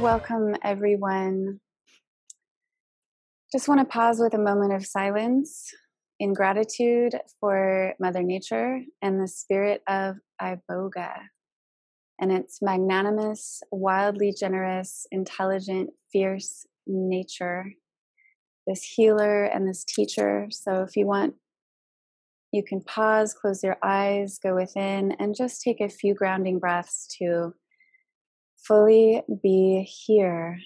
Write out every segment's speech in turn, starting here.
Welcome, everyone. Just want to pause with a moment of silence in gratitude for Mother Nature and the spirit of Iboga and its magnanimous, wildly generous, intelligent, fierce nature, this healer and this teacher. So if you want, you can pause, close your eyes, go within, and just take a few grounding breaths to fully be here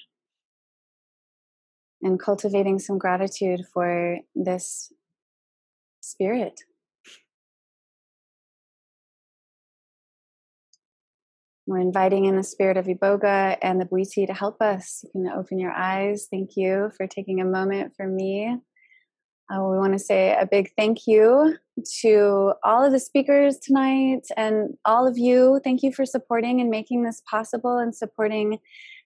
and cultivating some gratitude for this spirit. We're inviting in the spirit of Iboga and the Bwiti to help us. You can open your eyes. Thank you for taking a moment for me. We want to say a big thank you to all of the speakers tonight and all of you. Thank you for supporting and making this possible and supporting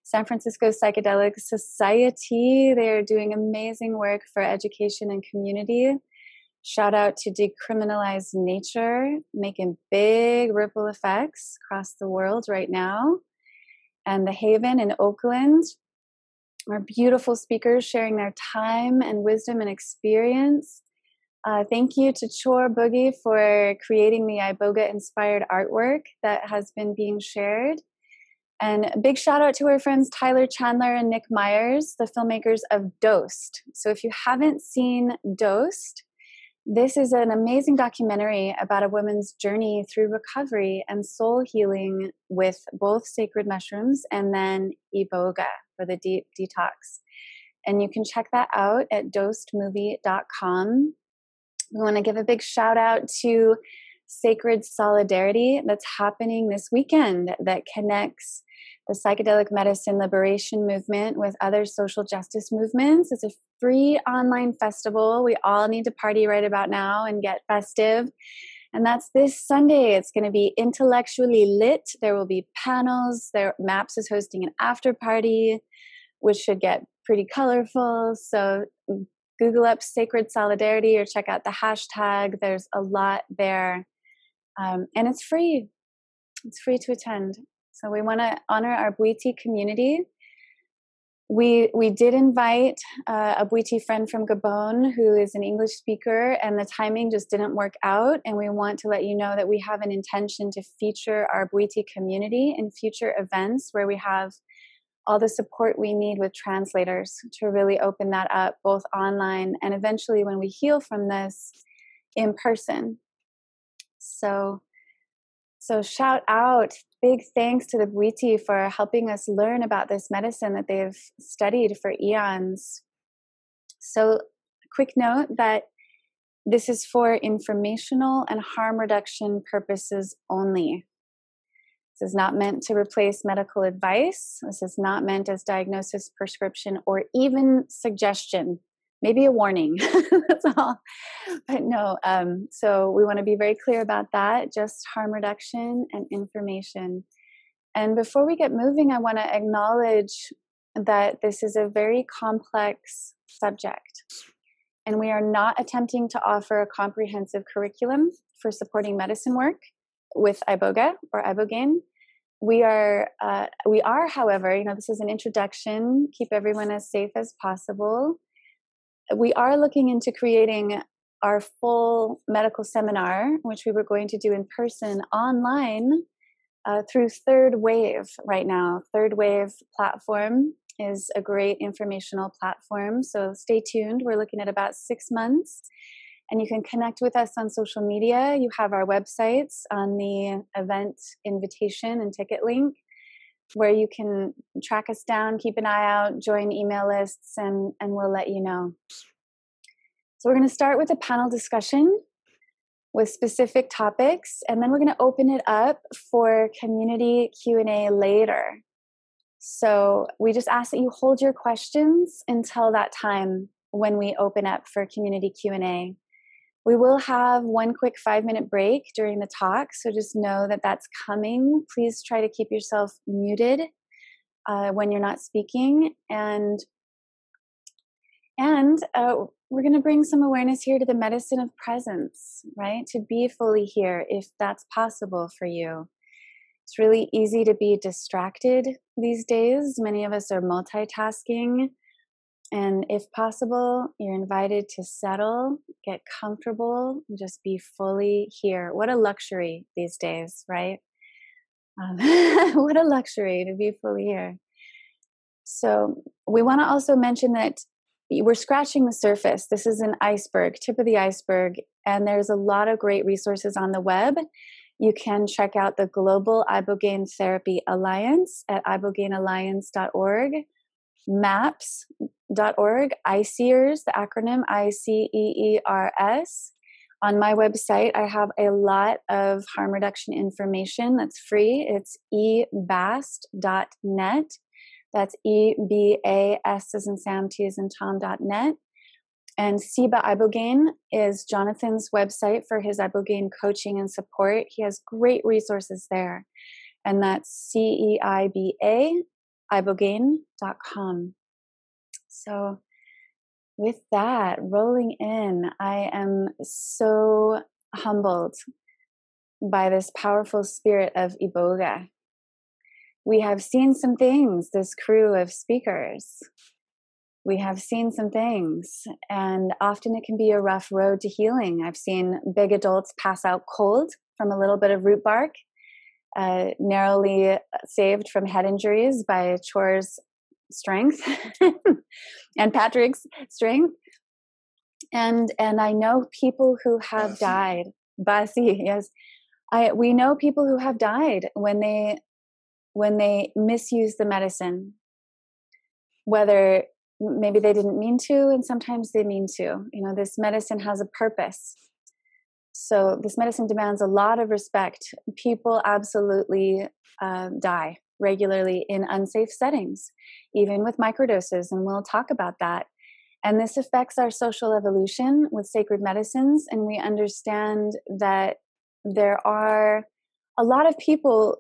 San Francisco Psychedelic Society. They are doing amazing work for education and community. Shout out to Decriminalize Nature, making big ripple effects across the world right now. And The Haven in Oakland. Our beautiful speakers sharing their time and wisdom and experience. Thank you to Chor Boogie for creating the Iboga-inspired artwork that has been being shared. And a big shout out to our friends Tyler Chandler and Nick Myers, the filmmakers of Dosed. So if you haven't seen Dosed, this is an amazing documentary about a woman's journey through recovery and soul healing with both sacred mushrooms and then Iboga for the deep detox. And you can check that out at dosedmovie.com. We want to give a big shout out to Sacred Solidarity that's happening this weekend that connects the psychedelic medicine liberation movement with other social justice movements. It's a free online festival. We all need to party right about now and get festive. And that's this Sunday. It's going to be intellectually lit. There will be panels. MAPS is hosting an after party, which should get pretty colorful. So Google up Sacred Solidarity or check out the hashtag. There's a lot there. And it's free. It's free to attend. So we want to honor our Bwiti community. We did invite a Bwiti friend from Gabon who is an English speaker, and the timing just didn't work out. And we want to let you know that we have an intention to feature our Bwiti community in future events where we have all the support we need with translators to really open that up, both online and eventually when we heal from this, in person. So shout out. Big thanks to the Bwiti for helping us learn about this medicine that they've studied for eons. So, quick note that this is for informational and harm reduction purposes only. This is not meant to replace medical advice. This is not meant as diagnosis, prescription, or even suggestion. Maybe a warning, that's all. But no, so we want to be very clear about that, just harm reduction and information. And before we get moving, I want to acknowledge that this is a very complex subject. And we are not attempting to offer a comprehensive curriculum for supporting medicine work with Iboga or Ibogaine. We are, however, this is an introduction, keep everyone as safe as possible. We are looking into creating our full medical seminar, which we were going to do in person online through Third Wave right now. Third Wave platform is a great informational platform, so stay tuned. We're looking at about 6 months, and you can connect with us on social media. You have our websites on the event invitation and ticket link, where you can track us down, keep an eye out, join email lists, and we'll let you know. So we're going to start with a panel discussion with specific topics, and then we're going to open it up for community Q&A later. So we just ask that you hold your questions until that time when we open up for community Q&A. We will have one quick 5-minute break during the talk, so just know that that's coming. Please try to keep yourself muted when you're not speaking. And we're going to bring some awareness here to the medicine of presence, right? To be fully here, if that's possible for you. It's really easy to be distracted these days. Many of us are multitasking. And if possible, you're invited to settle, get comfortable, and just be fully here. What a luxury these days, right? What a luxury to be fully here. So we want to also mention that we're scratching the surface. This is an iceberg, tip of the iceberg. And there's a lot of great resources on the web. You can check out the Global Ibogaine Therapy Alliance at ibogainealliance.org. MAPS.org, ICEERS, the acronym ICEERS. On my website, I have a lot of harm reduction information that's free. It's ebast.net. That's E-B-A-S as in Sam, T as in Tom.net. And Ceiba Ibogaine is Jonathan's website for his Ibogaine coaching and support. He has great resources there. And that's C-E-I-B-A. ibogaine.com. So with that rolling in, I am so humbled by this powerful spirit of Iboga. We have seen some things, this crew of speakers. We have seen some things, and often it can be a rough road to healing. I've seen big adults pass out cold from a little bit of root bark. Narrowly saved from head injuries by Chor's strength and Patrick's strength. And I know people who have died. Basi, yes. We know people who have died when they misuse the medicine. Whether maybe they didn't mean to, and sometimes they mean to. You know, this medicine has a purpose. So this medicine demands a lot of respect. People absolutely die regularly in unsafe settings, even with microdoses, and we'll talk about that. And this affects our social evolution with sacred medicines, and we understand that there's a lot of people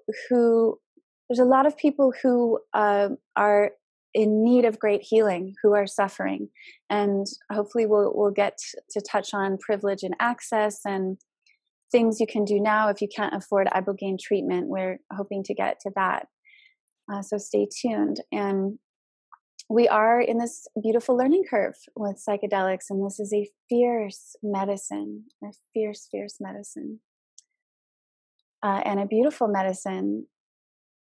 who are in need of great healing, who are suffering. And hopefully we'll get to touch on privilege and access and things you can do now if you can't afford Ibogaine treatment. We're hoping to get to that. So stay tuned. And we are in this beautiful learning curve with psychedelics, and this is a fierce medicine, a fierce, fierce medicine, and a beautiful medicine.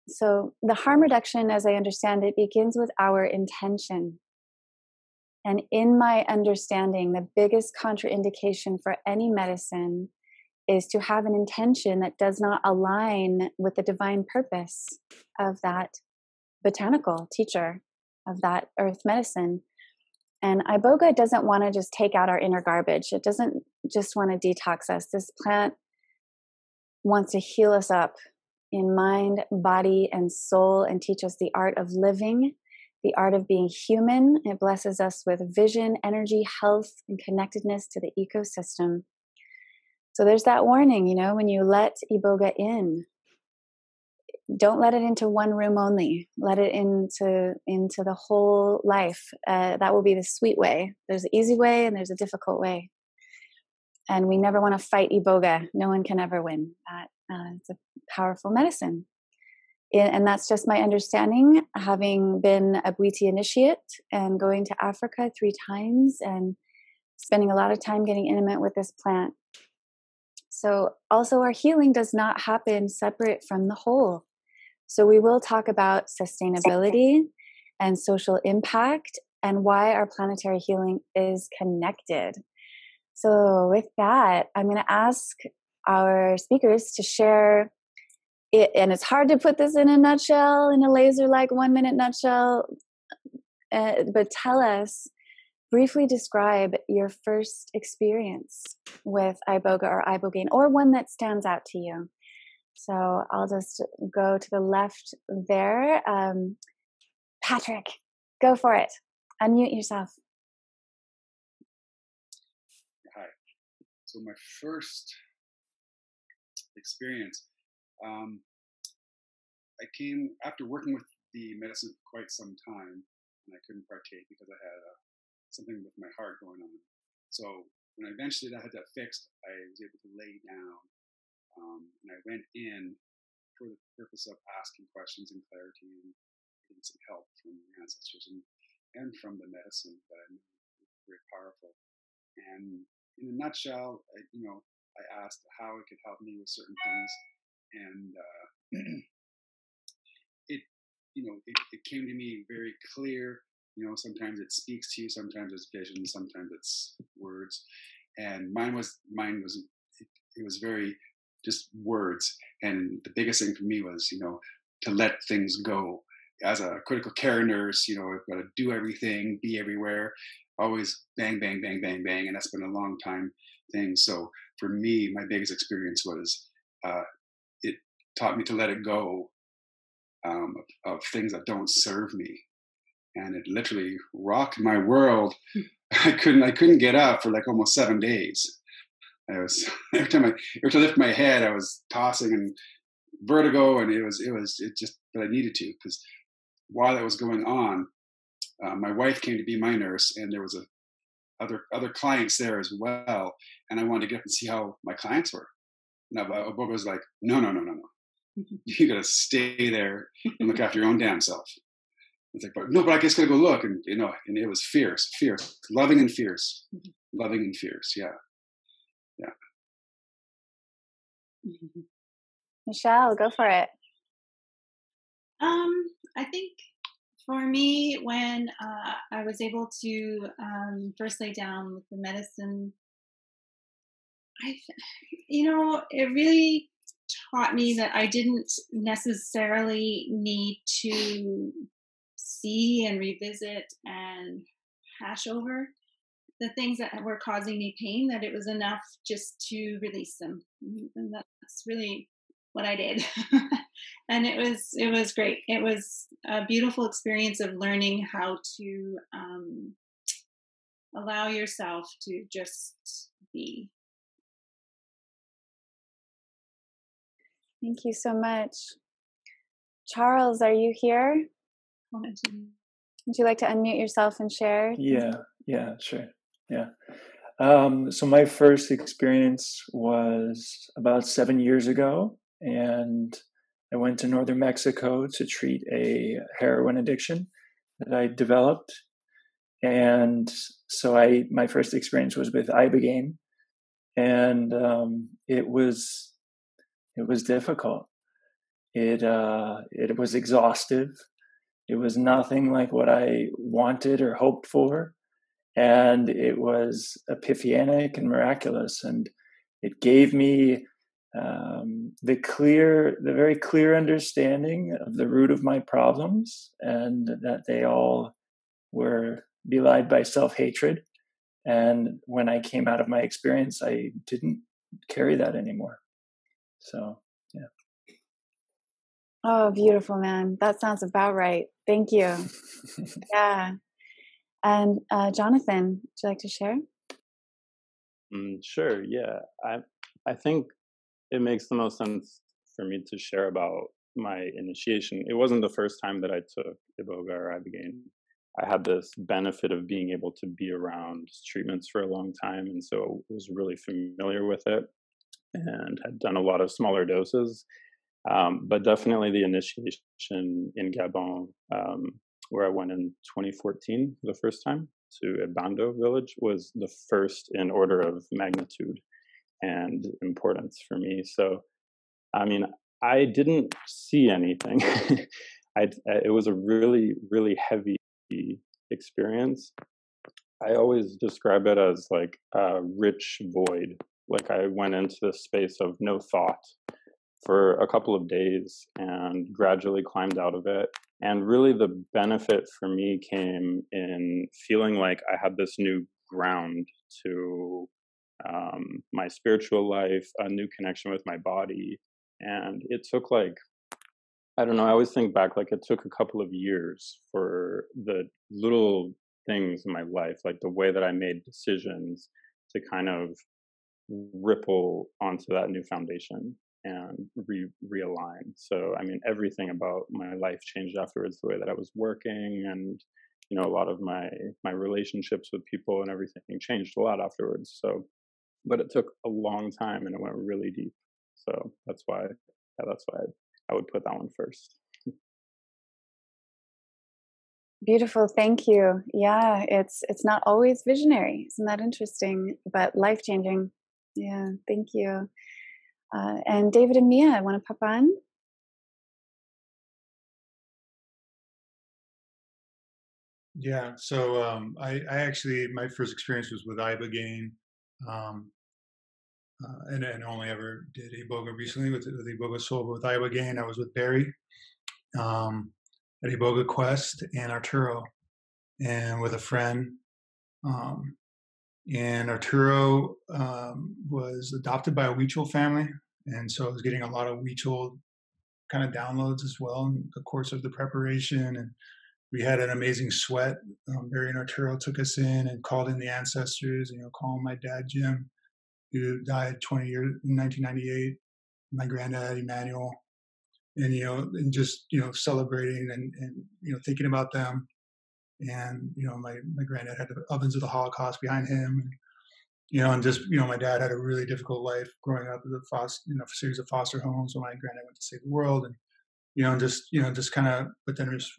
So the harm reduction, as I understand it, begins with our intention. And in my understanding, the biggest contraindication for any medicine is to have an intention that does not align with the divine purpose of that botanical teacher, of that earth medicine. And Iboga doesn't want to just take out our inner garbage. It doesn't just want to detox us. This plant wants to heal us up in mind, body, and soul, and teach us the art of living, the art of being human. It blesses us with vision, energy, health, and connectedness to the ecosystem. So there's that warning, you know, when you let Iboga in, don't let it into one room only. Let it into the whole life. That will be the sweet way. There's an easy way and there's a difficult way. And we never want to fight Iboga. No one can ever win that. It's a powerful medicine. And that's just my understanding, having been a Bwiti initiate and going to Africa 3 times and spending a lot of time getting intimate with this plant. So also our healing does not happen separate from the whole. So we will talk about sustainability and social impact and why our planetary healing is connected. So with that, I'm going to ask our speakers to share it, and it's hard to put this in a nutshell, in a laser-like 1-minute nutshell, but tell us, briefly describe your first experience with Iboga or Ibogaine, or one that stands out to you. So I'll just go to the left there. Patrick, go for it. Unmute yourself. So my first experience, I came after working with the medicine for quite some time, and I couldn't partake because I had something with my heart going on. So when eventually I had that fixed, I was able to lay down, and I went in for the purpose of asking questions and clarity and getting some help from the ancestors and from the medicine that I knew was very powerful. And in a nutshell, I asked how it could help me with certain things, and it came to me very clear. Sometimes it speaks to you, sometimes it's vision, sometimes it's words, and mine was very just words. And the biggest thing for me was to let things go. As a critical care nurse, I've got to do everything, be everywhere, always bang, bang, bang, bang, bang, and that's been a long time thing. So for me, my biggest experience was it taught me to let it go of things that don't serve me, and it literally rocked my world. I couldn't get up for like almost 7 days. I was every time I lift my head, I was tossing and vertigo, and it just but I needed to, because while that was going on, my wife came to be my nurse, and there was other clients there as well, and I wanted to get up and see how my clients were. Now, Iboga was like, no, you gotta stay there and look after your own damn self. It's like, but I just gotta go look, and and it was fierce, loving and fierce, yeah. Michelle, go for it. I think for me, when I was able to first lay down with the medicine, it really taught me that I didn't necessarily need to see and revisit and hash over the things that were causing me pain, that it was enough just to release them. And that's really what I did. And it was great. It was a beautiful experience of learning how to allow yourself to just be. Thank you so much. Charles, are you here? Would you like to unmute yourself and share? Yeah, sure. Yeah. So my first experience was about 7 years ago. And I went to northern Mexico to treat a heroin addiction that I developed. And so my first experience was with Ibogaine, and it was difficult. It was exhaustive. It was nothing like what I wanted or hoped for, and it was epiphanic and miraculous, and it gave me the very clear understanding of the root of my problems, and that they all were belied by self-hatred. And when I came out of my experience, I didn't carry that anymore. So, yeah. Oh, beautiful, man. That sounds about right. Thank you. Yeah. And Jonathan, would you like to share? Sure. Yeah. I think it makes the most sense for me to share about my initiation. It wasn't the first time that I took Iboga or Ibogaine. I had this benefit of being able to be around treatments for a long time, and so I was really familiar with it and had done a lot of smaller doses. But definitely the initiation in Gabon, where I went in 2014 the first time to Ibando village, was the first in order of magnitude and importance for me. So, I mean, I didn't see anything. It was a really, really heavy experience. I always describe it as like a rich void. Like, I went into this space of no thought for a couple of days and gradually climbed out of it. And really the benefit for me came in feeling like I had this new ground to my spiritual life, a new connection with my body. And it took I always think back, it took a couple of years for the little things in my life, like the way that I made decisions, to kind of ripple onto that new foundation and realign. So, I mean, everything about my life changed afterwards, the way that I was working and, you know, a lot of my relationships with people and everything changed a lot afterwards. So, but it took a long time and it went really deep. So that's why I would put that one first. Beautiful. Thank you. Yeah. It's not always visionary. Isn't that interesting? But life-changing. Yeah. Thank you. And David and Mia, I want to pop on. Yeah. So I actually, my first experience was with Ibogaine. And only ever did Iboga recently with Iboga Soul, but with Ibogaine, I was with Barry at Iboga Quest and Arturo, and with a friend. And Arturo was adopted by a Weechul family, and so I was getting a lot of Weechul kind of downloads as well in the course of the preparation. And we had an amazing sweat. Barry and Arturo took us in and called in the ancestors, you know, calling my dad, Jim, who died 20 years in 1998, my granddad, Emmanuel, and, you know, and just, you know, celebrating and you know, thinking about them. And, you know, my granddad had the ovens of the Holocaust behind him, and, you know, and just, you know, my dad had a really difficult life growing up in the series of foster homes when my granddad went to save the world. And, you know, just kind of, but then just,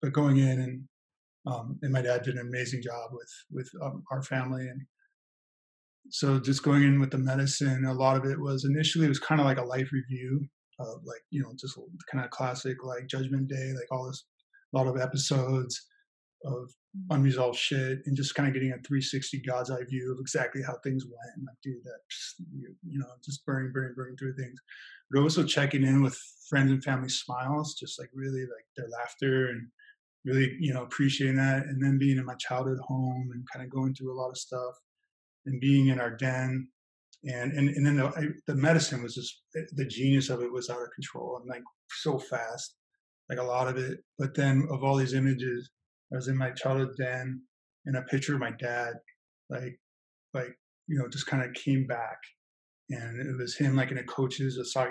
but going in and my dad did an amazing job with our family. And so just going in with the medicine, a lot of it was initially, it was kind of like a life review of, like, you know, just kind of classic, like Judgment Day, like all this, a lot of episodes of unresolved shit, and just kind of getting a 360 God's eye view of exactly how things went. Like, dude, that, you know, just burning through things. But also checking in with friends and family smiles, just like really like their laughter and really, you know, appreciating that. And then being in my childhood home and kind of going through a lot of stuff. And being in our den, and then the medicine was just, the genius of it was out of control and like so fast, like a lot of it. But then of all these images, I was in my childhood den, and a picture of my dad, like you know, just kind of came back, and it was him like in a coach's. I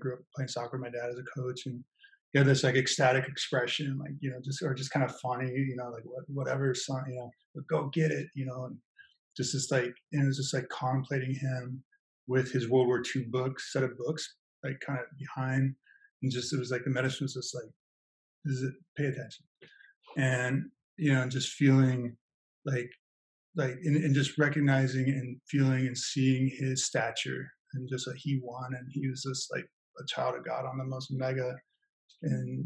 grew up playing soccer. My dad is a coach, and he had this like ecstatic expression, like, you know, just, or just kind of funny, you know, like whatever, son, you know, but go get it, you know. And just this like, and it was just like contemplating him with his World War II books, set of books, like kind of behind, and just, it was like the medicine was just like, this is it, pay attention. And, you know, just feeling like, and just recognizing and feeling and seeing his stature, and just like he won, and he was just like a child of God on the most mega, and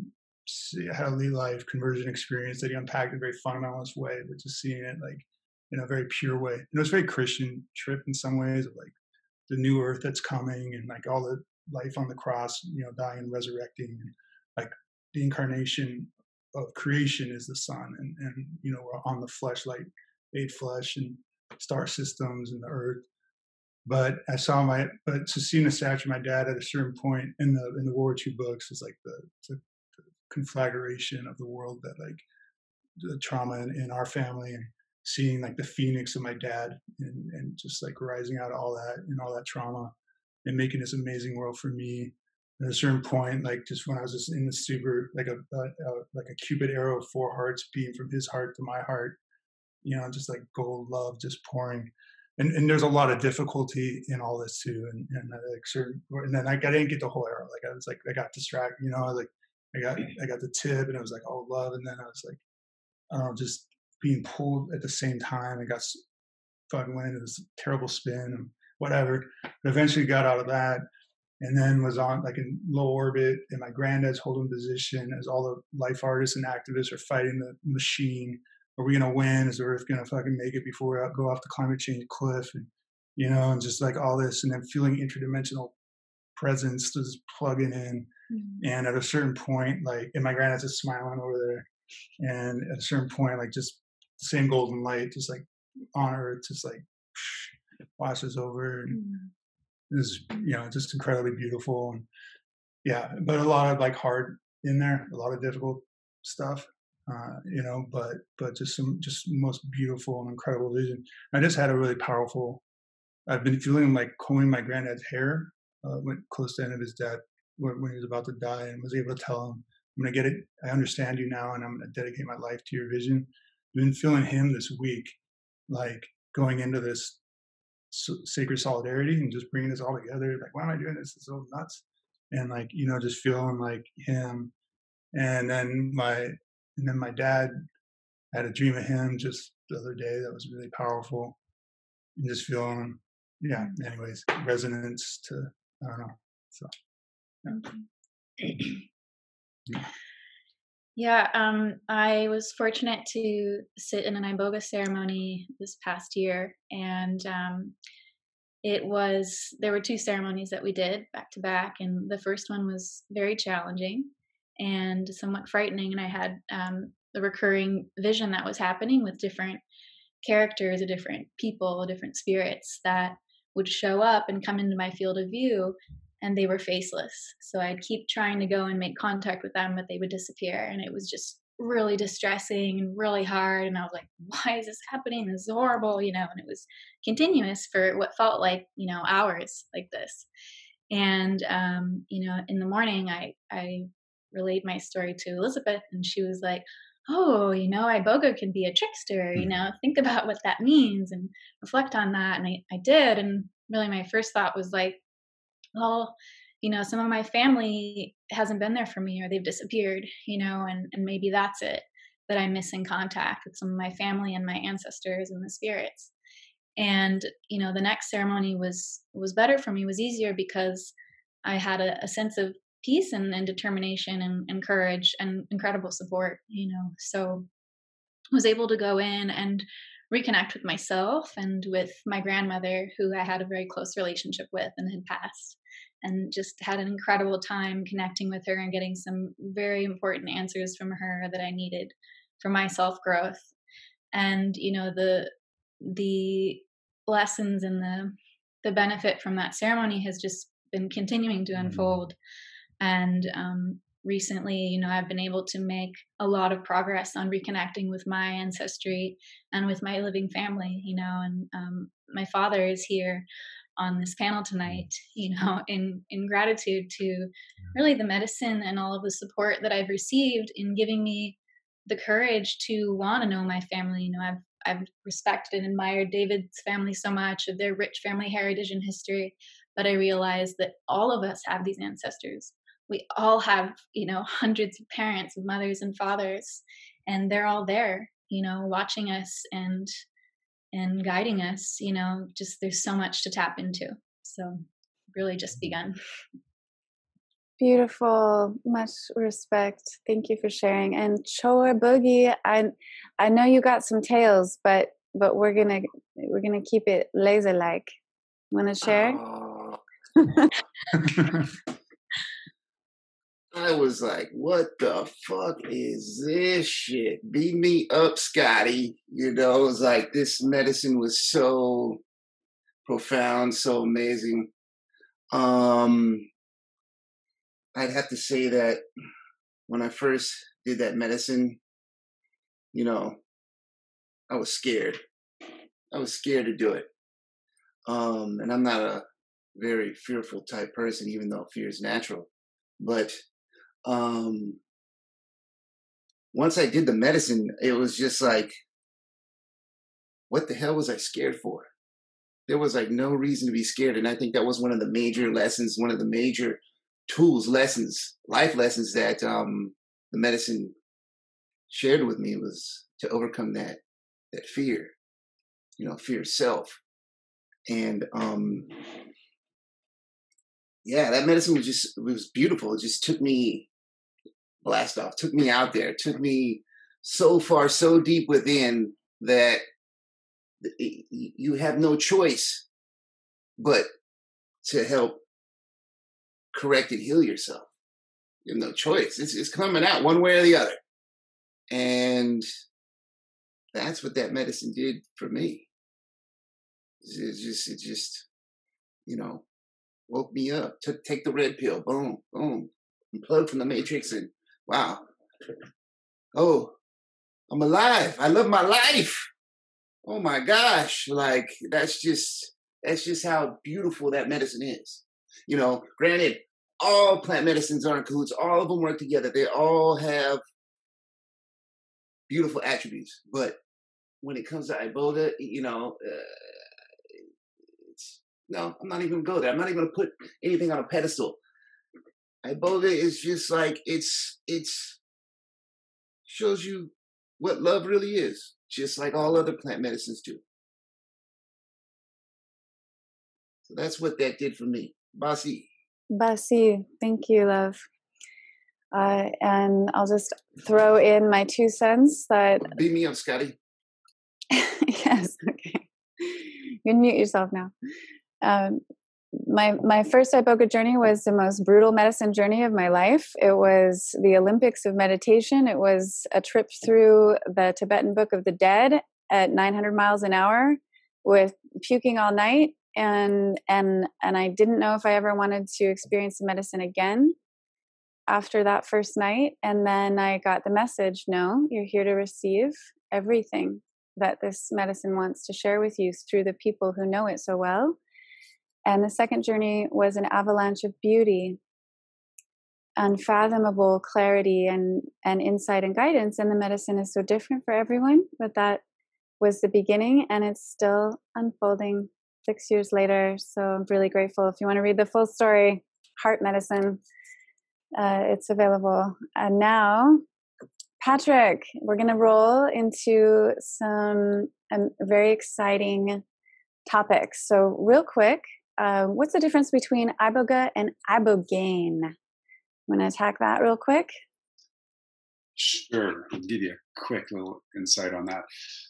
had a life conversion experience that he unpacked in a very fundamentalist way, but just seeing it like, in a very pure way. And it was a very Christian trip in some ways, of like the new earth that's coming, and like all the life on the cross, you know, dying and resurrecting, and like the incarnation of creation is the sun, and you know, we're on the flesh, like eight flesh and star systems and the earth. But I saw so seeing the statue of my dad at a certain point in the World War II books is like the conflagration of the world, that like the trauma in our family, and seeing like the phoenix of my dad, and just like rising out of all that and all that trauma, and making this amazing world for me. At a certain point, like just when I was just in the super, like a cupid arrow of four hearts being from his heart to my heart, you know, just like gold love just pouring. And there's a lot of difficulty in all this too. And like certain, and then like I didn't get the whole arrow. Like I was like, I got distracted, you know, I got the tip, and I was like, oh, love. And then I was like, I don't know, just being pulled at the same time. I got fucking went into this terrible spin and whatever, but eventually got out of that, and then was on like in low orbit in my granddad's holding position as all the life artists and activists are fighting the machine. Are we gonna win? Is the earth gonna fucking make it before we go off the climate change cliff? And, you know, and just like all this, and then feeling interdimensional presence, just plugging in. Mm-hmm. And at a certain point, like, and my granddad's just smiling over there. And at a certain point, like just the same golden light, just like on earth, just like washes over, and it was, you know, just incredibly beautiful. And yeah, but a lot of like hard in there, a lot of difficult stuff, you know, but just some, just most beautiful and incredible vision. I just had a really powerful I've been feeling like combing my granddad's hair went close to the end of his death when he was about to die, and was able to tell him, I'm going to get it. I understand you now, and I'm going to dedicate my life to your vision. I've been feeling him this week, like going into this sacred solidarity and just bringing this all together. Like, why am I doing this? It's so nuts. And like, you know, just feeling like him. And then my dad, I had a dream of him just the other day that was really powerful. And just feeling, yeah, anyways, resonance to, I don't know. So, yeah. I was fortunate to sit in an Iboga ceremony this past year, and there were two ceremonies that we did back to back, and the first one was very challenging and somewhat frightening, and I had the recurring vision that was happening with different characters or different people or different spirits that would show up and come into my field of view. And they were faceless. So I'd keep trying to go and make contact with them, but they would disappear. And it was just really distressing and really hard. And I was like, why is this happening? This is horrible, you know, and it was continuous for what felt like, you know, hours like this. And, you know, in the morning, I relayed my story to Elizabeth, and she was like, oh, you know, Iboga can be a trickster, you know, think about what that means and reflect on that. And I did. And really my first thought was like, well, you know, some of my family hasn't been there for me, or they've disappeared, you know, and maybe that's it, that I'm missing contact with some of my family and my ancestors and the spirits. And, you know, the next ceremony was better for me, was easier, because I had a sense of peace and determination and courage and incredible support, you know, so I was able to go in and reconnect with myself and with my grandmother, who I had a very close relationship with and had passed, and just had an incredible time connecting with her and getting some very important answers from her that I needed for my self-growth. And, you know, the lessons and the benefit from that ceremony has just been continuing to unfold. And recently, you know, I've been able to make a lot of progress on reconnecting with my ancestry and with my living family, you know, and my father is here on this panel tonight, you know, in gratitude to really the medicine and all of the support that I've received in giving me the courage to want to know my family. You know, I've respected and admired David's family so much, of their rich family heritage and history, but I realized that all of us have these ancestors. We all have, you know, hundreds of parents, mothers and fathers, and they're all there, you know, watching us and guiding us, you know, just there's so much to tap into. So really just begun. Beautiful. Much respect. Thank you for sharing. And Chor Boogie, I know you got some tales, but we're gonna keep it laser-like. Wanna share? Oh. I was like, what the fuck is this shit? Beat me up, Scotty. You know, it was like this medicine was so profound, so amazing. I'd have to say that when I first did that medicine, you know, I was scared. I was scared to do it. And I'm not a very fearful type person, even though fear is natural. But once I did the medicine, it was just like, what the hell was I scared for? There was like no reason to be scared. And I think that was one of the major lessons, one of the major tools, lessons, life lessons that the medicine shared with me, was to overcome that fear, you know, fear of self. And yeah, that medicine was just, it was beautiful. It just took me, blast off, took me out there, took me so far, so deep within that you have no choice but to help correct and heal yourself. You have no choice. It's coming out one way or the other. And that's what that medicine did for me. It just, you know, woke me up, take the red pill, boom, boom, unplug from the matrix, and wow. Oh, I'm alive. I love my life. Oh my gosh. Like, that's just That's just how beautiful that medicine is. You know, granted, all plant medicines are in cahoots. All of them work together. They all have beautiful attributes. But when it comes to Iboga, you know, no, I'm not even going to go there. I'm not even going to put anything on a pedestal. Iboga is just like, it's shows you what love really is, just like all other plant medicines do. So that's what that did for me. Basi. Basi, thank you, love. And I'll just throw in my 2 cents that... Beat me up, Scotty. Yes, okay. You can mute yourself now. My first Iboga journey was the most brutal medicine journey of my life. It was the Olympics of meditation. It was a trip through the Tibetan Book of the Dead at 900 miles an hour with puking all night. And I didn't know if I ever wanted to experience medicine again after that first night. And then I got the message, no, you're here to receive everything that this medicine wants to share with you through the people who know it so well. And the second journey was an avalanche of beauty, unfathomable clarity and insight and guidance. And the medicine is so different for everyone, but that was the beginning, and it's still unfolding 6 years later. So I'm really grateful. If you want to read the full story, Heart Medicine, it's available. And now, Patrick, we're going to roll into some very exciting topics. So real quick, what's the difference between Iboga and Ibogaine? I'm going to attack that real quick. Sure. I'll give you a quick little insight on that.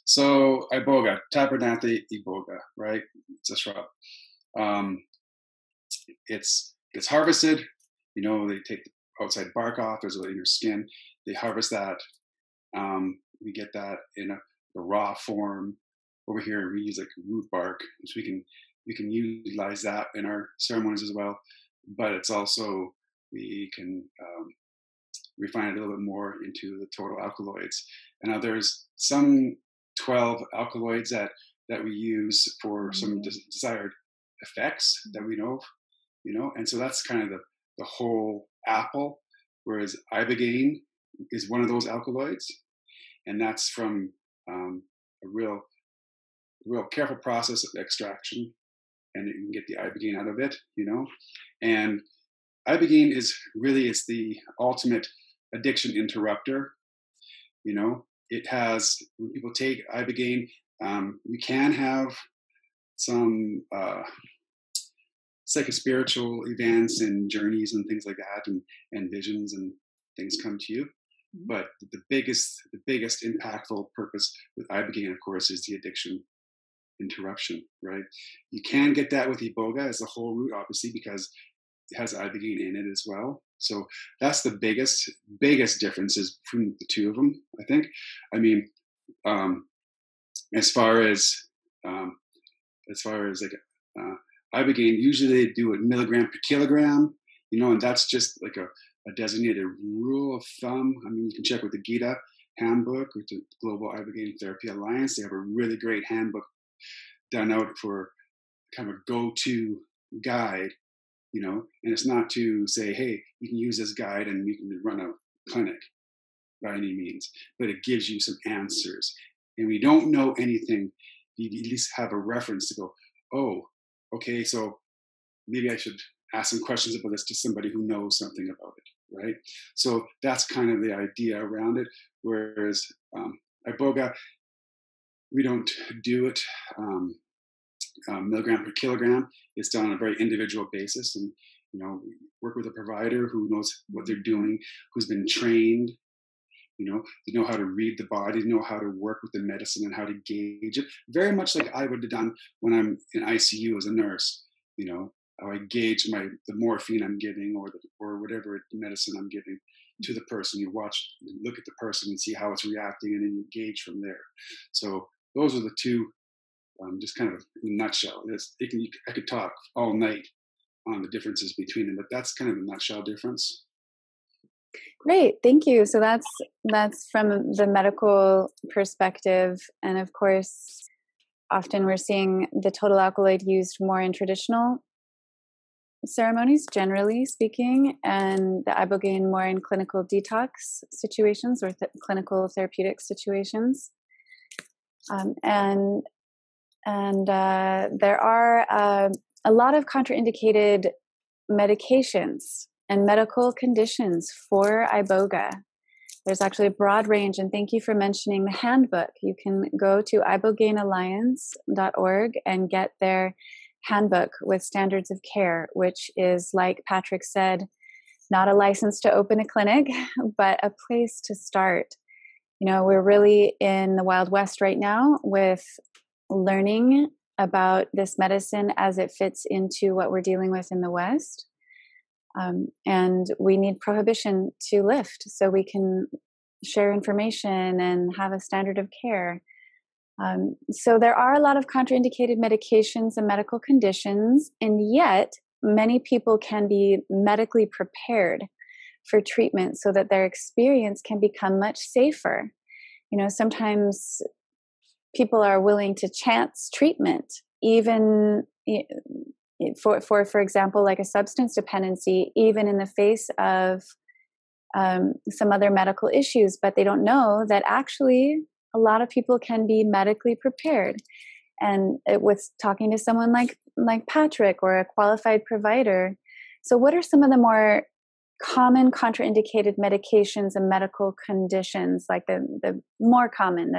So Iboga, Tabernate Iboga, right? It's a shrub. It's harvested. You know, they take the outside bark off. There's a little inner skin. They harvest that. We get that in a raw form. Over here, we use like root bark, which we can utilize that in our ceremonies as well. But it's also, we can refine it a little bit more into the total alkaloids. And now there's some 12 alkaloids that we use for some desired effects that we know of, you know. And so that's kind of the whole apple, whereas Ibogaine is one of those alkaloids. And that's from a real careful process of extraction, and you can get the Ibogaine out of it, you know. And Ibogaine is really, it's the ultimate addiction interrupter, you know. It has, when people take Ibogaine, we can have some psychospiritual events and journeys and things like that, and visions and things come to you. But the biggest impactful purpose with Ibogaine, of course, is the addiction interruption, right? You can get that with Iboga as the whole root, obviously, because it has Ibogaine in it as well. So that's the biggest differences between the two of them, I think. I mean, as far as Ibogaine, usually they do a milligram per kilogram, you know, and that's just like a designated rule of thumb. I mean, you can check with the Gita handbook or the Global Ibogaine Therapy Alliance. They have a really great handbook done out for kind of a go-to guide, you know. And it's not to say, hey, you can use this guide and you can run a clinic by any means, but it gives you some answers. And we don't know anything, you at least have a reference to go, oh, okay, so maybe I should ask some questions about this to somebody who knows something about it, right? So that's kind of the idea around it. Whereas Iboga, we don't do it milligram per kilogram. It's done on a very individual basis, and you know, we work with a provider who knows what they're doing, who's been trained. You know, they know how to read the body, know how to work with the medicine and how to gauge it. Very much like I would have done when I'm in ICU as a nurse. You know, how I gauge the morphine I'm giving or whatever medicine I'm giving to the person. You watch, you look at the person and see how it's reacting, and then you gauge from there. So those are the two, just kind of in a nutshell. I could talk all night on the differences between them, but that's kind of a nutshell difference. Great, thank you. So that's from the medical perspective, and of course, often we're seeing the total alkaloid used more in traditional ceremonies, generally speaking, and the ibogaine more in clinical detox situations or clinical therapeutic situations. There are a lot of contraindicated medications and medical conditions for iboga. There's actually a broad range, and thank you for mentioning the handbook. You can go to ibogainealliance.org and get their handbook with standards of care, which is, like Patrick said, not a license to open a clinic, but a place to start. You know, we're really in the Wild West right now with learning about this medicine as it fits into what we're dealing with in the West. And we need prohibition to lift so we can share information and have a standard of care. So there are a lot of contraindicated medications and medical conditions, and yet many people can be medically prepared for treatment so that their experience can become much safer. You know, sometimes people are willing to chance treatment, even for example, like a substance dependency, even in the face of some other medical issues, but they don't know that actually a lot of people can be medically prepared. And with talking to someone like Patrick or a qualified provider. So what are some of the more common contraindicated medications and medical conditions, like the more common,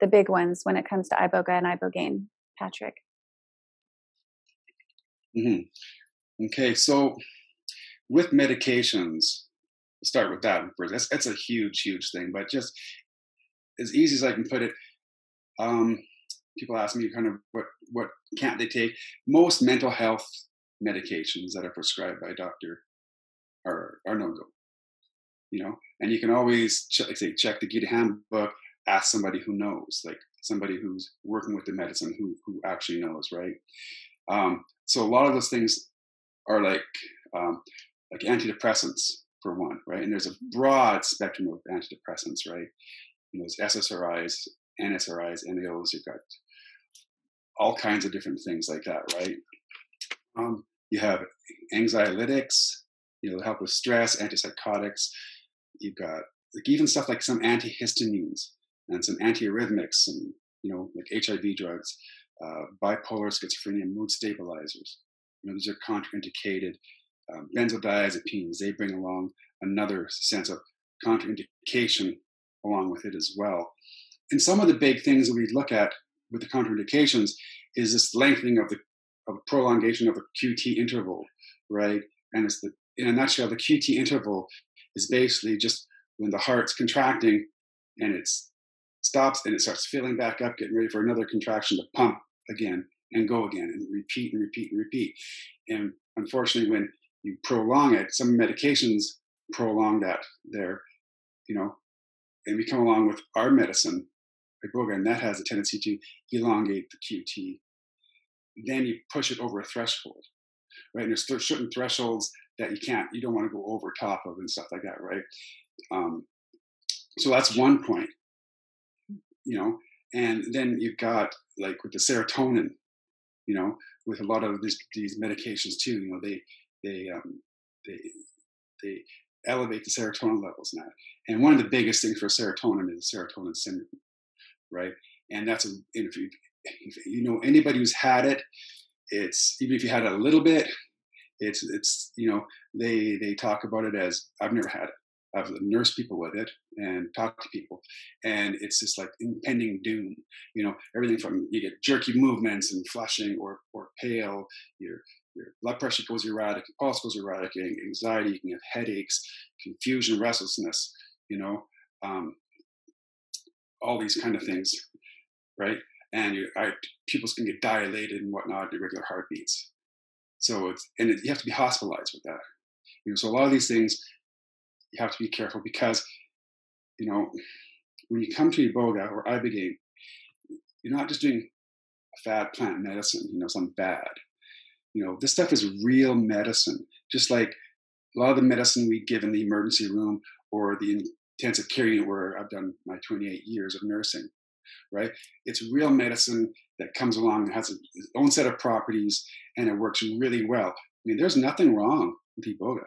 the big ones when it comes to iboga and ibogaine, Patrick? Mm-hmm. Okay, so with medications, start with that first. That's a huge thing, but just as easy as I can put it, people ask me kind of what can't they take. Most mental health medications that are prescribed by a doctor are no-go, you know. And you can always check the Gita handbook, ask somebody who knows, like somebody who's working with the medicine who actually knows, right? So a lot of those things are like antidepressants, for one, right? And there's a broad spectrum of antidepressants, right? You know, there's SSRIs, NSRIs, NAOs, you've got all kinds of different things like that, right? You have anxiolytics, you know, help with stress, antipsychotics. You've got like even stuff like some antihistamines and some antiarrhythmics, some, you know, like HIV drugs, bipolar, schizophrenia, mood stabilizers. You know, these are contraindicated. Benzodiazepines, they bring along another sense of contraindication along with it as well. And some of the big things that we look at with the contraindications is this lengthening of the prolongation of the QT interval, right? And it's the, in a nutshell, the QT interval is basically just when the heart's contracting and it stops and it starts filling back up, getting ready for another contraction to pump again and go again and repeat and repeat and repeat. And unfortunately, when you prolong it, some medications prolong that there, you know. And we come along with our medicine, iboga, and that has a tendency to elongate the QT. Then you push it over a threshold, right? And there's certain thresholds that you don't want to go over top of and stuff like that, right? So that's one point, you know. And then you've got like with the serotonin, you know, with a lot of these medications too, you know, they elevate the serotonin levels now. And one of the biggest things for serotonin is serotonin syndrome, right? And that's, if you know anybody who's had it, it's, even if you had it a little bit, it's you know, they talk about it as, I've never had it. I've nursed people with it and talked to people. And it's just like impending doom, you know, everything from, you get jerky movements and flushing or pale, your blood pressure goes erratic, pulse goes erratic, anxiety, you can have headaches, confusion, restlessness, you know, all these kind of things, right? And pupils can get dilated and whatnot, irregular heartbeats. So you have to be hospitalized with that. You know, so a lot of these things, you have to be careful because, you know, when you come to iboga or ibogaine, you're not just doing a fad plant medicine, you know, some bad. You know, this stuff is real medicine, just like a lot of the medicine we give in the emergency room or the intensive care unit where I've done my 28 years of nursing, right? It's real medicine that comes along and has its own set of properties, and it works really well. I mean, there's nothing wrong with Iboga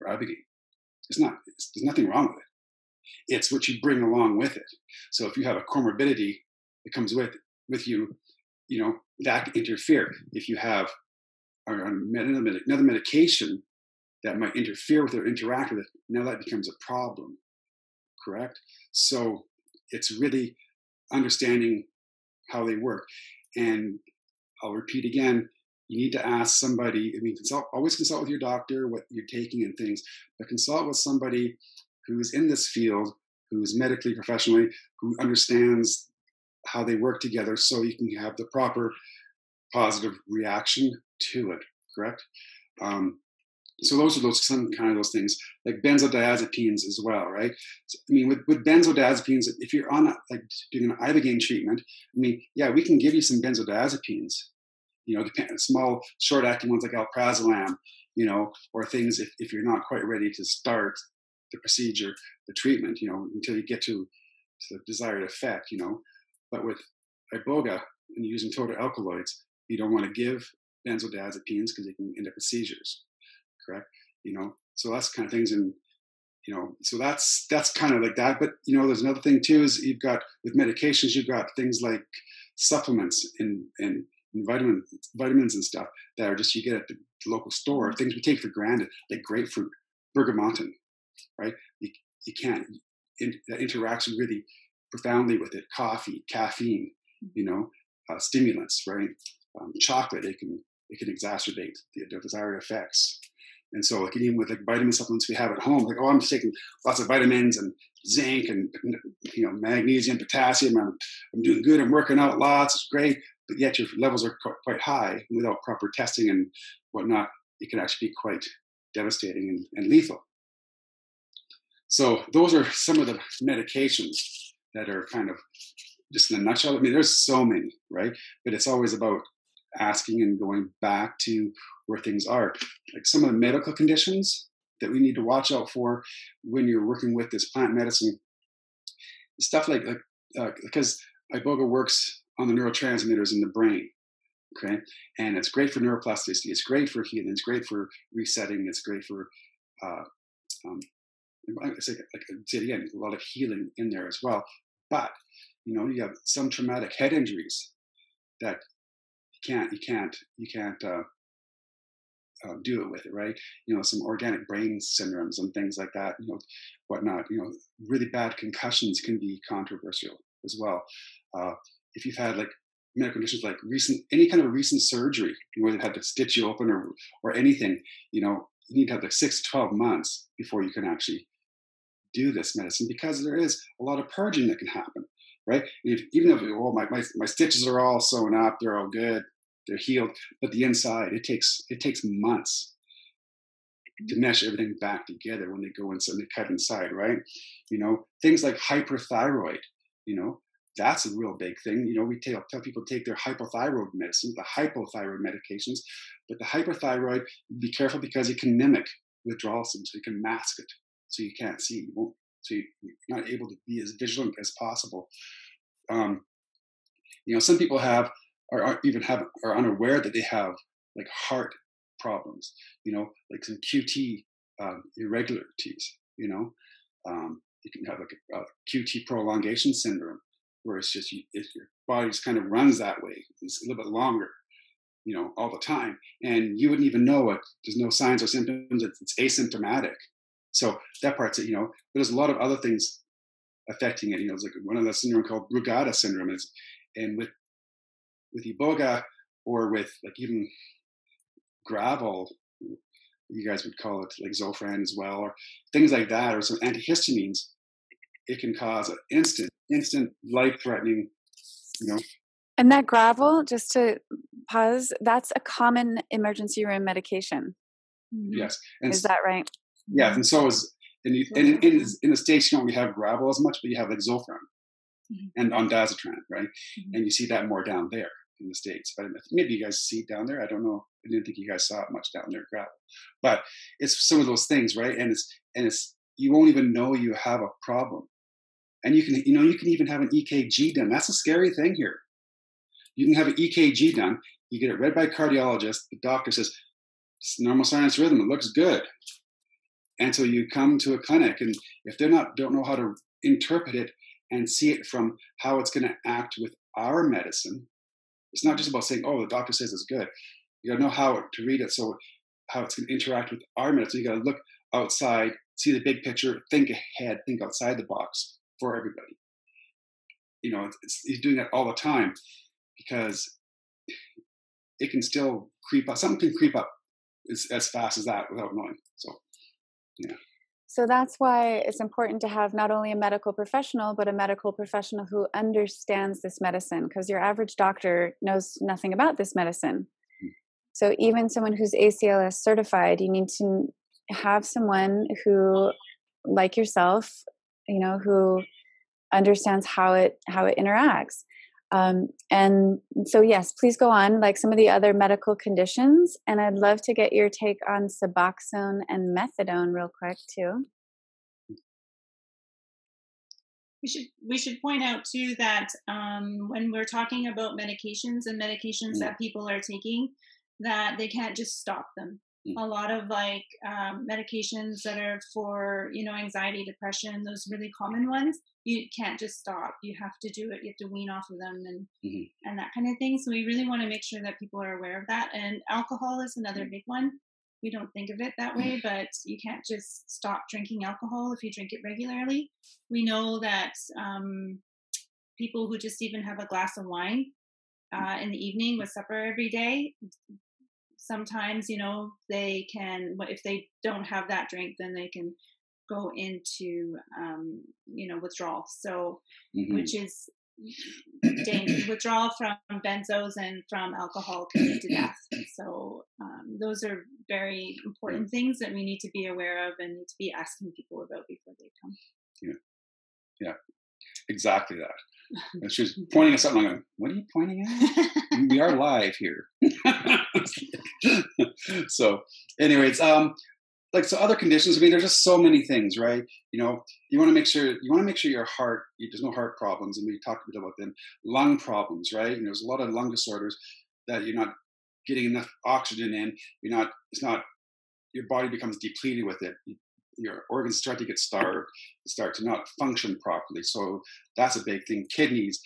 or Ibogaine. There's nothing wrong with it. It's what you bring along with it. So if you have a comorbidity that comes with you, you know, that can interfere. If you have another medication that might interfere with or interact with it, now that becomes a problem, correct? So it's really understanding how they work. And I'll repeat again, you need to ask somebody, I mean, always consult with your doctor, what you're taking and things, but consult with somebody who's in this field, who's medically, professionally, who understands how they work together so you can have the proper positive reaction to it, correct? So those are some kind of things, like benzodiazepines as well, right? So, I mean, with benzodiazepines, if you're on doing an Ibogaine treatment, I mean, yeah, we can give you some benzodiazepines, you know, small, short-acting ones like alprazolam, you know, or things if you're not quite ready to start the procedure, the treatment, you know, until you get to the desired effect, you know. But with Iboga and using total alkaloids, you don't want to give benzodiazepines because they can end up with seizures. Correct? You know, so that's kind of things, and you know, so that's kind of like that. But you know, there's another thing too is you've got with medications, you've got things like supplements and vitamins and stuff that are just you get at the local store. Things we take for granted, like grapefruit, bergamotin, right? You can't. That interacts really profoundly with it. Coffee, caffeine, you know, stimulants, right? Chocolate, it can exacerbate the desired effects. And so, like, even with like vitamin supplements we have at home, like, oh, I'm taking lots of vitamins and zinc and, you know, magnesium, potassium. I'm doing good. I'm working out lots. It's great. But yet your levels are quite high. Without proper testing and whatnot, it can actually be quite devastating and lethal. So those are some of the medications that are kind of just in a nutshell. I mean, there's so many, right? But it's always about asking and going back to where things are, like some of the medical conditions that we need to watch out for when you're working with this plant medicine stuff, like because Iboga works on the neurotransmitters in the brain, okay, and it's great for neuroplasticity, it's great for healing, it's great for resetting, it's great for I say again, a lot of healing in there as well. But you know, you have some traumatic head injuries that you can't do it with it, right? You know, some organic brain syndromes and things like that, you know, whatnot. You know, really bad concussions can be controversial as well. If you've had like medical conditions like any kind of recent surgery, where they've had to stitch you open or anything, you know, you need to have like 6 to 12 months before you can actually do this medicine, because there is a lot of purging that can happen, right? Even if my stitches are all sewn up, they're all good, they're healed, but the inside, it takes months to mesh everything back together when they go inside, they cut inside, right? You know, things like hyperthyroid, you know, that's a real big thing. You know, we tell people to take their hypothyroid medicine, the hypothyroid medications, but the hyperthyroid, be careful because it can mimic withdrawal symptoms. It can mask it, so you can't see, so you're not able to be as vigilant as possible. You know, some people are unaware that they have like heart problems, you know, like some QT irregularities, you know. You can have like a QT prolongation syndrome, where it's just your body just kind of runs that way. It's a little bit longer, you know, all the time. And you wouldn't even know it. There's no signs or symptoms. It's asymptomatic. So that part's it, you know. But there's a lot of other things affecting it. You know, it's like one of the syndrome called Brugada syndrome is, and with Iboga or with like even gravel, you guys would call it like Zofran as well, or things like that, or some antihistamines, it can cause an instant life-threatening, you know. And that gravel, just to pause, that's a common emergency room medication. Yes. And is that right? Yeah, and so is in the States, you don't really have gravel as much, but you have like Zofran and ondansetron, right? And you see that more down there in the States. But maybe you guys see it down there. I don't know. I didn't think you guys saw it much down there, gravel. But it's some of those things, right? And you won't even know you have a problem And you can, you can even have an EKG done. That's a scary thing here. You can have an EKG done. You get it read by a cardiologist. The doctor says, it's normal sinus rhythm. It looks good. And so you come to a clinic, and if they're not, don't know how to interpret it and see it from how it's going to act with our medicine, it's not just about saying, oh, the doctor says it's good. You got to know how to read it, so how it's going to interact with our medicine. You got to look outside, see the big picture, think ahead, think outside the box for everybody. You know, he's doing that all the time, because it can still creep up. Something can creep up as fast as that without knowing. So, yeah. So that's why it's important to have not only a medical professional, but a medical professional who understands this medicine, because your average doctor knows nothing about this medicine. Mm-hmm. So even someone who's ACLS certified, you need to have someone who, like yourself, who understands how it interacts. And so, yes, please go on, like some of the other medical conditions. And I'd love to get your take on Suboxone and Methadone real quick too. We should point out too that when we're talking about medications and medications that people are taking, that they can't just stop them. A lot of like medications that are for, anxiety, depression, those really common ones, you can't just stop. You have to do it. You have to wean off of them and that kind of thing. So we really want to make sure that people are aware of that. And alcohol is another big one. We don't think of it that way, but you can't just stop drinking alcohol if you drink it regularly. We know that people who just even have a glass of wine in the evening with supper every day, sometimes, they can, if they don't have that drink, then they can go into, withdrawal. So, which is dangerous. Withdrawal from benzos and from alcohol can lead to death. So those are very important things that we need to be aware of and need to be asking people about before they come. Yeah. Yeah, exactly that. And she was pointing at something. I'm going, what are you pointing at? We are live here. So anyways, other conditions, there's just so many things, right? You want to make sure your heart, there's no heart problems. And we talked a bit about them. Lung problems, right? There's a lot of lung disorders that you're not getting enough oxygen in. Your body becomes depleted with it. Your organs start to get starved, start to not function properly. So that's a big thing. Kidneys,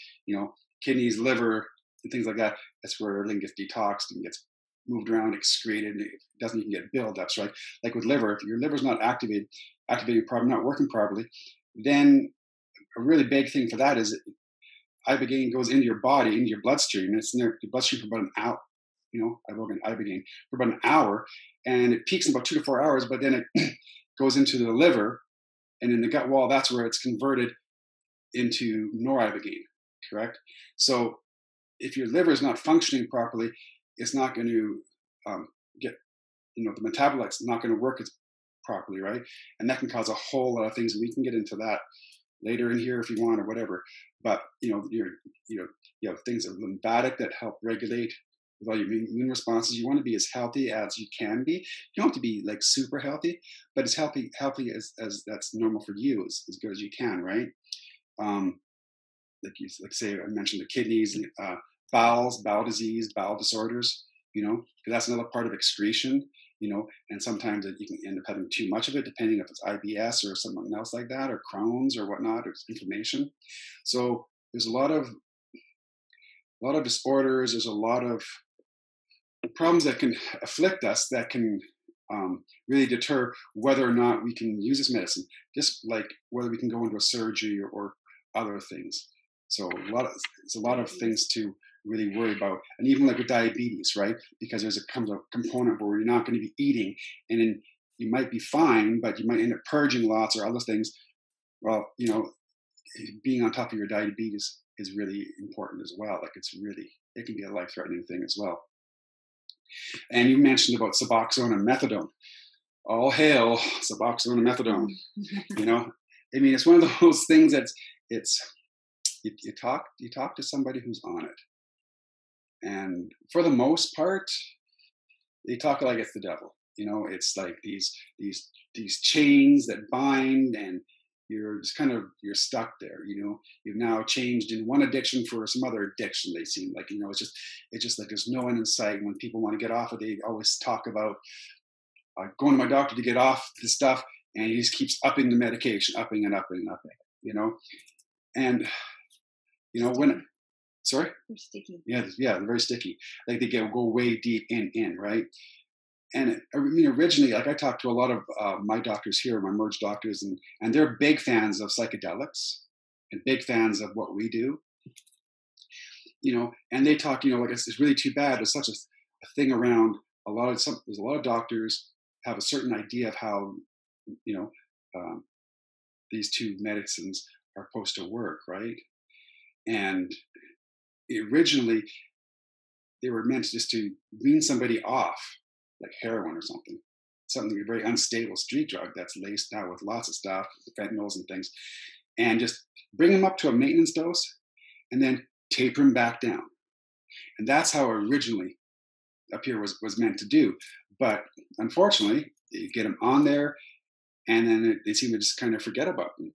kidneys, liver, and things like that. That's where everything gets detoxed and gets moved around, excreted, and it doesn't even get buildups, right? Like with liver, if your liver's not activating properly, not working properly, then a really big thing for that is ibogaine goes into your body, into your bloodstream, and it's in your bloodstream for about an hour. Ibogaine for about an hour, and it peaks in about 2 to 4 hours, but then it goes into the liver, and in the gut wall, that's where it's converted into noribogaine, correct? So if your liver is not functioning properly, it's not going to the metabolite's not going to work properly, right? And that can cause a whole lot of things. We can get into that later in here if you want or whatever. But, you have things that are lymphatic that help regulate with all your immune responses. You want to be as healthy as you can be. You don't have to be like super healthy, but as healthy as that's normal for you, as good as you can, right? Say I mentioned the kidneys, bowels, bowel disease, bowel disorders, because that's another part of excretion, and sometimes you can end up having too much of it, depending if it's IBS or something else like that, or Crohn's or whatnot, or inflammation. So there's a lot of disorders. There's a lot of problems that can afflict us that can really deter whether or not we can use this medicine, just like whether we can go into a surgery or other things. So it's a lot of things to really worry about. And even like with diabetes, right? Because there's a component where you're not going to be eating, and then you might be fine, but you might end up purging lots or other things. Well, being on top of your diabetes is really important as well. Like it can be a life-threatening thing as well. And you mentioned about Suboxone and Methadone. All hail Suboxone and Methadone. It's one of those things you talk to somebody who's on it, and for the most part, they talk like it's the devil. It's like these chains that bind, and you're just kind of, you're stuck there, you know, you've now changed in one addiction for some other addiction. They seem like, you know, it's just like, there's no end in sight. When people want to get off it, they always talk about going to my doctor to get off the stuff. And he just keeps upping the medication, upping and upping and upping, you know? And, you know, when, sorry? They're sticky. Yeah, they're very sticky. Like they go way deep in, right? And I mean, originally, like I talked to a lot of my doctors here, my merge doctors, and they're big fans of psychedelics and big fans of what we do, you know, and they talk, you know, like it's really too bad. There's such a thing around there's a lot of doctors have a certain idea of how, you know, these two medicines are supposed to work, right? And originally, they were meant just to wean somebody off, like heroin or something, a very unstable street drug that's laced now with lots of stuff, fentanyls and things, and just bring them up to a maintenance dose and then taper them back down. And that's how originally up here was meant to do. But unfortunately, you get them on there and then they seem to just kind of forget about them.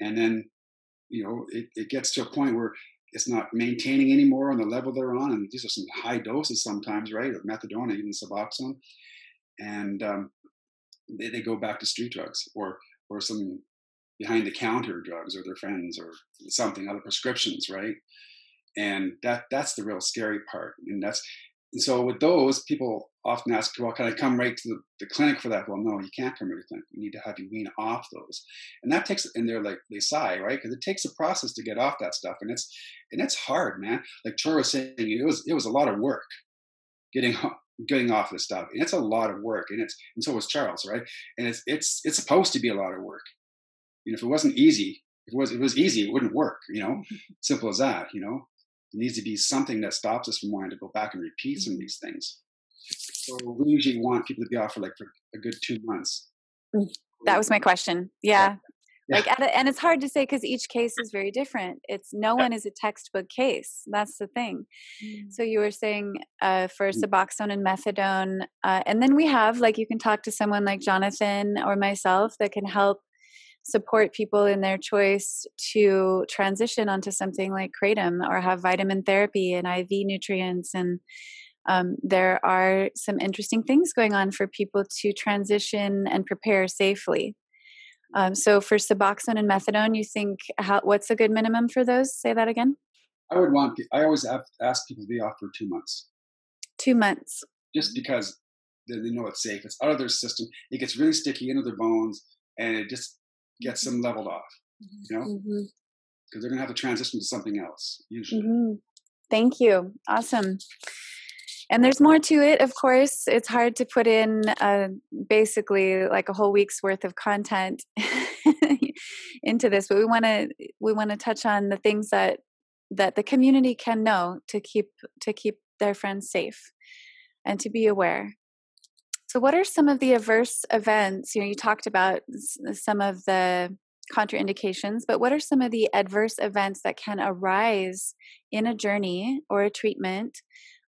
And then, you know, it gets to a point where it's not maintaining anymore on the level they're on. And these are some high doses sometimes, right? Of methadone, even Suboxone. And they go back to street drugs or some behind-the-counter drugs or their friends or something, other prescriptions, right? And that's the real scary part. And so with those, people often ask, well, can I come right to the clinic for that? Well, no, you can't come right to the clinic. We need to have you wean off those. And that takes, and they're like, they sigh, right? Because it takes a process to get off that stuff. And it's hard, man. Like Chor was saying, it was a lot of work getting off this stuff. And it's a lot of work. And so was Charles, right? And it's supposed to be a lot of work. You know, if it wasn't easy, if it was easy, it wouldn't work, you know, simple as that, you know. It needs to be something that stops us from wanting to go back and repeat some of these things. So we usually want people to be off for a good 2 months. That was my question. Yeah. And it's hard to say because each case is very different. No one is a textbook case. That's the thing. Mm. So you were saying for Suboxone and methadone, and then we have, like, you can talk to someone like Jonathan or myself that can help support people in their choice to transition onto something like kratom or have vitamin therapy and IV nutrients. And there are some interesting things going on for people to transition and prepare safely. So for Suboxone and methadone, you think what's a good minimum for those? Say that again. I always ask people to be off for 2 months. 2 months. Just because they know it's safe. It's out of their system. It gets really sticky into their bones and it just gets them leveled off, you know, because they're going to have to transition to something else usually. Mm-hmm. Thank you. Awesome. And there's more to it, of course. It's hard to put in basically like a whole week's worth of content into this, but we want to touch on the things that the community can know to keep their friends safe and to be aware. So what are some of the adverse events? You know, you talked about some of the contraindications, but what are some of the adverse events that can arise in a journey or a treatment?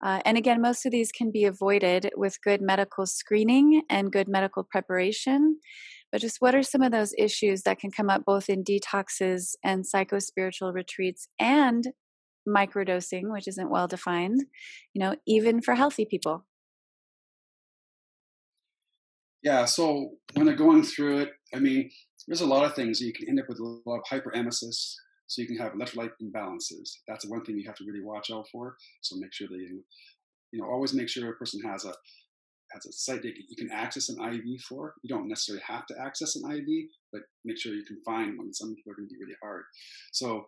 And again, most of these can be avoided with good medical screening and good medical preparation. But just what are some of those issues that can come up both in detoxes and psychospiritual retreats and microdosing, which isn't well defined, you know, even for healthy people? Yeah, so when they're going through it, I mean, there's a lot of things. You can end up with a lot of hyperemesis, so you can have electrolyte imbalances. That's one thing you have to really watch out for. So make sure that you know, always make sure a person has a site that you can access an IV for. You don't necessarily have to access an IV, but make sure you can find one. Some people are going to be really hard. So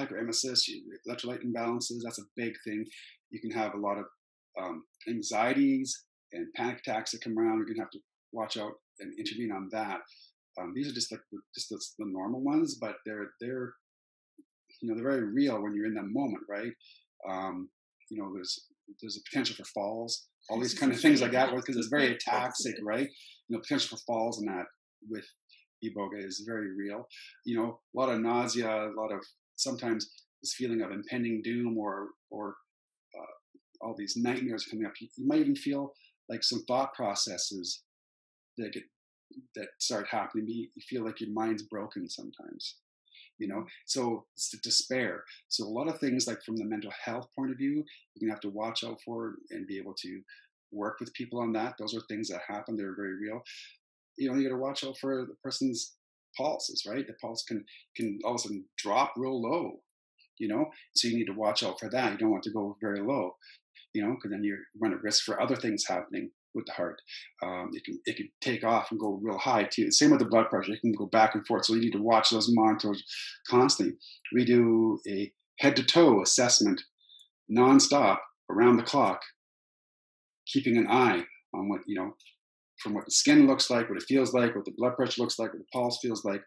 hyperemesis, electrolyte imbalances, that's a big thing. You can have a lot of anxieties and panic attacks that come around. You're going to have to watch out and intervene on that. These are just the normal ones, but they're very real when you're in that moment, right? You know, there's a potential for falls, all these kind of things like that, because it's very toxic, right? You know, potential for falls and that with Iboga is very real. You know, a lot of nausea, a lot of sometimes this feeling of impending doom or all these nightmares coming up. You might even feel like some thought processes that get that start happening, but you feel like your mind's broken sometimes, you know? So it's the despair. So a lot of things, like from the mental health point of view, you're gonna have to watch out for and be able to work with people on that. Those are things that happen. They're very real. You know, you gotta watch out for the person's pulses, right? The pulse can all of a sudden drop real low, you know? So you need to watch out for that. You don't want to go very low, you know, because then you run a risk for other things happening with the heart. It can take off and go real high too. Same with the blood pressure. It can go back and forth. So you need to watch those monitors constantly. We do a head-to-toe assessment nonstop, around the clock, keeping an eye on what, you know, from what the skin looks like, what it feels like, what the blood pressure looks like, what the pulse feels like,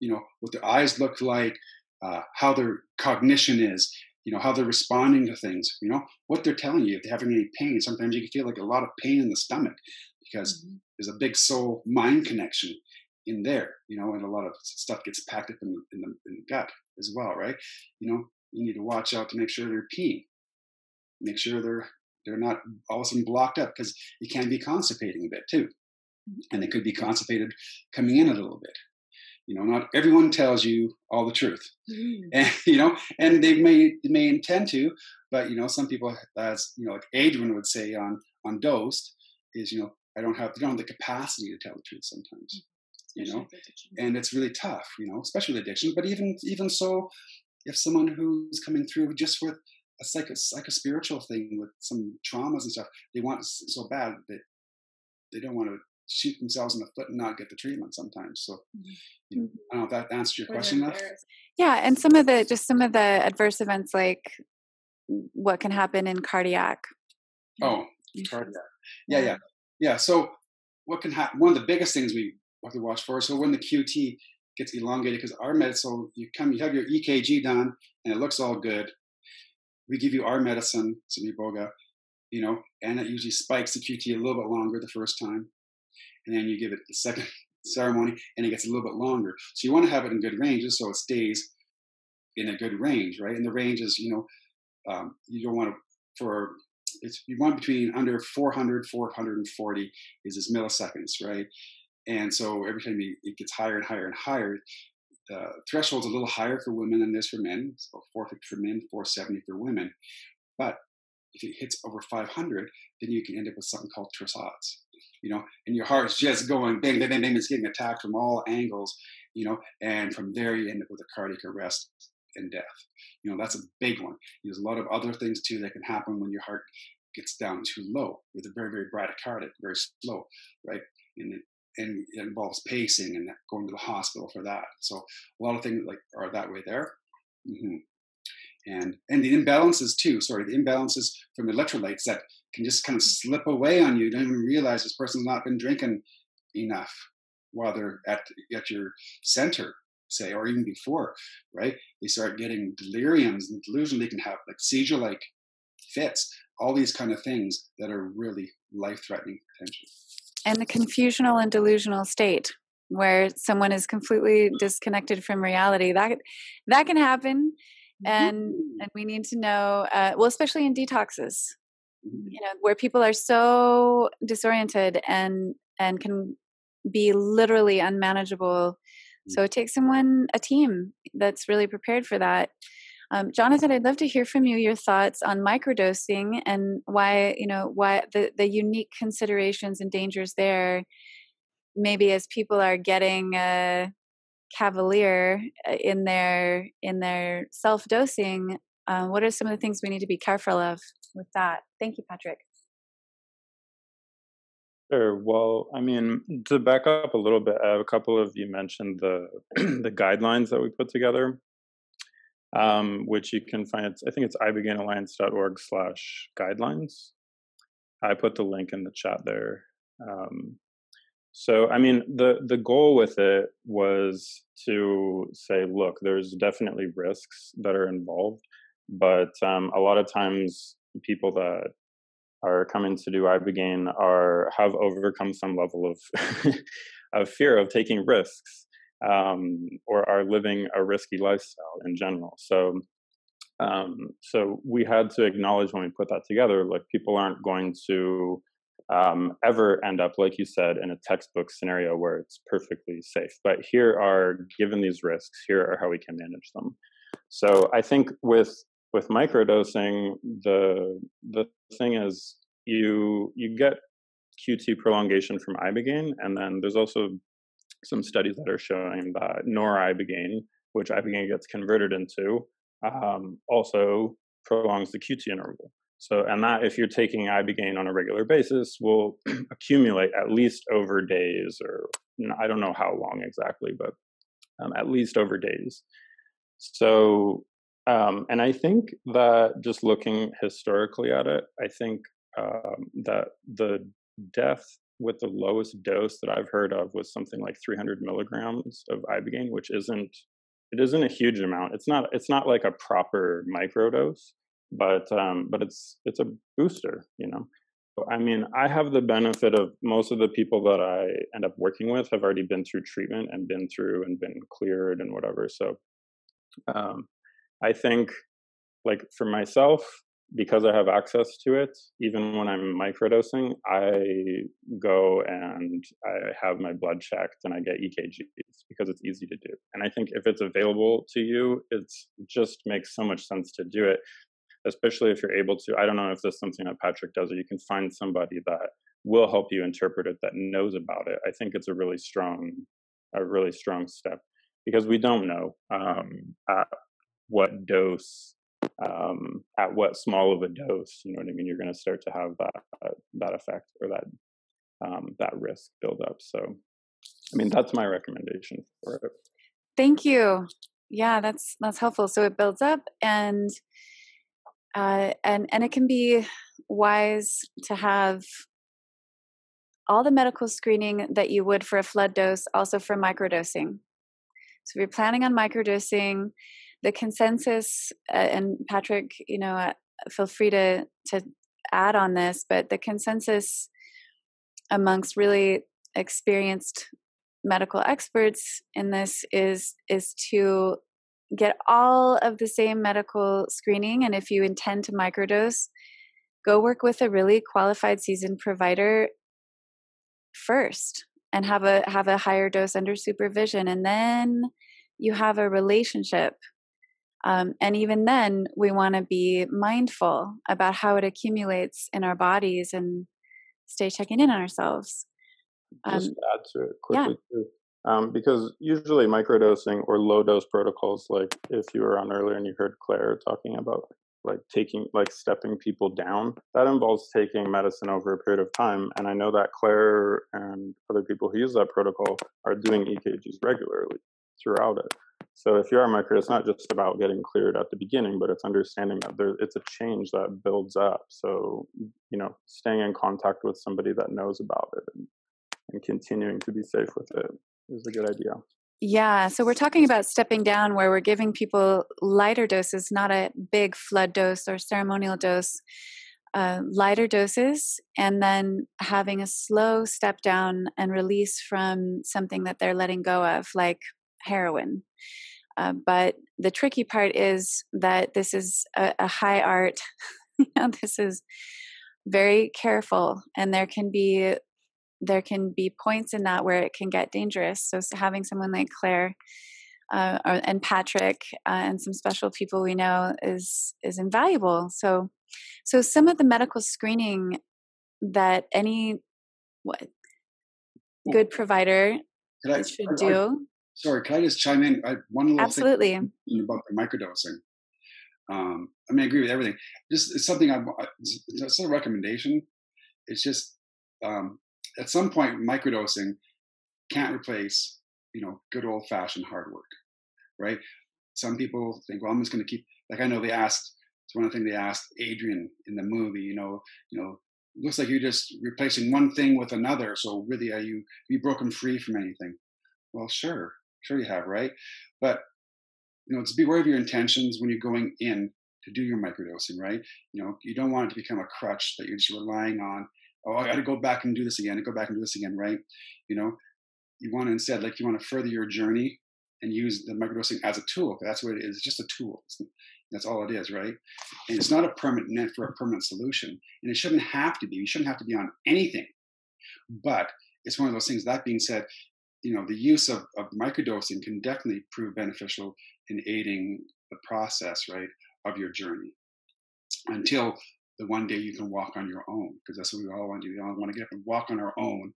you know, what their eyes look like, how their cognition is, you know, how they're responding to things, you know, what they're telling you, if they're having any pain. Sometimes you can feel like a lot of pain in the stomach because there's a big soul mind connection in there, you know, and a lot of stuff gets packed up in the gut as well, right? You know, you need to watch out to make sure they're peeing, make sure they're not all of a sudden blocked up, because it can be constipating a bit too. And they could be constipated coming in a little bit. You know, not everyone tells you all the truth, and, you know, and they may intend to, but, you know, some people, as you know, like Adrian would say on Dosed, is, you know, they don't have the capacity to tell the truth sometimes, you know, and it's really tough, you know, especially with addiction. But even so, if someone who's coming through just with a psycho-spiritual thing with some traumas and stuff, they want it so bad that they don't want to shoot themselves in the foot and not get the treatment sometimes. So, you know, I don't know if that answers your question enough. Yeah. And some of the adverse events, like what can happen in cardiac. Oh, cardiac. Yeah. So what can happen? One of the biggest things we have to watch for. So when the QT gets elongated, because our medicine, you have your EKG done and it looks all good. We give you our medicine, some Iboga, you know, and it usually spikes the QT a little bit longer the first time. And then you give it the second ceremony and it gets a little bit longer. So you want to have it in good ranges so it stays in a good range, right? And the range is, you know, you don't want to, you want between under 400, 440 is its milliseconds, right? And so every time it gets higher and higher and higher, the threshold's a little higher for women than it is for men. So 450 for men, 470 for women. But if it hits over 500, then you can end up with something called torsades. You know, and your heart's just going bang, bang, bang, bang. It's getting attacked from all angles, you know, and from there you end up with a cardiac arrest and death. You know, that's a big one. There's a lot of other things too that can happen when your heart gets down too low. It's a very, very bradycardic, very slow, right? And it involves pacing and going to the hospital for that. So a lot of things like are that way there. And the imbalances too, the imbalances from electrolytes that can just kind of slip away on you. You don't even realize this person's not been drinking enough while they're at your center, say, or even before, right? They start getting deliriums and delusion. They can have like seizure-like fits, all these kind of things that are really life-threatening potentially. And the confusional and delusional state where someone is completely disconnected from reality, that can happen. And we need to know, well, especially in detoxes, you know, where people are so disoriented and can be literally unmanageable. So it takes a team that's really prepared for that. Jonathan, I'd love to hear from you, your thoughts on microdosing and why the unique considerations and dangers there, maybe as people are getting, cavalier in their self-dosing. What are some of the things we need to be careful of with that? Thank you, Patrick. Sure. Well, I mean, to back up a little bit, a couple of you mentioned the guidelines that we put together, which you can find. I think it's ibogainealliance.org/guidelines. I put the link in the chat there. So, I mean, the goal with it was to say, look, there's definitely risks that are involved, but a lot of times people that are coming to do Ibogaine have overcome some level of of fear of taking risks, or are living a risky lifestyle in general. So we had to acknowledge when we put that together, like people aren't going to ever end up, like you said, in a textbook scenario where it's perfectly safe. But here are, given these risks, here are how we can manage them. So I think with microdosing, the thing is you get QT prolongation from Ibogaine, and then there's also some studies that are showing that noribogaine, which Ibogaine gets converted into, also prolongs the QT interval. So, and that if you're taking Ibogaine on a regular basis will accumulate at least over days, or I don't know how long exactly, but at least over days. So, and I think that just looking historically at it, I think that the death with the lowest dose that I've heard of was something like 300 milligrams of Ibogaine, which isn't a huge amount. It's not like a proper microdose. But it's a booster, you know. I mean, I have the benefit of most of the people that I end up working with have already been through treatment and been cleared and whatever. So I think, like, for myself, because I have access to it, even when I'm microdosing, I go and I have my blood checked and I get EKGs because it's easy to do. And I think if it's available to you, it's just makes so much sense to do it. Especially if you're able to, I don't know if this is something that Patrick does, or you can find somebody that will help you interpret it, that knows about it. I think it's a really strong step, because we don't know at what dose, at what small of a dose, you know what I mean? You're going to start to have that effect, or that risk build up. So, I mean, that's my recommendation for it. Thank you. Yeah, that's helpful. So it builds up, and it can be wise to have all the medical screening that you would for a flood dose also for microdosing. So if you're planning on microdosing, the consensus, and Patrick, you know, feel free to add on this, but the consensus amongst really experienced medical experts in this is to get all of the same medical screening. And if you intend to microdose, go work with a really qualified, seasoned provider first, and have a higher dose under supervision. And then you have a relationship. And even then, we want to be mindful about how it accumulates in our bodies and stay checking in on ourselves. Just add to it quickly, yeah. Too. Because usually microdosing or low dose protocols, like if you were on earlier and you heard Claire talking about stepping people down, that involves taking medicine over a period of time. And I know that Claire and other people who use that protocol are doing EKGs regularly throughout it. So if you're on micro, it's not just about getting cleared at the beginning, but it's understanding that it's a change that builds up. So, you know, staying in contact with somebody that knows about it and continuing to be safe with it is a good idea. Yeah. So we're talking about stepping down, where we're giving people lighter doses, not a big flood dose or ceremonial dose, lighter doses, and then having a slow step down and release from something that they're letting go of, like heroin. But the tricky part is that this is a high art. You know, this is very careful, and there can be points in that where it can get dangerous. So having someone like Claire and Patrick and some special people we know is invaluable. So some of the medical screening that any good provider should do. Sorry, can I just chime in? One little Absolutely. Thing about the microdosing. I mean, I agree with everything. Just it's something it's not a recommendation. It's just, at some point, microdosing can't replace, you know, good old-fashioned hard work, right? Some people think, well, I'm just going to keep. Like, I know it's one of the things they asked Adrian in the movie. You know, looks like you're just replacing one thing with another. So really, have you broken free from anything? Well, sure you have, right? But you know, it's beware of your intentions when you're going in to do your microdosing, right? You know, you don't want it to become a crutch that you're just relying on. Oh, I got to go back and do this again, right? You know, you want to instead, like, you want to further your journey and use the microdosing as a tool. That's what it is. It's just a tool. That's all it is, right? And it's not a permanent, meant for a permanent solution. And it shouldn't have to be. You shouldn't have to be on anything. But it's one of those things. That being said, you know, the use of microdosing can definitely prove beneficial in aiding the process, right, of your journey. Until the one day you can walk on your own, because that's what we all want to do. We all want to get up and walk on our own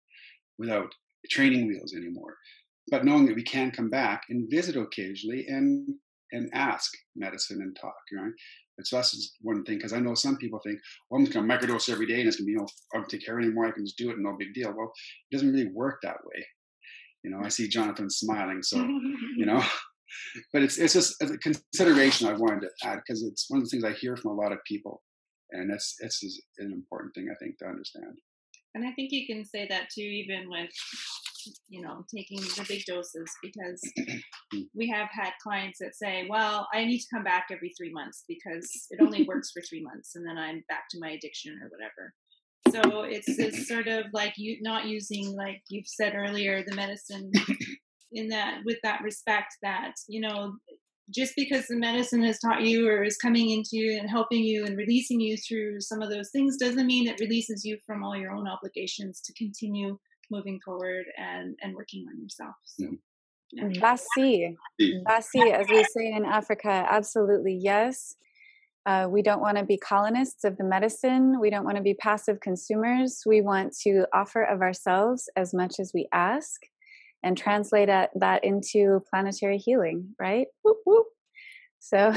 without training wheels anymore. But knowing that we can come back and visit occasionally and ask medicine and talk, right? And so that's one thing, because I know some people think, well, I'm just going to microdose every day and it's going to be, you know, I don't take care anymore. I can just do it, no big deal. Well, it doesn't really work that way. You know, I see Jonathan smiling, so, you know. But it's just a consideration I wanted to add, because it's one of the things I hear from a lot of people. And that's an important thing, I think, to understand. And I think you can say that, too, even with, you know, taking the big doses, because we have had clients that say, well, I need to come back every 3 months because it only works for 3 months and then I'm back to my addiction or whatever. So it's this sort of like you not using, like you've said earlier, the medicine in that, with that respect that, you know, just because the medicine has taught you or is coming into you and helping you and releasing you through some of those things doesn't mean it releases you from all your own obligations to continue moving forward and working on yourself. So, yeah. Basi, as we say in Africa, absolutely yes. We don't want to be colonists of the medicine. We don't want to be passive consumers. We want to offer of ourselves as much as we ask and translate that into planetary healing, right? Whoop, whoop. So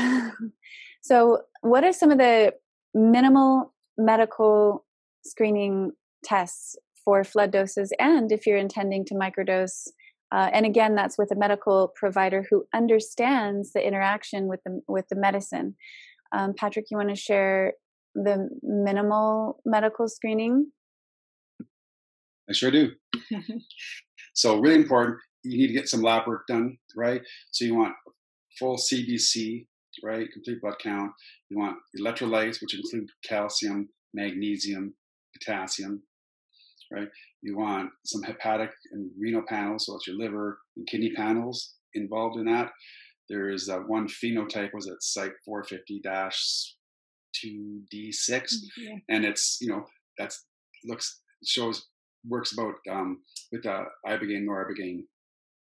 what are some of the minimal medical screening tests for flood doses, and if you're intending to microdose, and again, that's with a medical provider who understands the interaction with the medicine. Patrick, you want to share the minimal medical screening? I sure do. So really important, you need to get some lab work done, right? So you want full CBC, right? Complete blood count. You want electrolytes, which include calcium, magnesium, potassium. Right, you want some hepatic and renal panels, so it's your liver and kidney panels involved in that. There is one phenotype, was it Psych 450-2D6, yeah. And it's, you know, that's works about with the ibogaine, noribogaine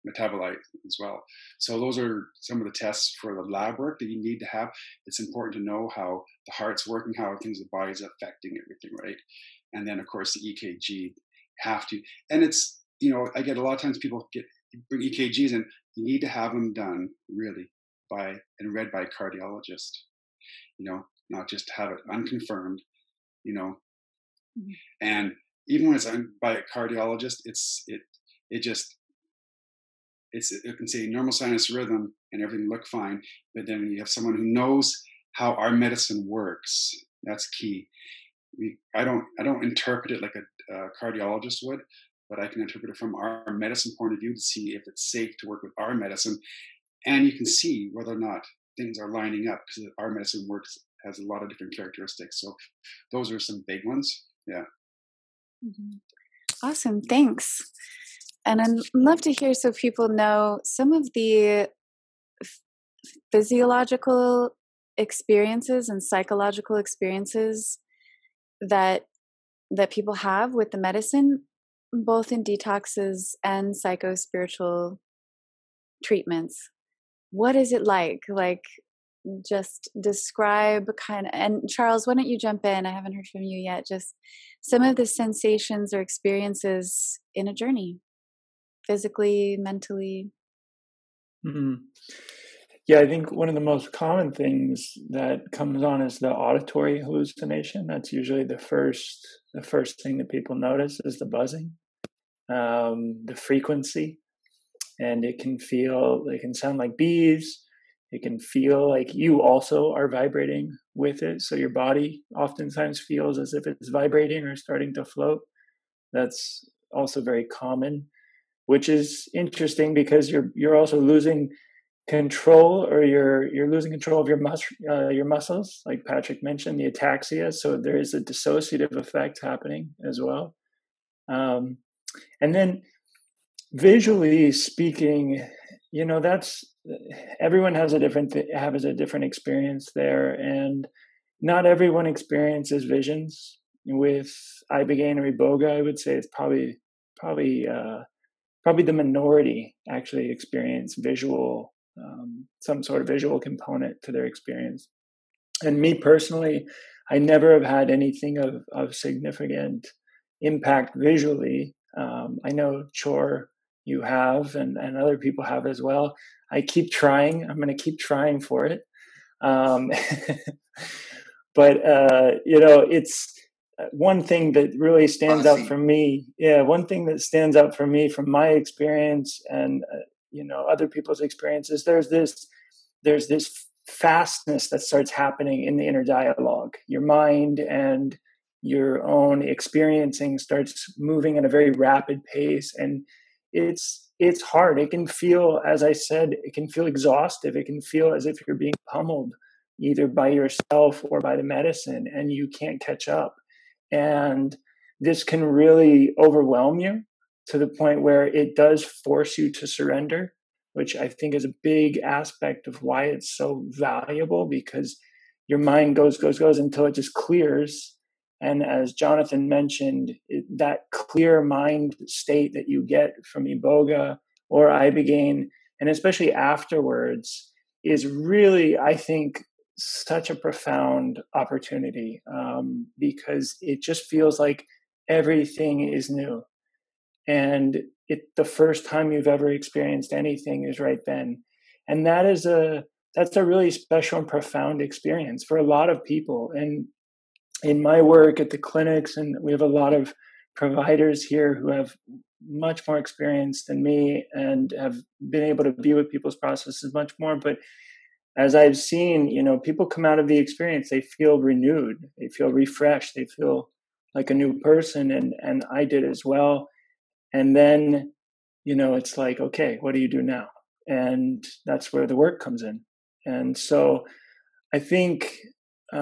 metabolite as well. So those are some of the tests for the lab work that you need to have. It's important to know how the heart's working, how things, the body's affecting everything, right? And then, of course, the EKG have to. And it's, you know, I get a lot of times people bring EKGs in. You need to have them done, really, read by a cardiologist, you know, not just have it unconfirmed, you know. Mm-hmm. And even when it's by a cardiologist, it can say normal sinus rhythm and everything look fine. But then you have someone who knows how our medicine works. That's key. I don't interpret it like a cardiologist would, but I can interpret it from our medicine point of view to see if it's safe to work with our medicine. And you can see whether or not things are lining up, because our medicine has a lot of different characteristics. So those are some big ones. Yeah. Mm-hmm. Awesome. Thanks. And I'd love to hear, so people know some of the physiological experiences and psychological experiences that people have with the medicine, both in detoxes and psycho-spiritual treatments. What is it like? Like, just describe kind of, and Charles, why don't you jump in? I haven't heard from you yet. Just some of the sensations or experiences in a journey, physically, mentally. Mm-hmm. Yeah, I think one of the most common things that comes on is the auditory hallucination. That's usually the first thing that people notice is the buzzing, the frequency, and it can sound like bees. It can feel like you also are vibrating with it. So your body oftentimes feels as if it's vibrating or starting to float. That's also very common, which is interesting because you're also losing control, or you're losing control of your muscles, like Patrick mentioned, the ataxia. So there is a dissociative effect happening as well. And then visually speaking, you know, that's, everyone has a different experience there, and not everyone experiences visions with Ibogaine or Iboga. I would say it's probably the minority actually experience visual, some sort of visual component to their experience. And me personally, I never have had anything of significant impact visually. I know Chor, you have, and other people have as well. I keep trying. I'm going to keep trying for it. But you know, it's one thing that really stands out for me. Yeah. One thing that stands out for me from my experience and, you know, other people's experiences, there's this fastness that starts happening in the inner dialogue. Your mind and your own experiencing starts moving at a very rapid pace, and it's hard. It can feel, as I said, it can feel exhaustive. It can feel as if you're being pummeled either by yourself or by the medicine, and you can't catch up. And this can really overwhelm you to the point where it does force you to surrender, which I think is a big aspect of why it's so valuable, because your mind goes until it just clears. And as Jonathan mentioned, that clear mind state that you get from Iboga or Ibogaine, and especially afterwards, is really, I think, such a profound opportunity, because it just feels like everything is new. And the first time you've ever experienced anything is right then. And that's a really special and profound experience for a lot of people. And in my work at the clinics, and we have a lot of providers here who have much more experience than me and have been able to be with people's processes much more. But as I've seen, you know, people come out of the experience, they feel renewed, they feel refreshed, they feel like a new person. And I did as well. And then, you know, it's like, okay, what do you do now? And that's where the work comes in. And so I think, you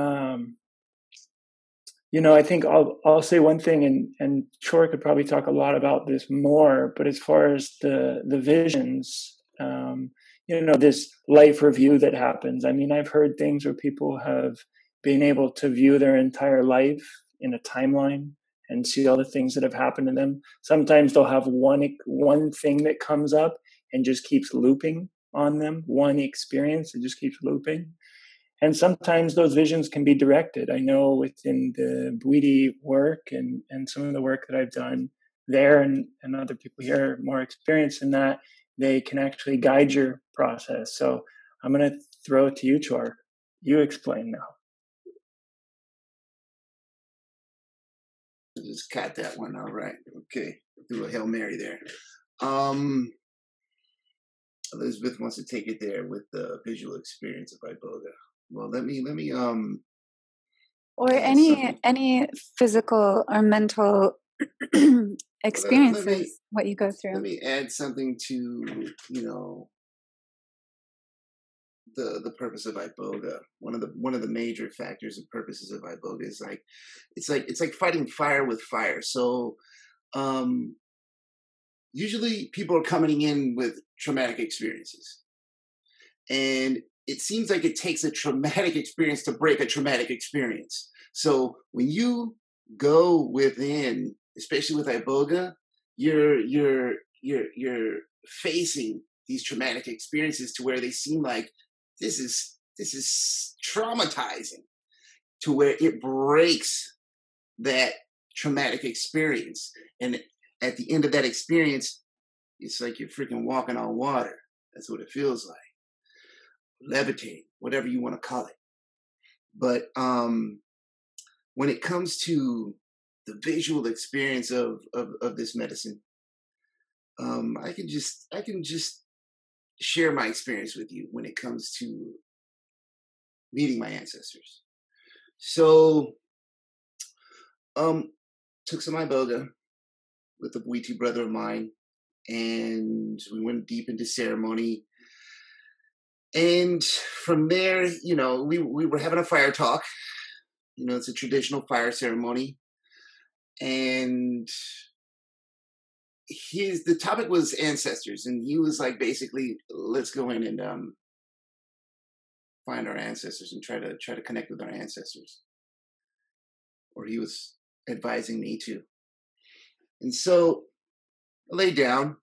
know, I think I'll say one thing, and Chor could probably talk a lot about this more, but as far as the visions, you know, this life review that happens. I mean, I've heard things where people have been able to view their entire life in a timeline and see all the things that have happened to them. Sometimes they'll have one thing that comes up and just keeps looping on them, one experience that just keeps looping. And sometimes those visions can be directed. I know within the Bwiti work and some of the work that I've done there, and other people here are more experienced in that, they can actually guide your process. So I'm going to throw it to you, Chor. You explain now. Just cut that one. All right. Okay. Do a Hail Mary there. Elizabeth wants to take it there with the visual experience of Iboga. Well, let me or any physical or mental experiences, what you go through. Let me add something to, you know, the purpose of Iboga. One of the major factors and purposes of Iboga is like fighting fire with fire. So usually people are coming in with traumatic experiences, and it seems like it takes a traumatic experience to break a traumatic experience. So when you go within, especially with Iboga, you're facing these traumatic experiences to where they seem like this is traumatizing, to where it breaks that traumatic experience. And at the end of that experience, it's like you're freaking walking on water. That's what it feels like. Levitating, whatever you want to call it. But when it comes to the visual experience of this medicine, I can just share my experience with you when it comes to meeting my ancestors. So took some Iboga with a Bwiti brother of mine, and we went deep into ceremony. And from there, you know, we were having a fire talk. You know, it's a traditional fire ceremony. And the topic was ancestors, and he was like, basically, let's go in and find our ancestors and try to connect with our ancestors. Or he was advising me to. And so I laid down,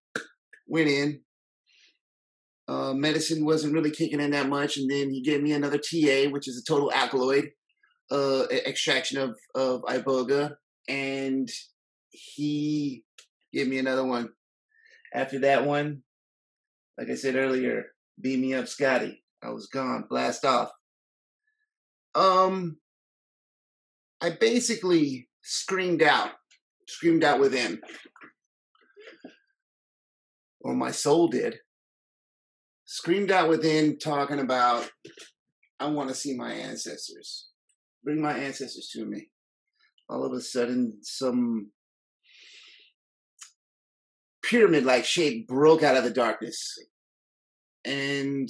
went in. Medicine wasn't really kicking in that much, and then he gave me another TA, which is a total alkaloid extraction of iboga, and he gave me another one. After that one, like I said earlier, beam me up, Scotty. I was gone, blast off. I basically screamed out within. Well, my soul did. Screamed out within, talking about, I want to see my ancestors. Bring my ancestors to me. All of a sudden, some pyramid-like shape broke out of the darkness. And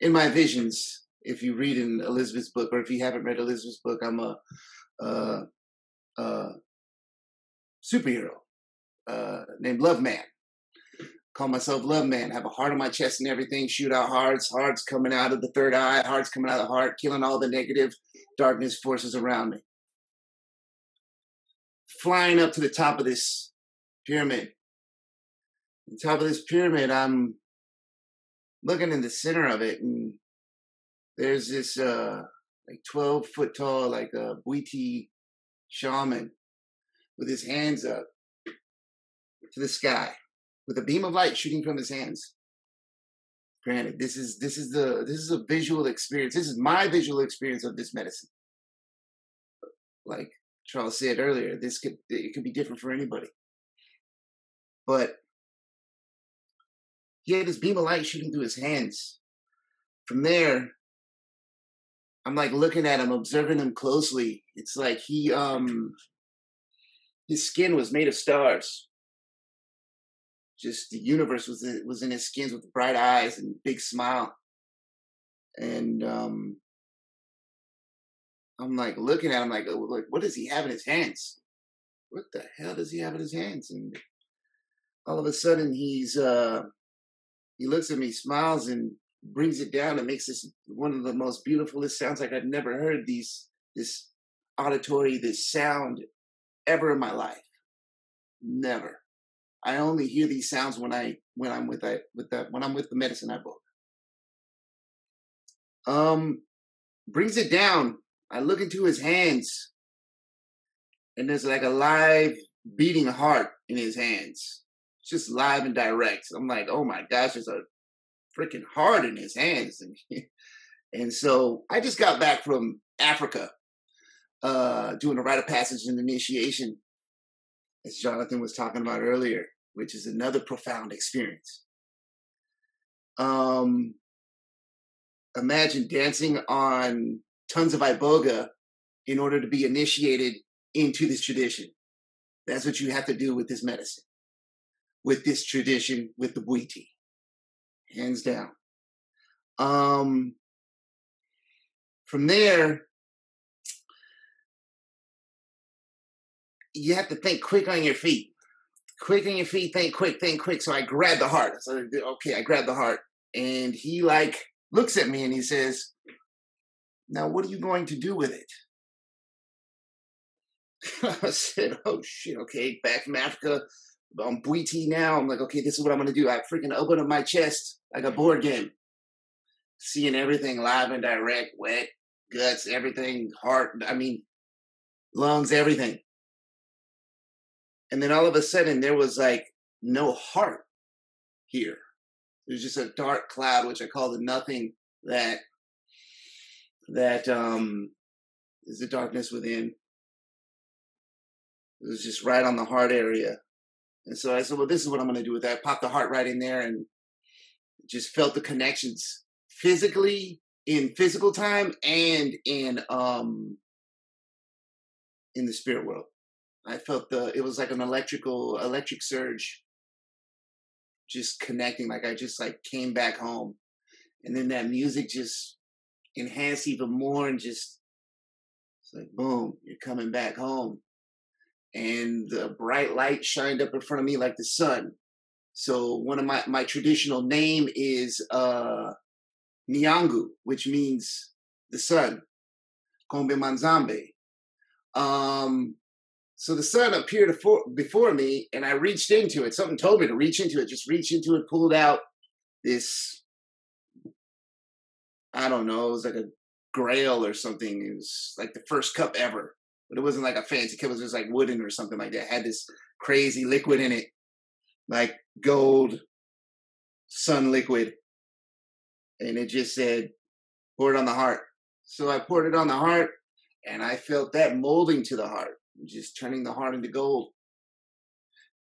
in my visions, if you read in Elizabeth's book, or if you haven't read Elizabeth's book, I'm a superhero named Love Man. Call myself Love Man, have a heart on my chest and everything, shoot out hearts coming out of the third eye, hearts coming out of the heart, killing all the negative darkness forces around me. Flying up to the top of this pyramid. On top of this pyramid, I'm looking in the center of it, and there's this like 12-foot tall, like a Bwiti shaman with his hands up to the sky, with a beam of light shooting from his hands. Granted, this is a visual experience. This is my visual experience of this medicine. Like Charles said earlier, it could be different for anybody. But he had this beam of light shooting through his hands. From there, I'm like looking at him, observing him closely. It's like he his skin was made of stars. Just the universe was in his skins, with bright eyes and big smile. And I'm like looking at him like, what does he have in his hands? What the hell does he have in his hands? And all of a sudden he looks at me, smiles, and brings it down and makes this one of the most beautiful. It sounds like I've never heard this sound ever in my life. Never. I only hear these sounds when I'm with the medicine I bought. Brings it down. I look into his hands, and there's like a live beating heart in his hands. It's just live and direct. I'm like, oh my gosh, there's a freaking heart in his hands. And so I just got back from Africa, doing a rite of passage and initiation, as Jonathan was talking about earlier, which is another profound experience. Imagine dancing on tons of iboga in order to be initiated into this tradition. That's what you have to do with this medicine, with this tradition, with the Bwiti, hands down. From there, you have to think quick on your feet. Quick on your feet, think quick. So I grabbed the heart. So, okay, I grabbed the heart. And he like looks at me and he says, now what are you going to do with it? I said, oh shit, okay, back from Africa. I'm Bwiti now. I'm like, okay, this is what I'm going to do. I freaking open up my chest like a board game. Seeing everything live and direct, wet, guts, everything, heart, I mean, lungs, everything. And then all of a sudden, there was like no heart here. There's just a dark cloud, which I call the nothing, that is the darkness within. It was just right on the heart area. And so I said, well, this is what I'm going to do with that. Pop the heart right in there and just felt the connections physically, in physical time, and in the spirit world. I felt it was like an electric surge, just connecting. Like I just like came back home, and then that music just enhanced even more, and just it's like boom, you're coming back home. and the bright light shined up in front of me like the sun. So one of my traditional name is Nyangu, which means the sun, Kombe Manzambe. So the sun appeared before me, and I reached into it. Something told me to reach into it. Just reached into it, pulled out this, I don't know, it was like a grail or something. It was like the first cup ever. But it wasn't like a fancy cup. It was just like wooden or something like that. It had this crazy liquid in it, like gold sun liquid. And it just said, pour it on the heart. So I poured it on the heart, and I felt that molding to the heart, just turning the heart into gold.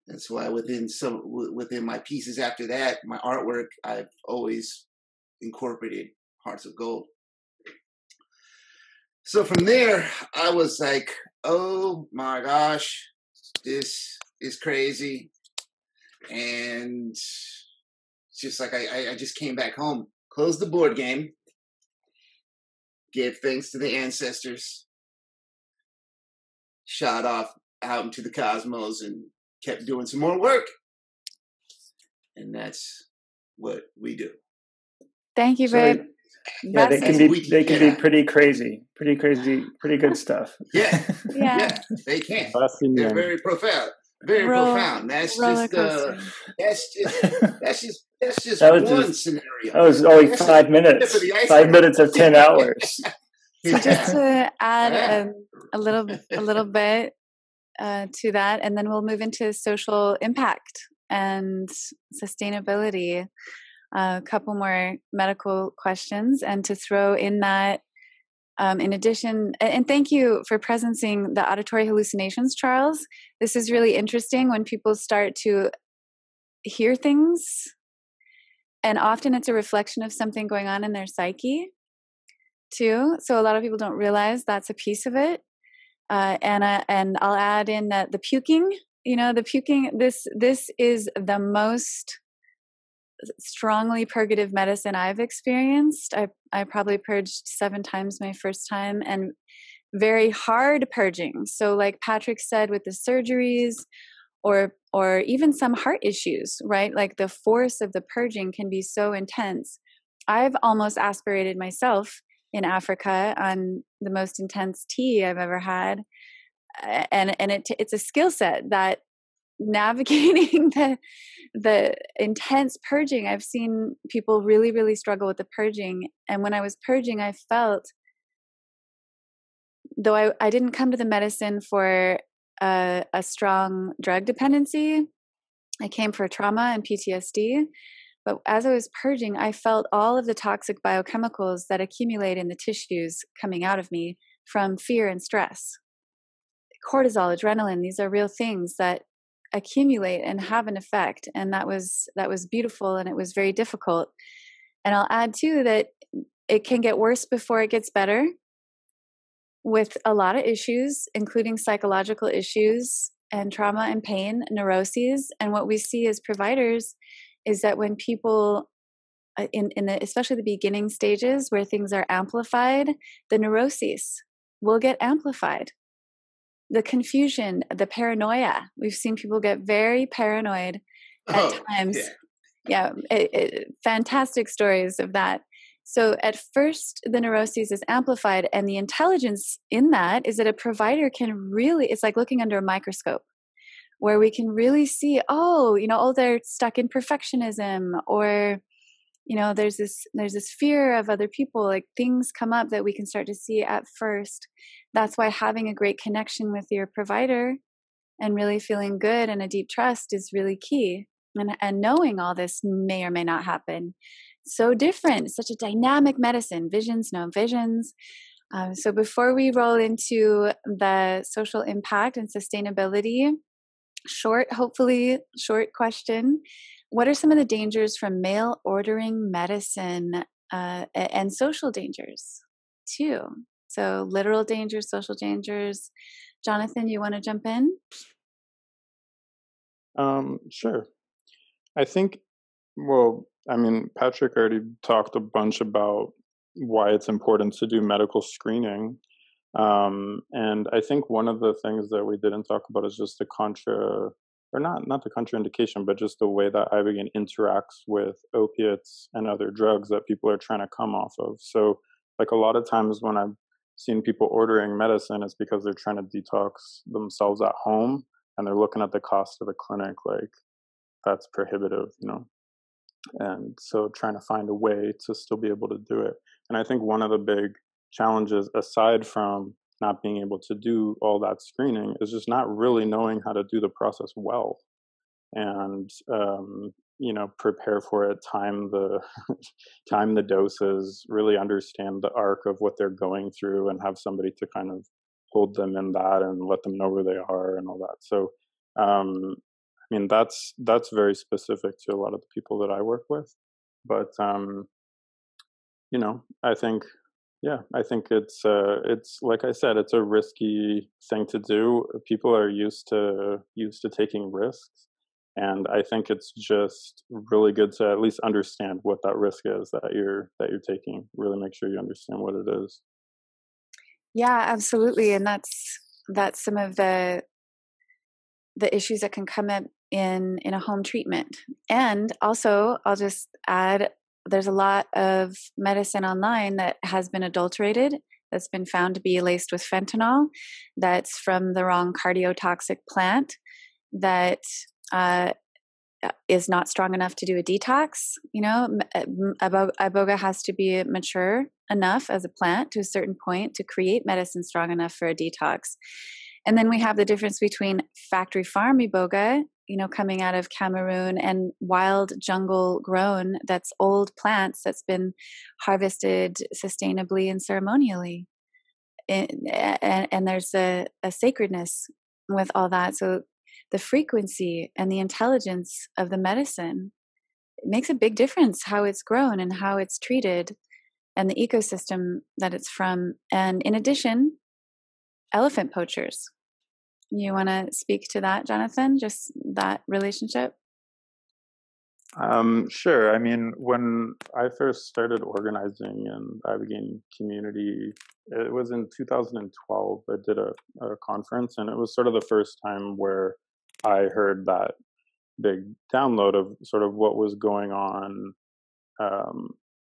That's why within my pieces after that, my artwork, I've always incorporated hearts of gold. So from there, I was like, oh my gosh, this is crazy. And it's just like I just came back home, closed the board game, gave thanks to the ancestors, shot off out into the cosmos, and kept doing some more work. And that's what we do. Thank you, babe. Yeah, they can be pretty crazy, pretty good stuff. Yeah. They can. They're very profound. Very profound. That's just one scenario. That was only 5 minutes. 5 minutes of 10 hours. Yeah. So just to add a little bit to that, and then we'll move into social impact and sustainability. A couple more medical questions, and to throw in that, in addition, and thank you for presencing the auditory hallucinations, Charles. This is really interesting when people start to hear things, and often it's a reflection of something going on in their psyche too. So a lot of people don't realize that's a piece of it. And I'll add in that the puking, this is the most strongly purgative medicine I've experienced. I probably purged 7 times my first time, and very hard purging. So like Patrick said, with the surgeries or even some heart issues, right? Like the force of the purging can be so intense. I've almost aspirated myself in Africa on the most intense tea I've ever had. And it's a skill set that navigating the intense purging. I've seen people really, really struggle with the purging. And when I was purging, I felt, though I didn't come to the medicine for a strong drug dependency, I came for trauma and PTSD. But as I was purging, I felt all of the toxic biochemicals that accumulate in the tissues coming out of me from fear and stress. Cortisol, adrenaline, these are real things that accumulate and have an effect, and that was beautiful, and it was very difficult. And I'll add too that it can get worse before it gets better with a lot of issues, including psychological issues and trauma and pain, neuroses. And what we see as providers is that when people in the especially the beginning stages where things are amplified, the neuroses will get amplified. The confusion, the paranoia. We've seen people get very paranoid at times. Yeah. Fantastic stories of that. So at first, the neuroses is amplified, and the intelligence in that is that a provider can really, it's like looking under a microscope, where we can really see, they're stuck in perfectionism, or, there's this fear of other people, like things come up that we can start to see at first. That's why having a great connection with your provider and really feeling good and a deep trust is really key. And knowing all this may or may not happen. So different, such a dynamic medicine, visions, no visions. So before we roll into the social impact and sustainability, hopefully short question. What are some of the dangers from mail ordering medicine and social dangers too? So literal dangers, social dangers. Jonathan, you want to jump in? Sure. I think, Patrick already talked a bunch about why it's important to do medical screening. And I think one of the things that we didn't talk about is just the contraindication, but just the way that Ibogaine interacts with opiates and other drugs that people are trying to come off of. So like a lot of times when I've seen people ordering medicine, it's because they're trying to detox themselves at home and they're looking at the cost of a clinic, like that's prohibitive, you know? And so trying to find a way to still be able to do it. And I think one of the big challenges, aside from not being able to do all that screening, is just not really knowing how to do the process well and, you know, prepare for it, time the doses, really understand the arc of what they're going through and have somebody to kind of hold them in that and let them know where they are and all that. So, I mean, that's very specific to a lot of the people that I work with, but, you know, I think it's like I said, it's a risky thing to do. People are used to taking risks. And I think it's just really good to at least understand what that risk is that you're taking, really make sure you understand what it is. Yeah, absolutely. And that's some of the issues that can come up in a home treatment. And also I'll just add, there's a lot of medicine online that has been adulterated, that's been found to be laced with fentanyl, that's from the wrong cardiotoxic plant, that is not strong enough to do a detox. You know, Iboga has to be mature enough as a plant to a certain point to create medicine strong enough for a detox. And then we have the difference between factory farm Iboga, you know, coming out of Cameroon, and wild jungle grown, that's old plants that's been harvested sustainably and ceremonially. And there's a sacredness with all that. So the frequency and the intelligence of the medicine, it makes a big difference how it's grown and how it's treated and the ecosystem that it's from. And in addition, elephant poachers. You want to speak to that, Jonathan? Just that relationship? Sure. I mean, when I first started organizing in the Ibogaine community, it was in 2012. I did a conference, and it was sort of the first time where I heard that big download of sort of what was going on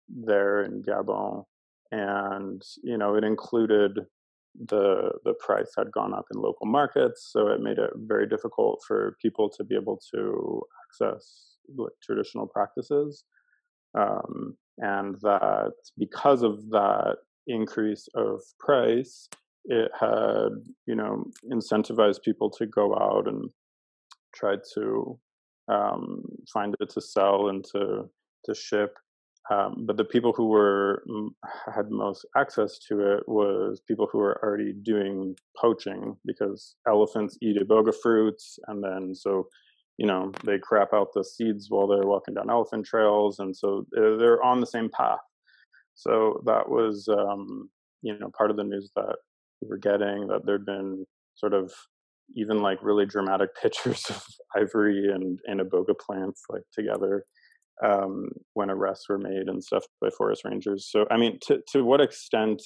there in Gabon. And, you know, it included the price had gone up in local markets, so it made it very difficult for people to be able to access like traditional practices, and that because of that increase of price, it had, you know, incentivized people to go out and try to find it to sell and to ship. But the people who had most access to it was people who were already doing poaching, because elephants eat iboga fruits, and then so, you know, they crap out the seeds while they're walking down elephant trails, and so they're on the same path. So that was, you know, part of the news that we were getting, that there'd been sort of even like really dramatic pictures of ivory and iboga plants like together. When arrests were made and stuff by forest rangers. So, I mean, to what extent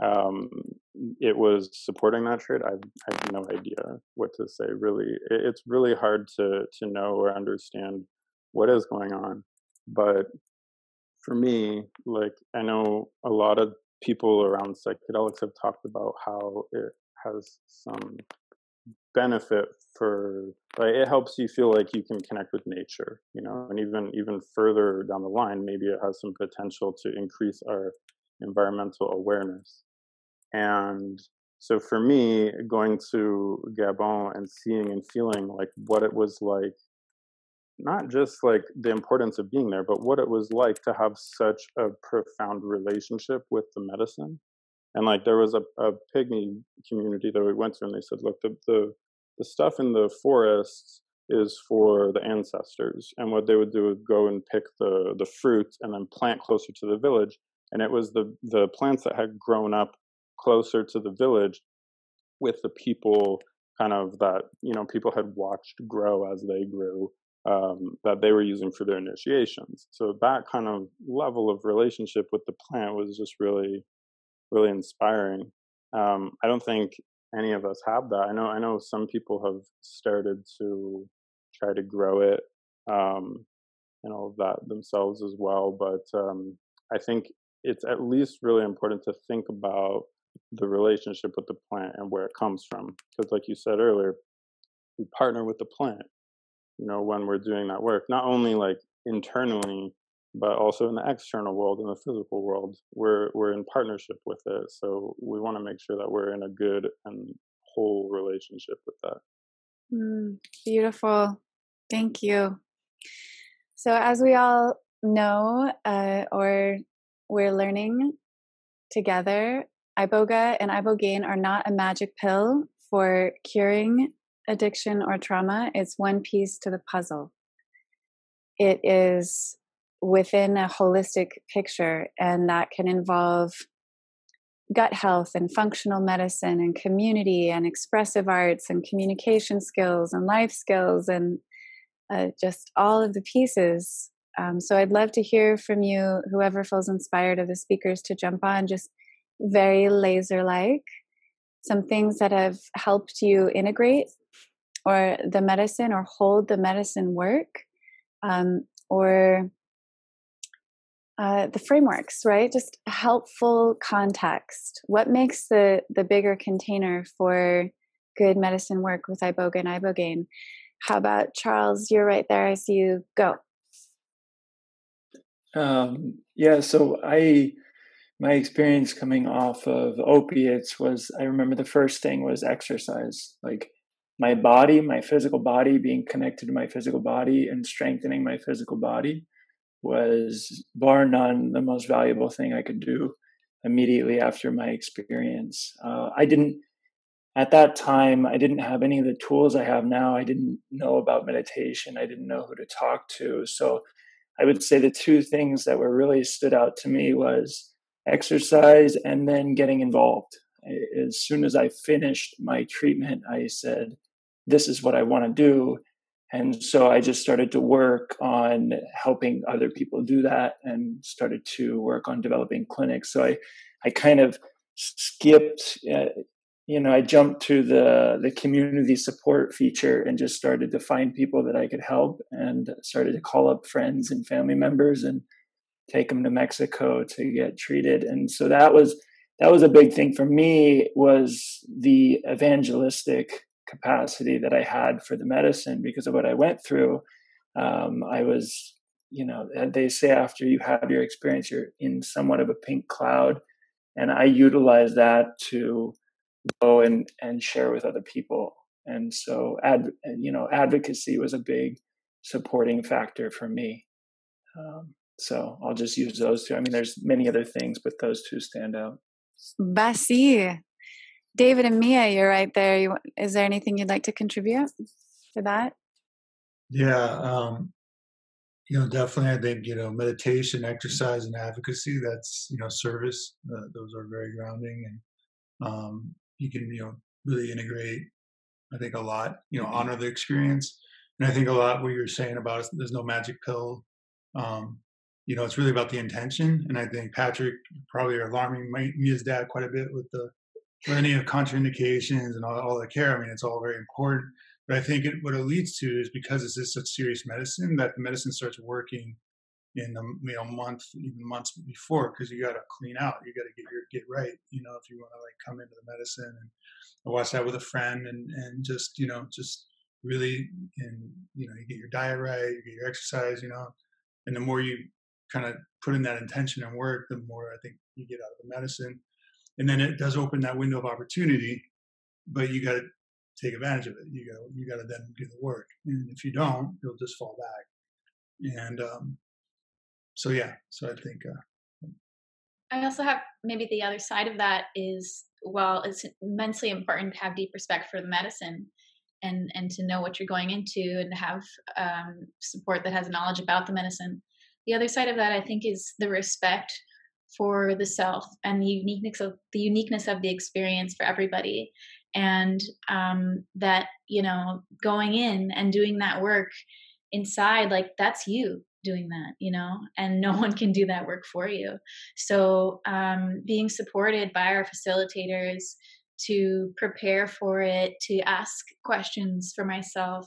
it was supporting that trade, I have no idea what to say, really. It's really hard to know or understand what is going on. But for me, like, I know a lot of people around psychedelics have talked about how it has some benefit for, like, it helps you feel like you can connect with nature, you know, and even further down the line, maybe it has some potential to increase our environmental awareness. And so for me, going to Gabon and seeing and feeling like what it was like, not just like the importance of being there, but what it was like to have such a profound relationship with the medicine. And like there was a pygmy community that we went to, and they said, look, the stuff in the forests is for the ancestors. And what they would do is go and pick the fruit and then plant closer to the village. And it was the plants that had grown up closer to the village with the people, kind of, that, you know, people had watched grow as they grew, that they were using for their initiations. So that kind of level of relationship with the plant was just really, really inspiring. I don't think any of us have that. I know some people have started to try to grow it and all of that themselves as well, but I think it's at least really important to think about the relationship with the plant and where it comes from, because like you said earlier, we partner with the plant, you know, when we're doing that work, not only like internally, but also in the external world, in the physical world, we're in partnership with it. So we want to make sure that we're in a good and whole relationship with that. Beautiful. Thank you. So as we all know, or we're learning together, Iboga and Ibogaine are not a magic pill for curing addiction or trauma. It's one piece to the puzzle. It is within a holistic picture, and that can involve gut health and functional medicine and community and expressive arts and communication skills and life skills and just all of the pieces. So I'd love to hear from you, whoever feels inspired of the speakers to jump on, just very laser-like, some things that have helped you integrate or the medicine or hold the medicine work, or the frameworks, right? Just helpful context. What makes the bigger container for good medicine work with Iboga and Ibogaine? How about Charles? You're right there. I see you. Go. Yeah. So my experience coming off of opiates was, I remember the first thing was exercise, like my body, my physical body, being connected to my physical body and strengthening my physical body was bar none the most valuable thing I could do immediately after my experience. At that time, I didn't have any of the tools I have now. I didn't know about meditation. I didn't know who to talk to. So I would say the two things that were really stood out to me was exercise and then getting involved. As soon as I finished my treatment, I said, this is what I want to do. And so I just started to work on helping other people do that and started to work on developing clinics. So I kind of skipped, I jumped to the community support feature and just started to find people that I could help and started to call up friends and family members and take them to Mexico to get treated. And so that was a big thing for me, was the evangelistic capacity that I had for the medicine because of what I went through. I was, they say after you have your experience, you're in somewhat of a pink cloud. And I utilized that to go and share with other people. And so, advocacy was a big supporting factor for me. So I'll just use those two. I mean, there's many other things, but those two stand out. Basi. David and Mia, you're right there. Is there anything you'd like to contribute to that? Yeah. Definitely, I think, meditation, exercise, and advocacy, that's, service. Those are very grounding. And you can, really integrate, I think, a lot, honor the experience. And I think a lot what you're saying about is there's no magic pill. It's really about the intention. And I think, Patrick, probably are alarming Mia's dad quite a bit with the plenty of contraindications and all the care. I mean, it's all very important. But I think what it leads to is, because this is such serious medicine, that the medicine starts working in the months before, because you got to clean out. You got to get right, if you want to come into the medicine. And I watched that with a friend and just, just really, and, you get your diet right, you get your exercise, and the more you kind of put in that intention and work, the more I think you get out of the medicine. And then it does open that window of opportunity, but you got to take advantage of it. You got to then do the work, and if you don't, you'll just fall back. And so I think. I also have maybe the other side of that is, while it's immensely important to have deep respect for the medicine, and to know what you're going into, and to have support that has knowledge about the medicine. The other side of that, I think, is the respect for the self and the uniqueness of the experience for everybody, and that going in and doing that work inside, that's you. doing that, you know, and no one can do that work for you. So being supported by our facilitators to prepare for it, to ask questions for myself,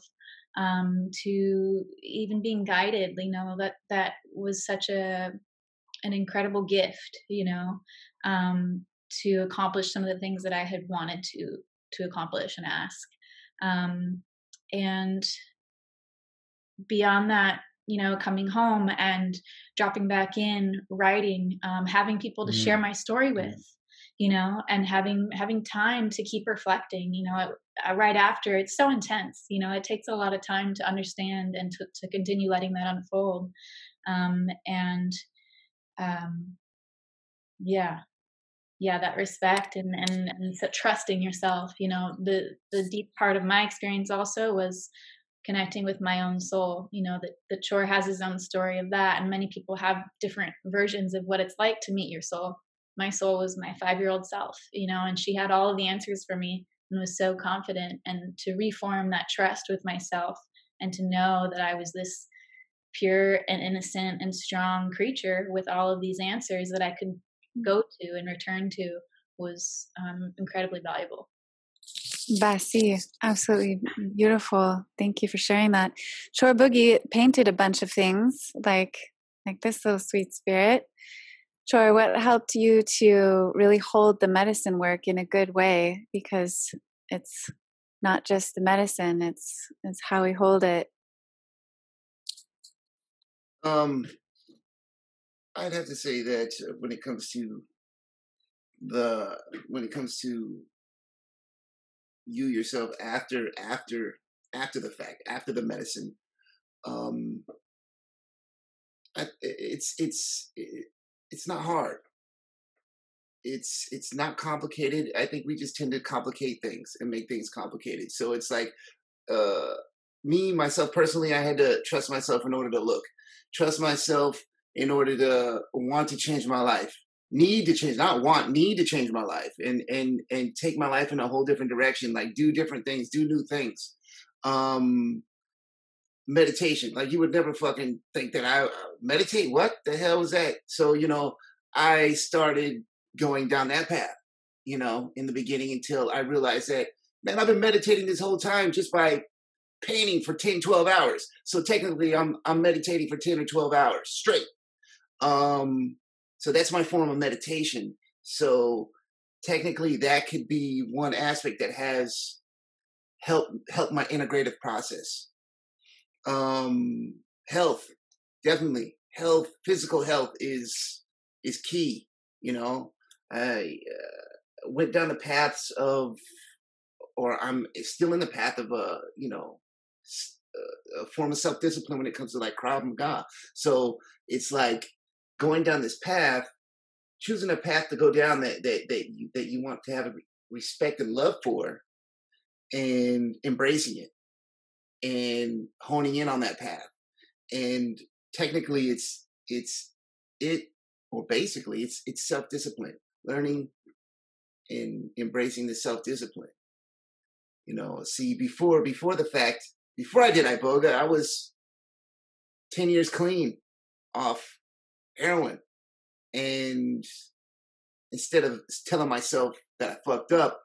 to even being guided, you know, that was such an incredible gift, you know, to accomplish some of the things that I had wanted to accomplish and ask. And beyond that, you know, coming home and dropping back in, writing, having people to share my story with, you know, and having time to keep reflecting, you know, right after. It's so intense, you know, it takes a lot of time to understand and to continue letting that unfold. Yeah, that respect and so trusting yourself, you know. The deep part of my experience also was connecting with my own soul. You know, the Chor has his own story of that, and many people have different versions of what it's like to meet your soul. My soul was my 5-year-old self, you know, and she had all of the answers for me and was so confident. And to reform that trust with myself and to know that I was this pure and innocent and strong creature with all of these answers that I could go to and return to was incredibly valuable. Basi, absolutely beautiful. Thank you for sharing that. Chor Boogie painted a bunch of things like this little sweet spirit. Chor, what helped you to really hold the medicine work in a good way? Because it's not just the medicine, it's how we hold it. I'd have to say that when it comes to you yourself after the fact, after the medicine, it's not hard. It's not complicated. I think we just tend to complicate things and make things complicated. So it's like me, myself personally, I had to trust myself in order to trust myself in order to want to change my life, need to change my life, and take my life in a whole different direction, like do different things, do new things. Meditation, like you would never fucking think that I meditate. What the hell was that? So, you know, I started going down that path, you know, in the beginning until I realized that, man, I've been meditating this whole time just by painting for 10, 12 hours. So technically I'm meditating for 10 or 12 hours straight. So that's my form of meditation. So technically that could be one aspect that has helped my integrative process. Health, definitely health, physical health is key. You know, I went down the paths of, or I'm still in the path of, you know, a form of self-discipline when it comes to like Krav Maga. So it's like, going down this path, choosing a path to go down that you want to have a respect and love for, and embracing it and honing in on that path. And technically basically it's self-discipline, learning and embracing the self-discipline. You know, see, before the fact, before I did Iboga, I was 10 years clean off heroin, and instead of telling myself that I fucked up,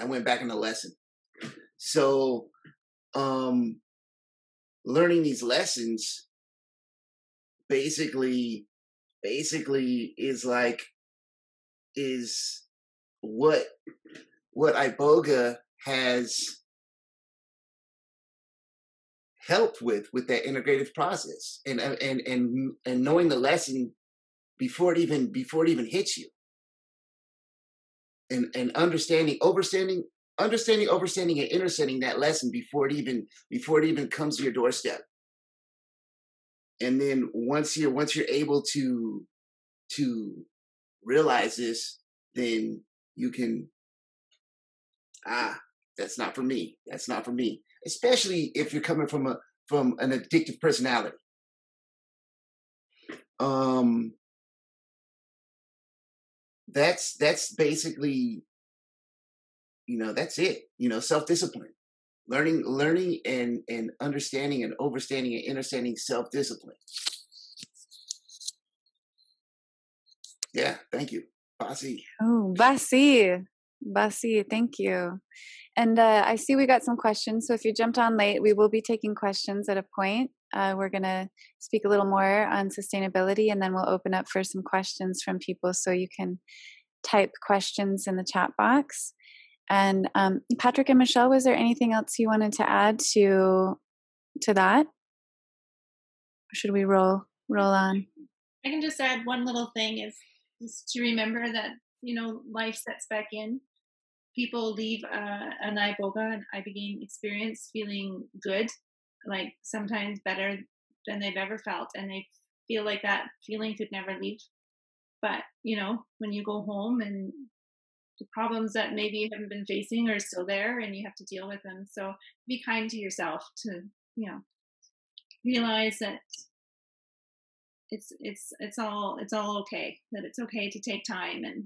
I went back in the lesson. So learning these lessons basically is what Iboga has helped with that integrative process, and knowing the lesson before it even hits you, and understanding and understanding that lesson before it even comes to your doorstep. And then once you're able to realize this, then you can, that's not for me. Especially if you're coming from an addictive personality. That's basically, you know, that's it. You know, self-discipline, Learning and understanding and overstanding and understanding self-discipline. Yeah, thank you. Basi. Oh, Basi. Basi, thank you. And I see we got some questions. So if you jumped on late, we will be taking questions at a point. We're going to speak a little more on sustainability, and then we'll open up for some questions from people. So you can type questions in the chat box. And Patrick and Michelle, was there anything else you wanted to add to that? Or should we roll on? I can just add one little thing is to remember that, you know, life sets back in. People leave an Iboga, an Ibogaine experience feeling good, like sometimes better than they've ever felt. And they feel like that feeling could never leave. But, you know, when you go home and the problems that maybe you haven't been facing are still there and you have to deal with them. So be kind to yourself to, you know, realize that it's all okay, that it's okay to take time. And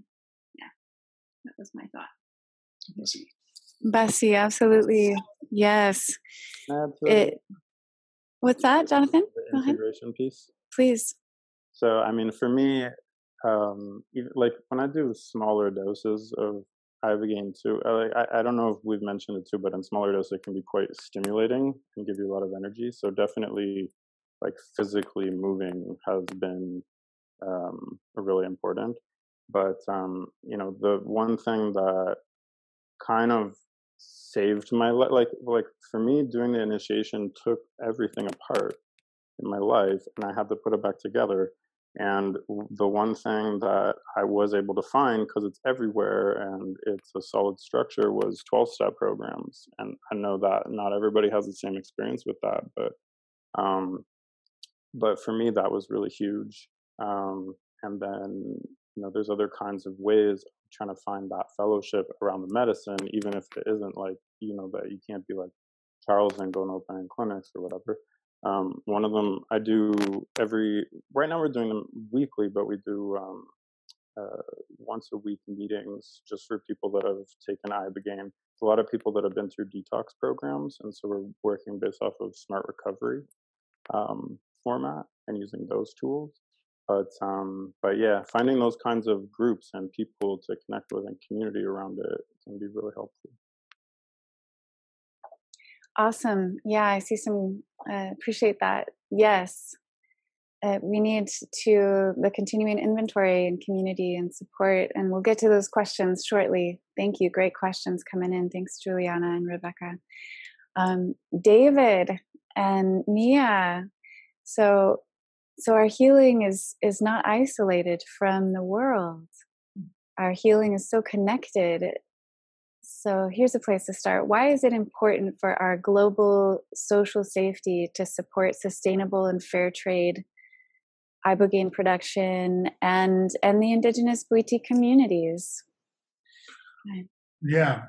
yeah, that was my thought. Bessie, absolutely. Yes. What's that, Jonathan? The integration piece. Please. So, I mean, for me, even, like when I do smaller doses of Ibogaine too, I don't know if we've mentioned it too, but in smaller doses, it can be quite stimulating and give you a lot of energy. So definitely like physically moving has been really important. But, you know, the one thing that kind of saved my life, like for me, doing the initiation took everything apart in my life, and I had to put it back together. And the one thing that I was able to find, because it's everywhere and it's a solid structure, was 12-step programs. And I know that not everybody has the same experience with that, but for me, that was really huge. And then, you know, there's other kinds of ways of trying to find that fellowship around the medicine, even if it isn't like, you know, that you can't be like Charles and go and open clinics or whatever. One of them I do right now we're doing them weekly, but we do once a week meetings just for people that have taken Ibogaine. It's a lot of people that have been through detox programs, and so we're working based off of smart recovery format and using those tools. But yeah, finding those kinds of groups and people to connect with and community around it can be really helpful. Awesome. Yeah, I see some, appreciate that. Yes. We need the continuing inventory and community and support, and we'll get to those questions shortly. Thank you. Great questions coming in. Thanks, Juliana and Rebecca. David and Mia. So our healing is not isolated from the world. Our healing is so connected. So here's a place to start. Why is it important for our global social safety to support sustainable and fair trade Ibogaine production and the indigenous Bwiti communities? Yeah,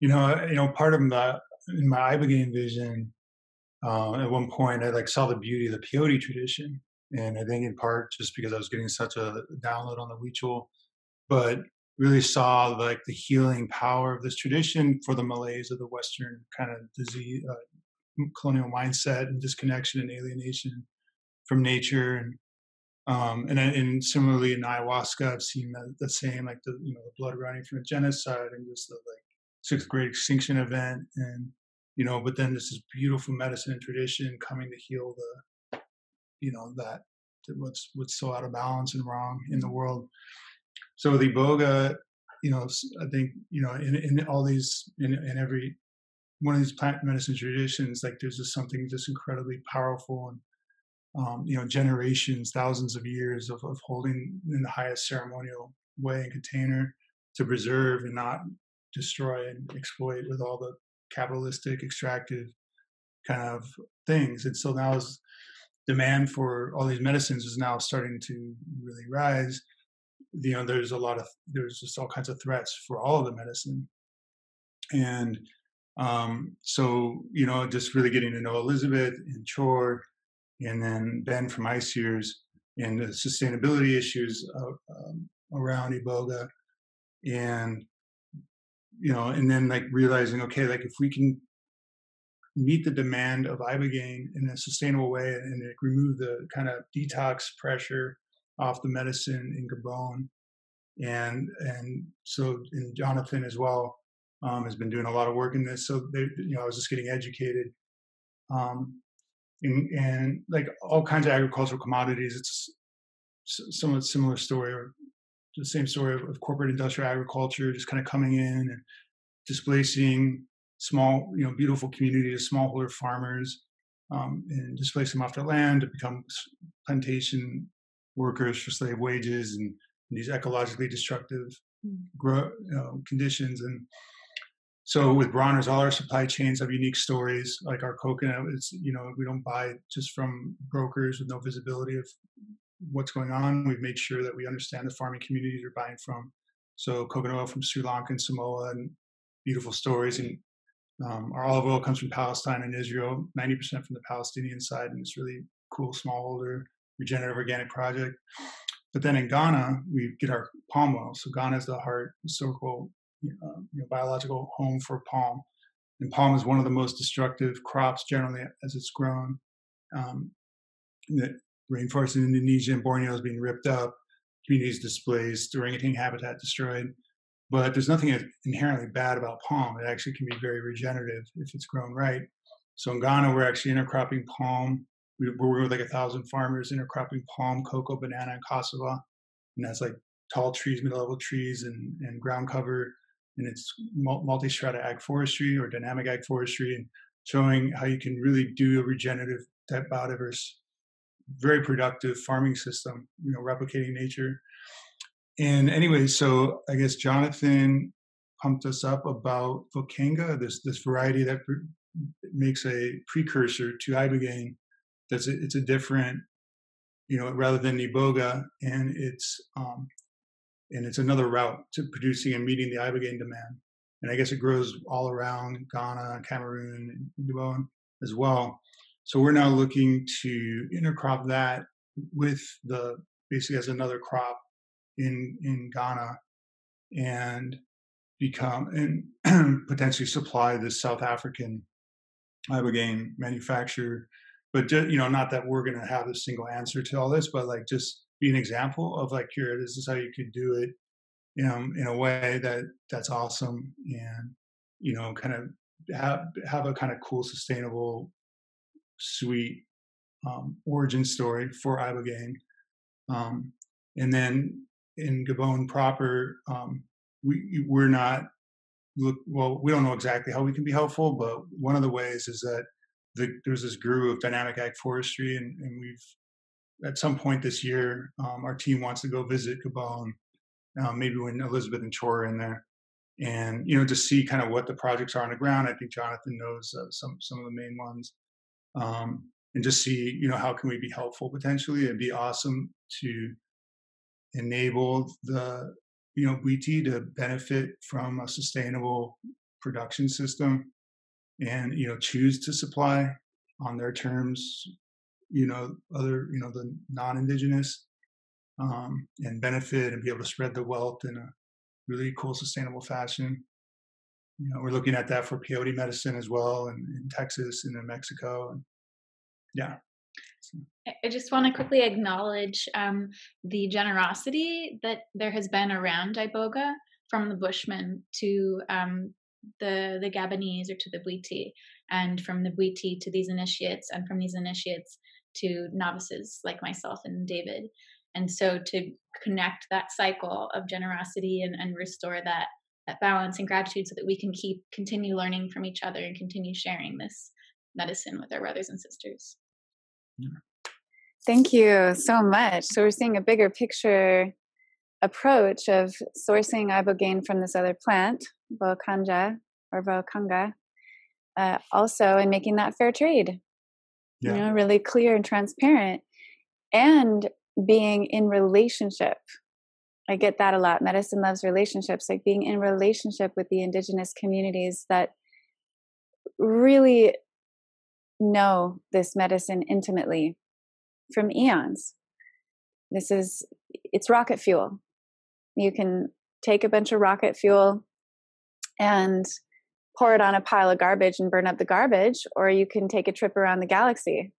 you know, part of my Ibogaine vision, at one point I saw the beauty of the peyote tradition, and I think in part just because I was getting such a download on the Weechul, but really saw like the healing power of this tradition for the malaise of the Western kind of disease, colonial mindset and disconnection and alienation from nature. And similarly in ayahuasca, I've seen the same, like the, you know, the blood running from a genocide and just the like 6th grade extinction event. And, you know, but then this is beautiful medicine and tradition coming to heal the, you know, that what's so out of balance and wrong in the world. So the Iboga, you know, I think, you know, in all these, in every one of these plant medicine traditions, like there's just something just incredibly powerful, and, you know, generations, thousands of years of holding in the highest ceremonial way and container to preserve and not destroy and exploit with all the capitalistic, extractive kind of things. And so now demand for all these medicines is now starting to really rise. You know, there's just all kinds of threats for all of the medicine. And so, you know, just really getting to know Elizabeth and Chor, and then Ben from ICEERS, and the sustainability issues around Iboga. And, you know, and then like realizing, okay, like if we can meet the demand of Ibogaine in a sustainable way, and it removed the kind of detox pressure off the medicine in Gabon. And Jonathan as well has been doing a lot of work in this. So they, you know, I was just getting educated, and like all kinds of agricultural commodities. It's somewhat similar story, or the same story of corporate industrial agriculture, just kind of coming in and displacing small, you know, beautiful communities, smallholder farmers, and displacing them off their land to become plantation workers for slave wages and these ecologically destructive conditions. And so with Bronner's, all our supply chains have unique stories. Like our coconut, it's, you know, we don't buy just from brokers with no visibility of what's going on. We've made sure that we understand the farming communities we're buying from. So coconut oil from Sri Lanka and Samoa, and beautiful stories. And our olive oil comes from Palestine and Israel, 90% from the Palestinian side. And it's really cool, smallholder, regenerative organic project. But then in Ghana, we get our palm oil. So Ghana is the heart, historical, biological home for palm. And palm is one of the most destructive crops generally as it's grown. The rainforest in Indonesia and Borneo is being ripped up, communities displaced, orangutan habitat destroyed. But there's nothing inherently bad about palm. It actually can be very regenerative if it's grown right. So in Ghana, we're actually intercropping palm. We're with like 1,000 farmers intercropping palm, cocoa, banana, and cassava. And that's like tall trees, middle-level trees, and ground cover. And it's multi-strata agroforestry or dynamic agroforestry, and showing how you can really do a regenerative type biodiverse, very productive farming system, you know, replicating nature. And anyway, so I guess Jonathan pumped us up about Voacanga, this variety that makes a precursor to Ibogaine. It's a different, you know, rather than Iboga, and it's another route to producing and meeting the Ibogaine demand. And I guess it grows all around Ghana, Cameroon, and Gabon as well. So we're now looking to intercrop that with the, basically as another crop in Ghana, and become, and potentially supply this South African Ibogaine manufacturer. But, you know, not that we're going to have a single answer to all this, but like just be an example of like, here, this is how you could do it, you know, in a way that's awesome, and, you know, kind of have a kind of cool, sustainable, sweet origin story for Ibogaine. And then in Gabon proper, we don't know exactly how we can be helpful, but one of the ways is that there's this guru of dynamic agroforestry, and we've, at some point this year, our team wants to go visit Gabon, maybe when Elizabeth and Chor are in there, and, you know, to see kind of what the projects are on the ground. I think Jonathan knows some of the main ones, and just see, you know, how can we be helpful potentially. It'd be awesome to enable the, you know, Bwiti to benefit from a sustainable production system, and, you know, choose to supply on their terms, you know, other, you know, the non-indigenous, and benefit and be able to spread the wealth in a really cool, sustainable fashion. You know, we're looking at that for peyote medicine as well, and in Texas and in Mexico. And yeah. I just want to quickly acknowledge the generosity that there has been around Iboga from the Bushmen to the Gabonese, or to the Bwiti, and from the Bwiti to these initiates, and from these initiates to novices like myself and David. And so to connect that cycle of generosity and restore that balance and gratitude, so that we can continue learning from each other and continue sharing this medicine with our brothers and sisters. Thank you so much. So we're seeing a bigger picture approach of sourcing Ibogaine from this other plant, Voacanga, also, and making that fair trade, yeah. You know, really clear and transparent, and being in relationship. I get that a lot. Medicine loves relationships, like being in relationship with the indigenous communities that really know this medicine intimately from eons. It's rocket fuel. You can take a bunch of rocket fuel and pour it on a pile of garbage and burn up the garbage, or you can take a trip around the galaxy,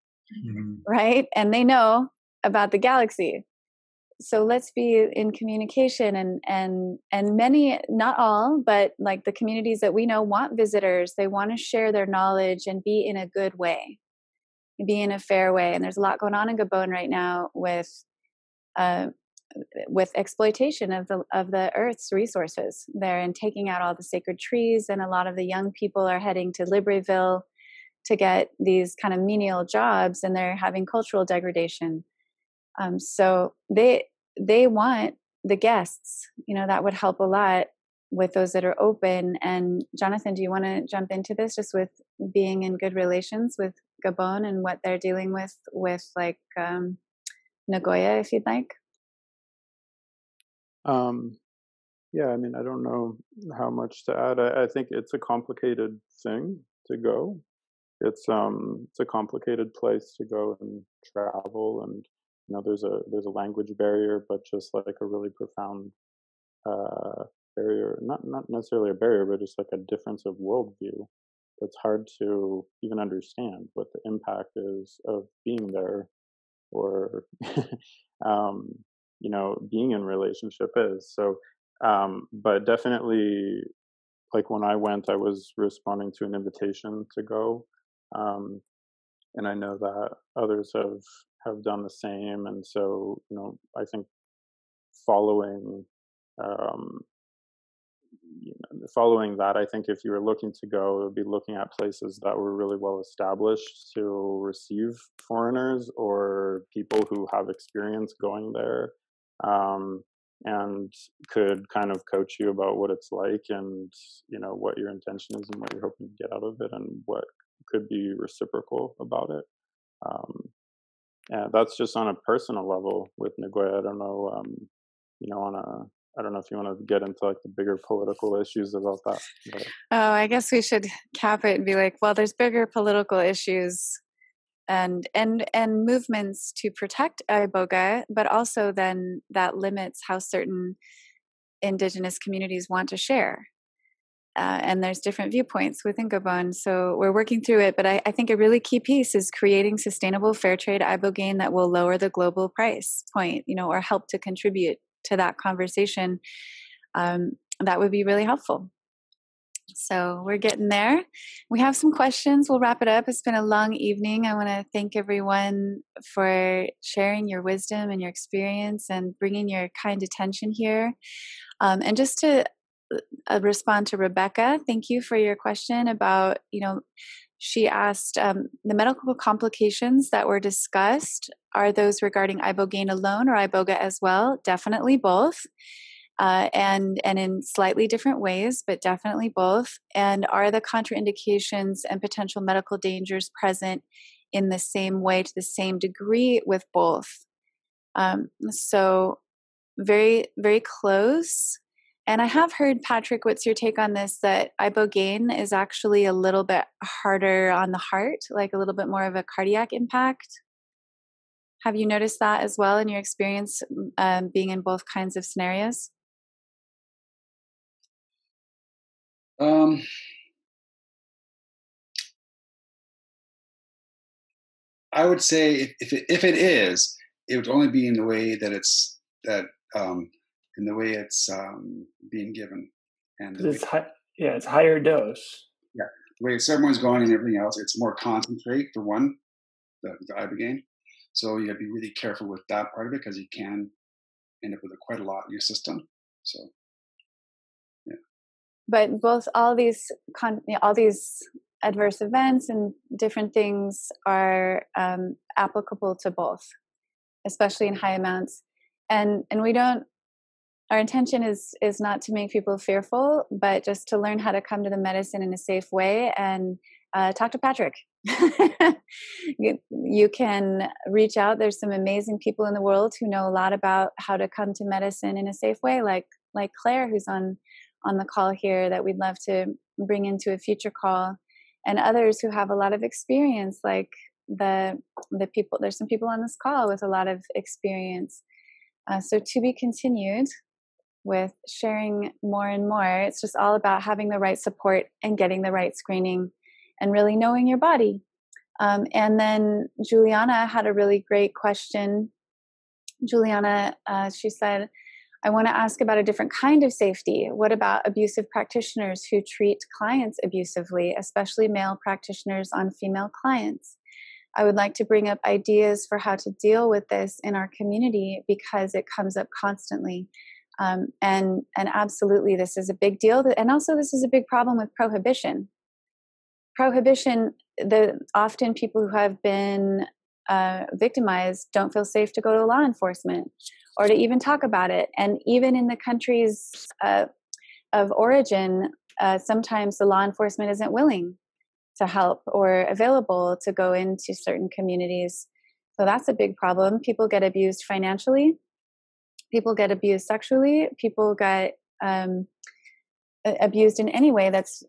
right? And they know about the galaxy. So let's be in communication, and many, not all, but like the communities that we know want visitors. They want to share their knowledge and be in a good way, be in a fair way. And there's a lot going on in Gabon right now with exploitation of the earth's resources there, and taking out all the sacred trees. And a lot of the young people are heading to Libreville to get these kind of menial jobs, and they're having cultural degradation. So they want the guests, you know, that would help a lot with those that are open. And Jonathan, do you want to jump into this just with being in good relations with Gabon and what they're dealing with like, Nagoya, if you'd like? Yeah, I mean, I don't know how much to add. I think it's a complicated thing to go. It's a complicated place to go and travel, and you know, there's a language barrier, but just like a really profound barrier, not necessarily a barrier, but just like a difference of worldview that's hard to even understand what the impact is of being there, or you know, being in relationship is. So but definitely, like when I went, I was responding to an invitation to go, and I know that others have done the same. And so, you know, I think following that, I think if you were looking to go, it would be looking at places that were really well established to receive foreigners or people who have experience going there, and could kind of coach you about what it's like, and you know, what your intention is and what you're hoping to get out of it, and what could be reciprocal about it. And that's just on a personal level with Nagoya. I don't know, you know, I don't know if you want to get into like the bigger political issues about that. But. Oh, I guess we should cap it and be like, well, there's bigger political issues and movements to protect Iboga, but also then that limits how certain indigenous communities want to share. And there's different viewpoints within Gabon. So we're working through it. But I think a really key piece is creating sustainable fair trade Ibogaine that will lower the global price point, you know, or help to contribute to that conversation. That would be really helpful. So we're getting there. We have some questions. We'll wrap it up. It's been a long evening. I want to thank everyone for sharing your wisdom and your experience and bringing your kind attention here. And just to respond to Rebecca, thank you for your question about, you know, she asked, the medical complications that were discussed, are those regarding Ibogaine alone or Iboga as well? Definitely both, and in slightly different ways, but definitely both. And are the contraindications and potential medical dangers present in the same way, to the same degree with both? So very, very close. And I have heard, Patrick, what's your take on this, that Ibogaine is actually a little bit harder on the heart, like a little bit more of a cardiac impact. Have you noticed that as well in your experience, being in both kinds of scenarios? I would say if it is, it would only be in the way that it's in the way it's being given, and it's higher dose. Yeah, the way everyone's going and everything else, it's more concentrate for one, the Ibogaine. So you got to be really careful with that part of it, because you can end up with quite a lot in your system. So, yeah. But both all these adverse events and different things are applicable to both, especially in high amounts, and we don't. Our intention is not to make people fearful, but just to learn how to come to the medicine in a safe way, and talk to Patrick. You can reach out. There's some amazing people in the world who know a lot about how to come to medicine in a safe way, like Claire, who's on the call here, that we'd love to bring into a future call, and others who have a lot of experience, like the people. There's some people on this call with a lot of experience. So to be continued. with sharing more and more. It's just all about having the right support and getting the right screening and really knowing your body. And then Juliana had a really great question. Juliana, she said, I want to ask about a different kind of safety. What about abusive practitioners who treat clients abusively, especially male practitioners on female clients? I would like to bring up ideas for how to deal with this in our community because it comes up constantly. And absolutely, this is a big deal. And also, this is a big problem with prohibition. Prohibition, often people who have been victimized don't feel safe to go to law enforcement or to even talk about it. And even in the countries of origin, sometimes the law enforcement isn't willing to help or available to go into certain communities. So that's a big problem. People get abused financially. People get abused sexually. People get abused in any way that's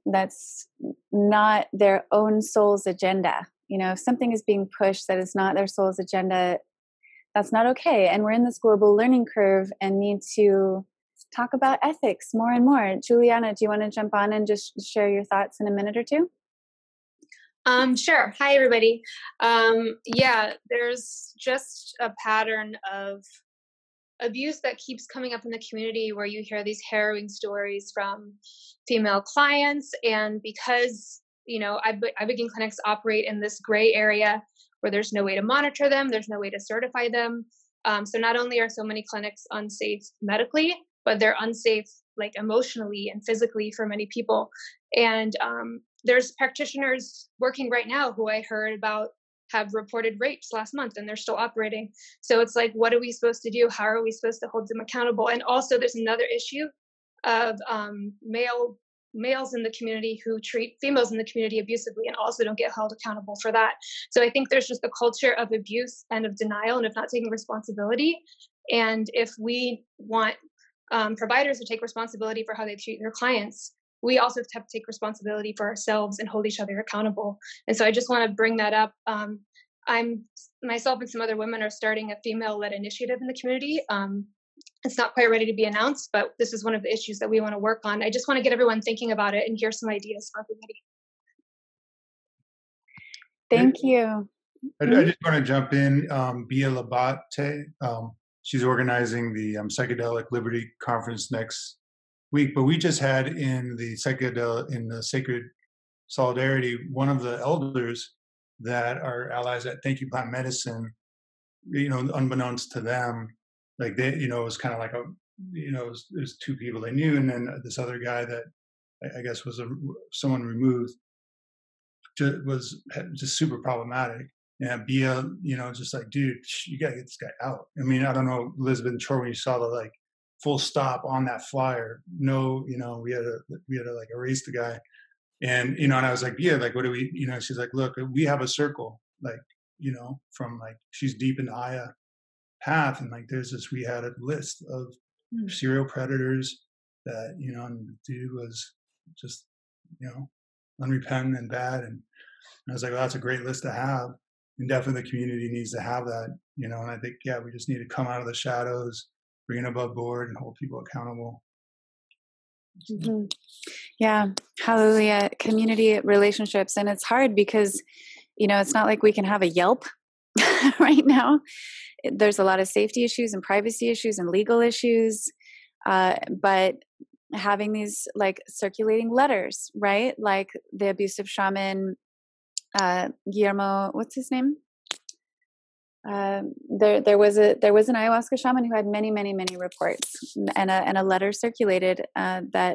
not their own soul's agenda. You know, if something is being pushed that is not their soul's agenda, that's not okay. And we're in this global learning curve and need to talk about ethics more and more. Juliana, do you want to jump on and just share your thoughts in a minute or two? Sure. Hi, everybody. Yeah, there's just a pattern of abuse that keeps coming up in the community where you hear these harrowing stories from female clients. And because, you know, Ibogaine clinics operate in this gray area where there's no way to monitor them, there's no way to certify them. So not only are so many clinics unsafe medically, but they're unsafe like emotionally and physically for many people. And there's practitioners working right now who I heard about have reported rapes last month and they're still operating. So it's like, what are we supposed to do? How are we supposed to hold them accountable? And also there's another issue of males in the community who treat females in the community abusively and also don't get held accountable for that. So I think there's just a culture of abuse and of denial and of not taking responsibility. And if we want providers to take responsibility for how they treat their clients, we also have to take responsibility for ourselves and hold each other accountable. And so I just want to bring that up. I'm myself and some other women are starting a female-led initiative in the community. It's not quite ready to be announced, but this is one of the issues that we want to work on. I just want to get everyone thinking about it and hear some ideas from everybody. Thank you. I just want to jump in. Bia Labate, she's organizing the Psychedelic Liberty Conference next week, but we just had in the Sacred Solidarity, one of the elders that are allies at Thank You Plant Medicine, you know, unbeknownst to them, like they, you know, it was kind of like a, you know, there's two people they knew, and then this other guy that I guess was someone removed, was just super problematic. And Bia, you know, just like, dude, you gotta get this guy out. I mean, I don't know, Elizabeth and Chor, when you saw the like full stop on that flyer, no, you know, we had to like erase the guy. And, you know, and I was like, yeah, like, what do we, you know, she's like, look, we have a circle, like, you know, from like, she's deep in the Aya path. And like, we had a list of serial predators that, you know, and the dude was just, you know, unrepentant and bad. And I was like, well, that's a great list to have. And definitely the community needs to have that, you know, and I think, yeah, we just need to come out of the shadows, bring it above board and hold people accountable. Mm-hmm. Yeah. Hallelujah. Community relationships. And it's hard because, you know, it's not like we can have a Yelp right now. There's a lot of safety issues and privacy issues and legal issues. But having these like circulating letters, right? Like the abusive shaman, Guillermo, what's his name? There was an ayahuasca shaman who had many reports, and a letter circulated that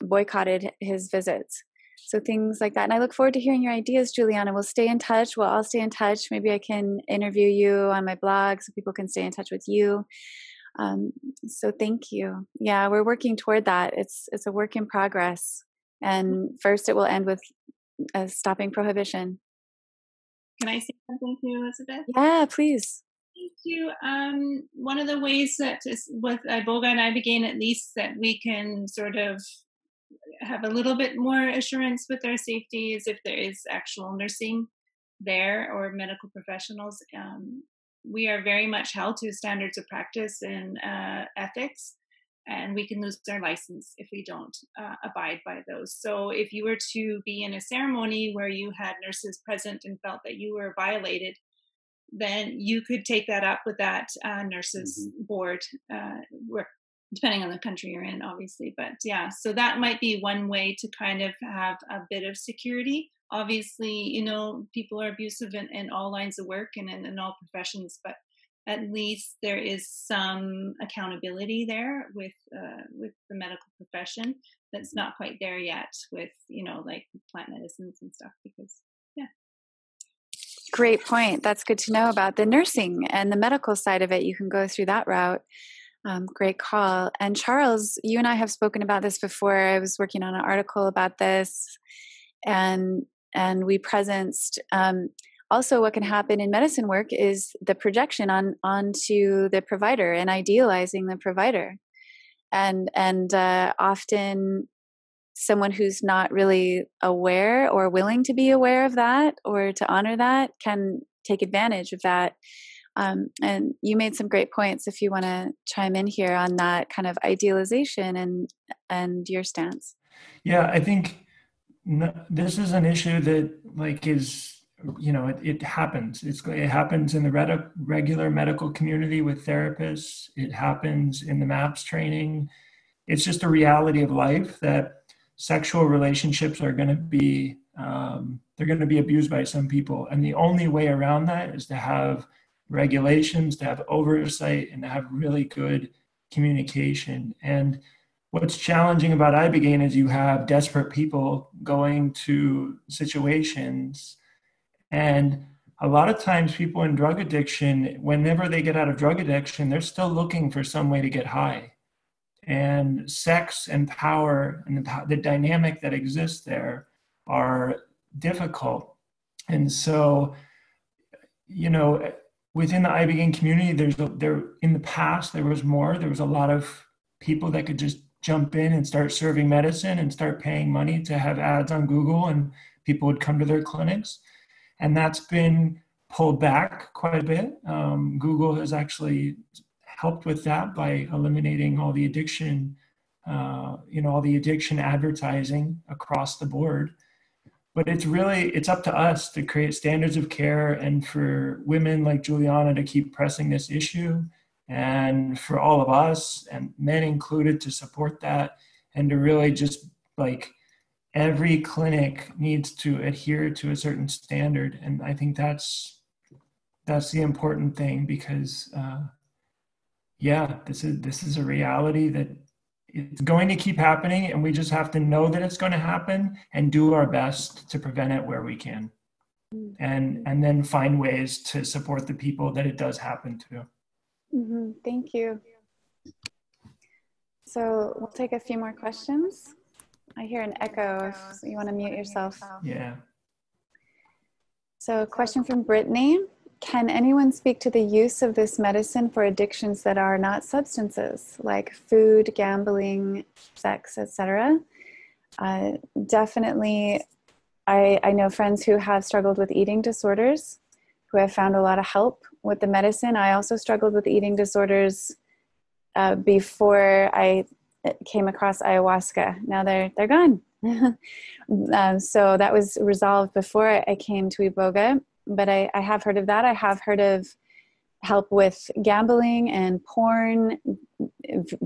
boycotted his visits. So things like that. And I look forward to hearing your ideas, Juliana. We'll stay in touch. We'll all stay in touch. Maybe I can interview you on my blog so people can stay in touch with you. So thank you. Yeah, we're working toward that. It's a work in progress. And first, it will end with stopping prohibition. Can I say something to you, Elizabeth? Yeah, please. Thank you. One of the ways that with Iboga and Ibogaine, at least, that we can sort of have a little bit more assurance with our safety is if there is actual nursing there or medical professionals we are very much held to standards of practice and ethics, and we can lose our license if we don't abide by those. So if you were to be in a ceremony where you had nurses present and felt that you were violated, then you could take that up with that nurses board, depending on the country you're in, obviously. But yeah, so that might be one way to kind of have a bit of security. Obviously, you know, people are abusive in all lines of work and in all professions, but at least there is some accountability there with the medical profession that's not quite there yet with, you know, like plant medicines and stuff, because yeah. Great point. That's good to know about the nursing and the medical side of it. You can go through that route. Great call. And Charles, you and I have spoken about this before. I was working on an article about this, and we presenced also what can happen in medicine work is the projection onto the provider and idealizing the provider, and often someone who's not really aware or willing to be aware of that or to honor that can take advantage of that. And you made some great points if you want to chime in here on that kind of idealization and your stance. Yeah, I think this is an issue that is, you know, it happens. It happens in the regular medical community with therapists. It happens in the MAPS training. It's just a reality of life that sexual relationships are going to be, they're going to be abused by some people. And the only way around that is to have regulations, to have oversight, and to have really good communication. And what's challenging about Ibogaine is you have desperate people going to situations. And a lot of times people in drug addiction, whenever they get out of drug addiction, they're still looking for some way to get high. And sex and power and the dynamic that exists there are difficult. And so, you know, within the Ibogaine community, in the past, there was a lot of people that could just jump in and start serving medicine and start paying money to have ads on Google, and people would come to their clinics. And that's been pulled back quite a bit. Google has actually helped with that by eliminating all the addiction, all the addiction advertising across the board. But it's up to us to create standards of care, and for women like Juliana to keep pressing this issue, and for all of us and men included to support that, and to really just every clinic needs to adhere to a certain standard. And I think that's the important thing, because yeah, this is a reality that it's going to keep happening, and we just have to know that it's going to happen and do our best to prevent it where we can, and then find ways to support the people that it does happen to. Mm-hmm. Thank you. So we'll take a few more questions. I hear an echo. If you want to mute yourself. Yeah. So a question from Brittany. Can anyone speak to the use of this medicine for addictions that are not substances, like food, gambling, sex, etc.? Definitely, I know friends who have struggled with eating disorders who have found a lot of help with the medicine. I also struggled with eating disorders before I came across ayahuasca. Now they're gone. So that was resolved before I came to Iboga. But I have heard of that. I have heard of help with gambling and porn,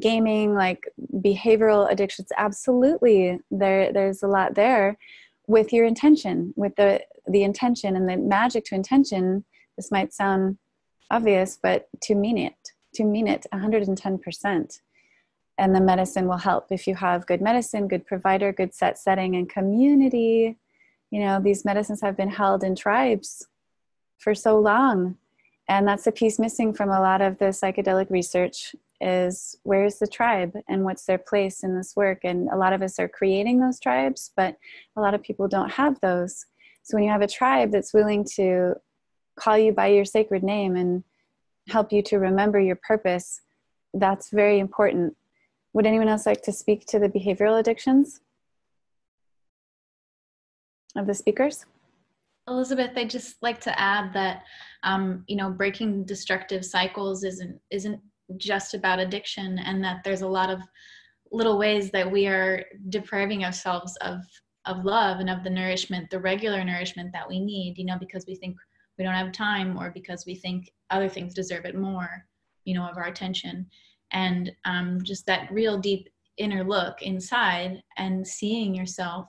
gaming, like behavioral addictions. Absolutely. There's a lot there with your intention, with the intention and the magic to intention. This might sound obvious, but to mean it 110%. And the medicine will help if you have good medicine, good provider, good setting and community. You know, these medicines have been held in tribes for so long, and that's the piece missing from a lot of the psychedelic research is where is the tribe and what's their place in this work. And a lot of us are creating those tribes, but a lot of people don't have those. So when you have a tribe that's willing to call you by your sacred name and help you to remember your purpose, that's very important. Would anyone else like to speak to the behavioral addictions of the speakers? Elizabeth, I'd just like to add that, you know, breaking destructive cycles isn't just about addiction, and that there's a lot of little ways that we are depriving ourselves of love and of the nourishment, the regular nourishment that we need, you know, because we think we don't have time, or because we think other things deserve it more, you know, of our attention. And just that real deep inner look inside and seeing yourself,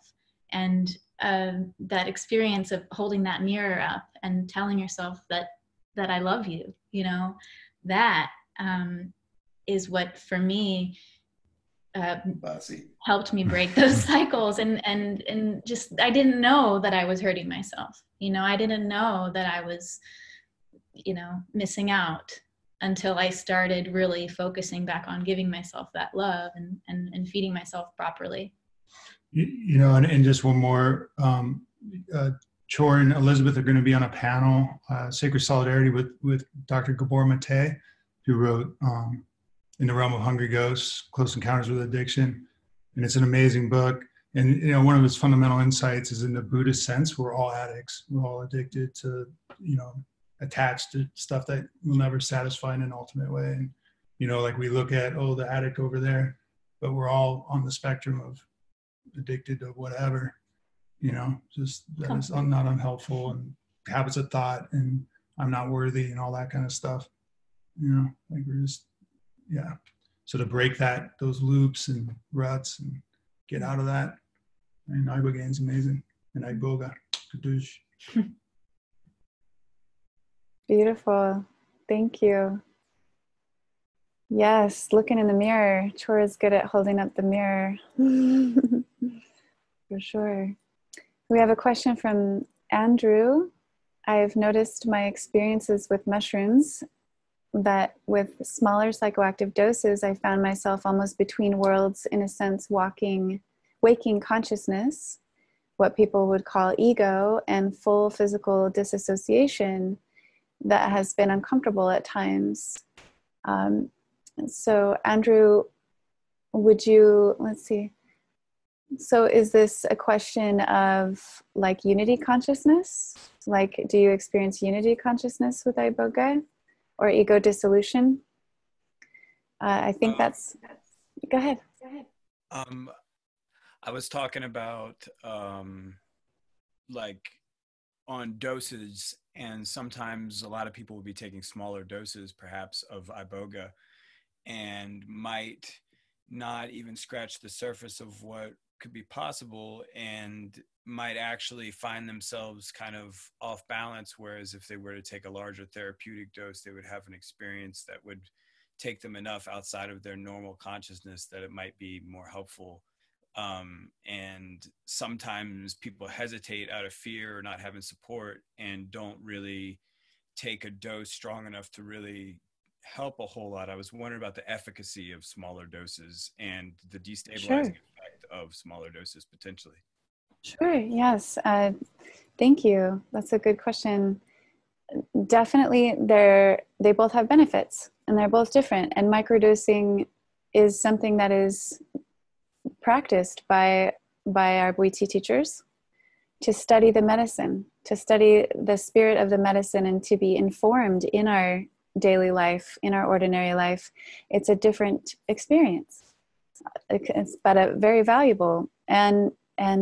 and that experience of holding that mirror up and telling yourself that I love you, you know, that is what for me helped me break those cycles. And just, I didn't know that I was hurting myself. You know, I didn't know that I was, you know, missing out until I started really focusing back on giving myself that love and feeding myself properly. You know, and just one more, Chor and Elizabeth are going to be on a panel, Sacred Solidarity, with Dr. Gabor Mate, who wrote In the Realm of Hungry Ghosts, Close Encounters with Addiction. And it's an amazing book. And, you know, one of its fundamental insights is, in the Buddhist sense, we're all addicts. We're all addicted to, you know, attached to stuff that will never satisfy in an ultimate way. And, you know, like we look at, oh, the addict over there, but we're all on the spectrum of addicted to whatever, you know, just that is not unhelpful, and habits of thought, and I'm not worthy, and all that kind of stuff, you know, like we're just, yeah. So to break those loops and ruts and get out of that, and Ibogaine's amazing, and Iboga, Kadush. Beautiful. Thank you. Yes, looking in the mirror. Chor is good at holding up the mirror. For sure. We have a question from Andrew. I've noticed my experiences with mushrooms that with smaller psychoactive doses, I found myself almost between worlds, in a sense, waking consciousness, what people would call ego, and full physical disassociation that has been uncomfortable at times. So Andrew, would you, let's see. So is this a question of like unity consciousness? Like, do you experience unity consciousness with Iboga, or ego dissolution? I think go ahead. I was talking about like on doses, and sometimes a lot of people will be taking smaller doses perhaps of Iboga, and might not even scratch the surface of what could be possible, and might actually find themselves kind of off balance. Whereas if they were to take a larger therapeutic dose, they would have an experience that would take them enough outside of their normal consciousness that it might be more helpful. And sometimes people hesitate out of fear or not having support, and don't really take a dose strong enough to really help a whole lot. I was wondering about the efficacy of smaller doses and the destabilizing effect of smaller doses potentially. Sure, yes. Thank you. That's a good question. Definitely, they both have benefits, and they're both different. And microdosing is something that is practiced by our Bwiti teachers, to study the medicine, to study the spirit of the medicine, and to be informed in our daily life, in our ordinary life. It's a different experience, but a very valuable. And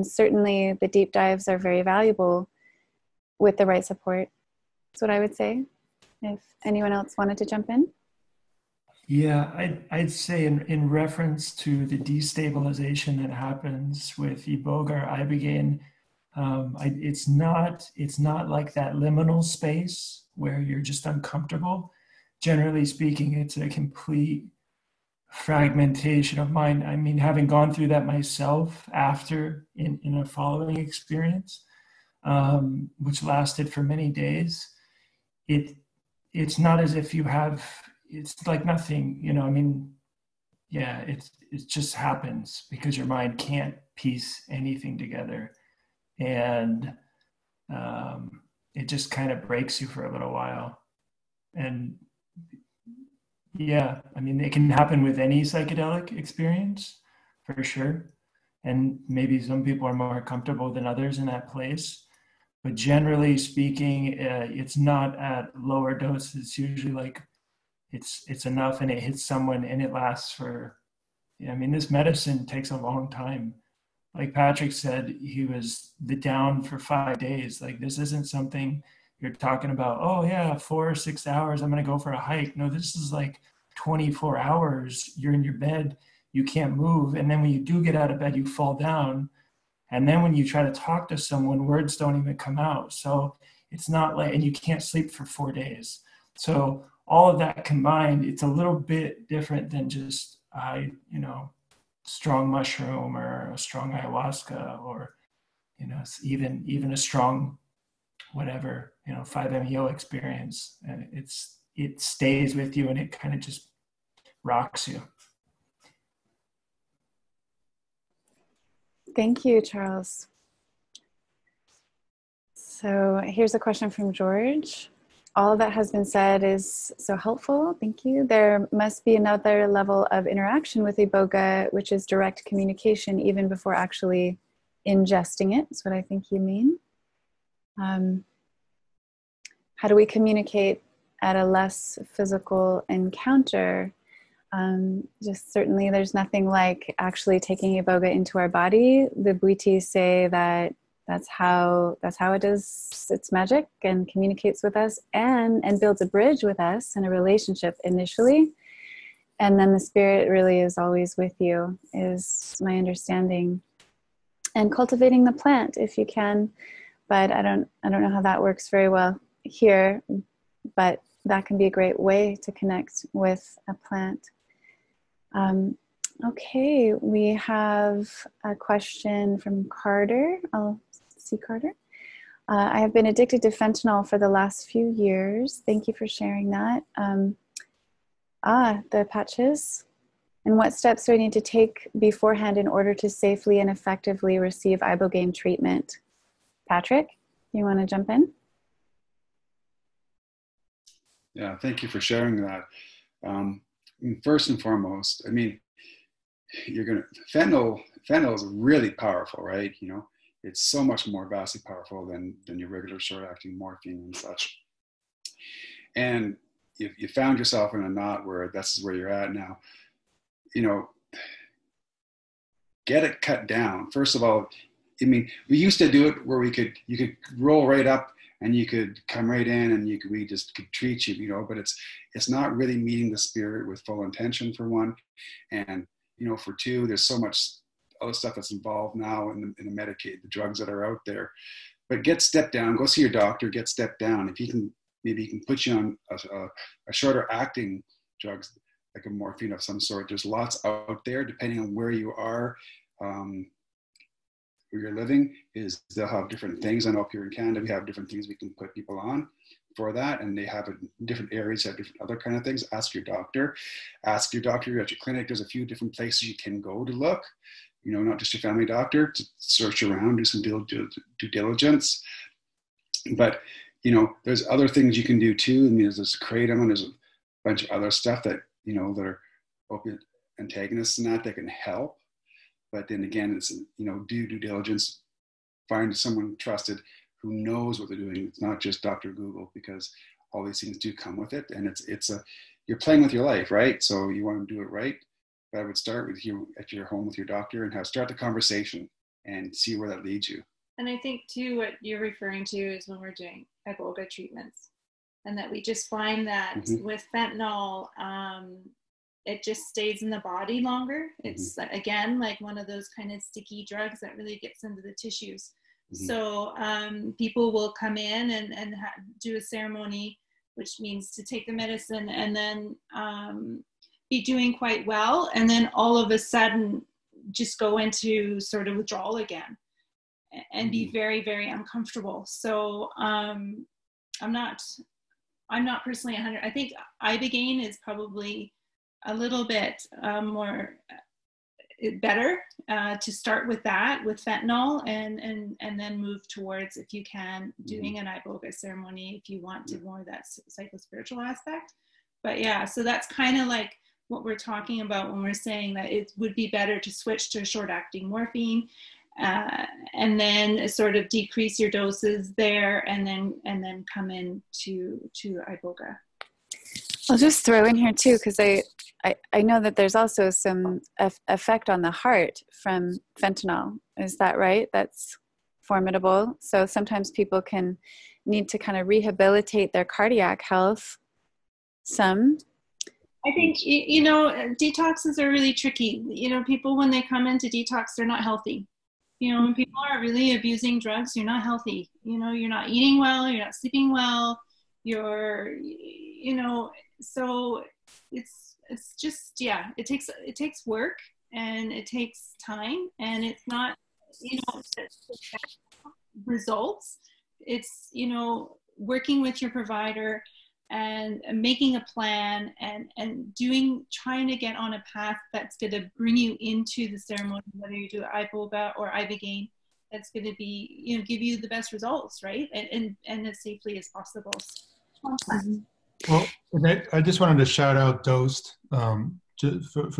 certainly the deep dives are very valuable with the right support. That's what I would say. If anyone else wanted to jump in. Yeah, I'd say in reference to the destabilization that happens with Iboga or Ibogaine, it's not like that liminal space where you're just uncomfortable. Generally speaking, it's a complete fragmentation of mind. I mean, having gone through that myself after in a following experience, which lasted for many days, it's not as if you have. It's like nothing, you know, I mean, yeah, it just happens because your mind can't piece anything together. And it just kind of breaks you for a little while. And yeah, I mean, it can happen with any psychedelic experience for sure. And maybe some people are more comfortable than others in that place. But generally speaking, it's not at lower doses. It's usually like it's enough and it hits someone and it lasts for, I mean, this medicine takes a long time. Like Patrick said, he was down for 5 days. Like, this isn't something you're talking about, oh yeah, 4 or 6 hours, I'm gonna go for a hike. No, this is like 24 hours. You're in your bed, you can't move. And then when you do get out of bed, you fall down. And then when you try to talk to someone, words don't even come out. So it's not like, and you can't sleep for 4 days. So all of that combined, it's a little bit different than just, you know, strong mushroom or a strong ayahuasca or, you know, even a strong whatever, you know, 5-MeO experience. And it stays with you and it kind of just rocks you. Thank you, Charles. So here's a question from George. All that has been said is so helpful. Thank you. There must be another level of interaction with Iboga, which is direct communication even before actually ingesting it, is what I think you mean. How do we communicate at a less physical encounter? Just certainly there's nothing like actually taking Iboga into our body. The Bwiti say that that's how it does its magic and communicates with us and builds a bridge with us and a relationship initially. And then the spirit really is always with you, is my understanding. And cultivating the plant if you can, but I don't know how that works very well here, but that can be a great way to connect with a plant. Okay, we have a question from Carter. I'll see Carter. I have been addicted to fentanyl for the last few years. Thank you for sharing that. The patches. And what steps do I need to take beforehand in order to safely and effectively receive Ibogaine treatment? Patrick, you want to jump in? Yeah, thank you for sharing that. First and foremost, I mean, fentanyl is really powerful, right? You know, it's so much more vastly powerful than your regular short-acting morphine and such. And if you found yourself in a knot where that's where you're at now, you know, get it cut down. First of all, I mean, we used to do it where you could roll right up and you could come right in and we just could treat you, you know, but it's not really meeting the spirit with full intention for one. And, you know, for two, there's so much other stuff that's involved now in the Medicaid, the drugs that are out there. But get stepped down, go see your doctor, get stepped down. If you can, maybe he can put you on a shorter acting drugs, like a morphine of some sort. There's lots out there, depending on where you are, where you're living, is they'll have different things. I know if you're in Canada, we have different things we can put people on for that. And they have different areas, have different other kind of things. Ask your doctor at your clinic. There's a few different places you can go to look, you know, not just your family doctor, to search around, do some due diligence. But, you know, there's other things you can do too. I mean, there's kratom and there's a bunch of other stuff that, you know, that are opiate antagonists and that can help. But then again, it's, you know, do due diligence, find someone trusted who knows what they're doing. It's not just Dr. Google, because all these things do come with it. And you're playing with your life, right? So you want to do it right. But I would start with you at your home with your doctor and start the conversation and see where that leads you. And I think too, what you're referring to is when we're doing Iboga treatments, and that we just find that with fentanyl, it just stays in the body longer. It's again, like one of those kind of sticky drugs that really gets into the tissues. So people will come in and do a ceremony, which means to take the medicine and then be doing quite well. And then all of a sudden just go into sort of withdrawal again and be very, very uncomfortable. So I'm not personally 100. I think Ibogaine is probably a little bit more better to start with that, with fentanyl, and then move towards, if you can, doing an Iboga ceremony if you want to, more of that psychospiritual aspect. But yeah, so that's kind of like what we're talking about when we're saying that it would be better to switch to short acting morphine and then sort of decrease your doses there, and then come in to Iboga. I'll just throw in here too, because I know that there's also some effect on the heart from fentanyl. Is that right? That's formidable. So sometimes people can need to kind of rehabilitate their cardiac health some. I think, you know, detoxes are really tricky. You know, people, when they come into detox, they're not healthy. You know, when people are really abusing drugs, you're not healthy. You know, you're not eating well, you're not sleeping well, you're, you know, so it's just, yeah, it takes work and it takes time, and it's not, you know, results. It's, you know, working with your provider and making a plan and trying to get on a path that's going to bring you into the ceremony, whether you do Iboga or Ibogaine, that's going to be, you know, give you the best results, right? And as safely as possible. Mm-hmm. Well, I just wanted to shout out Dosed for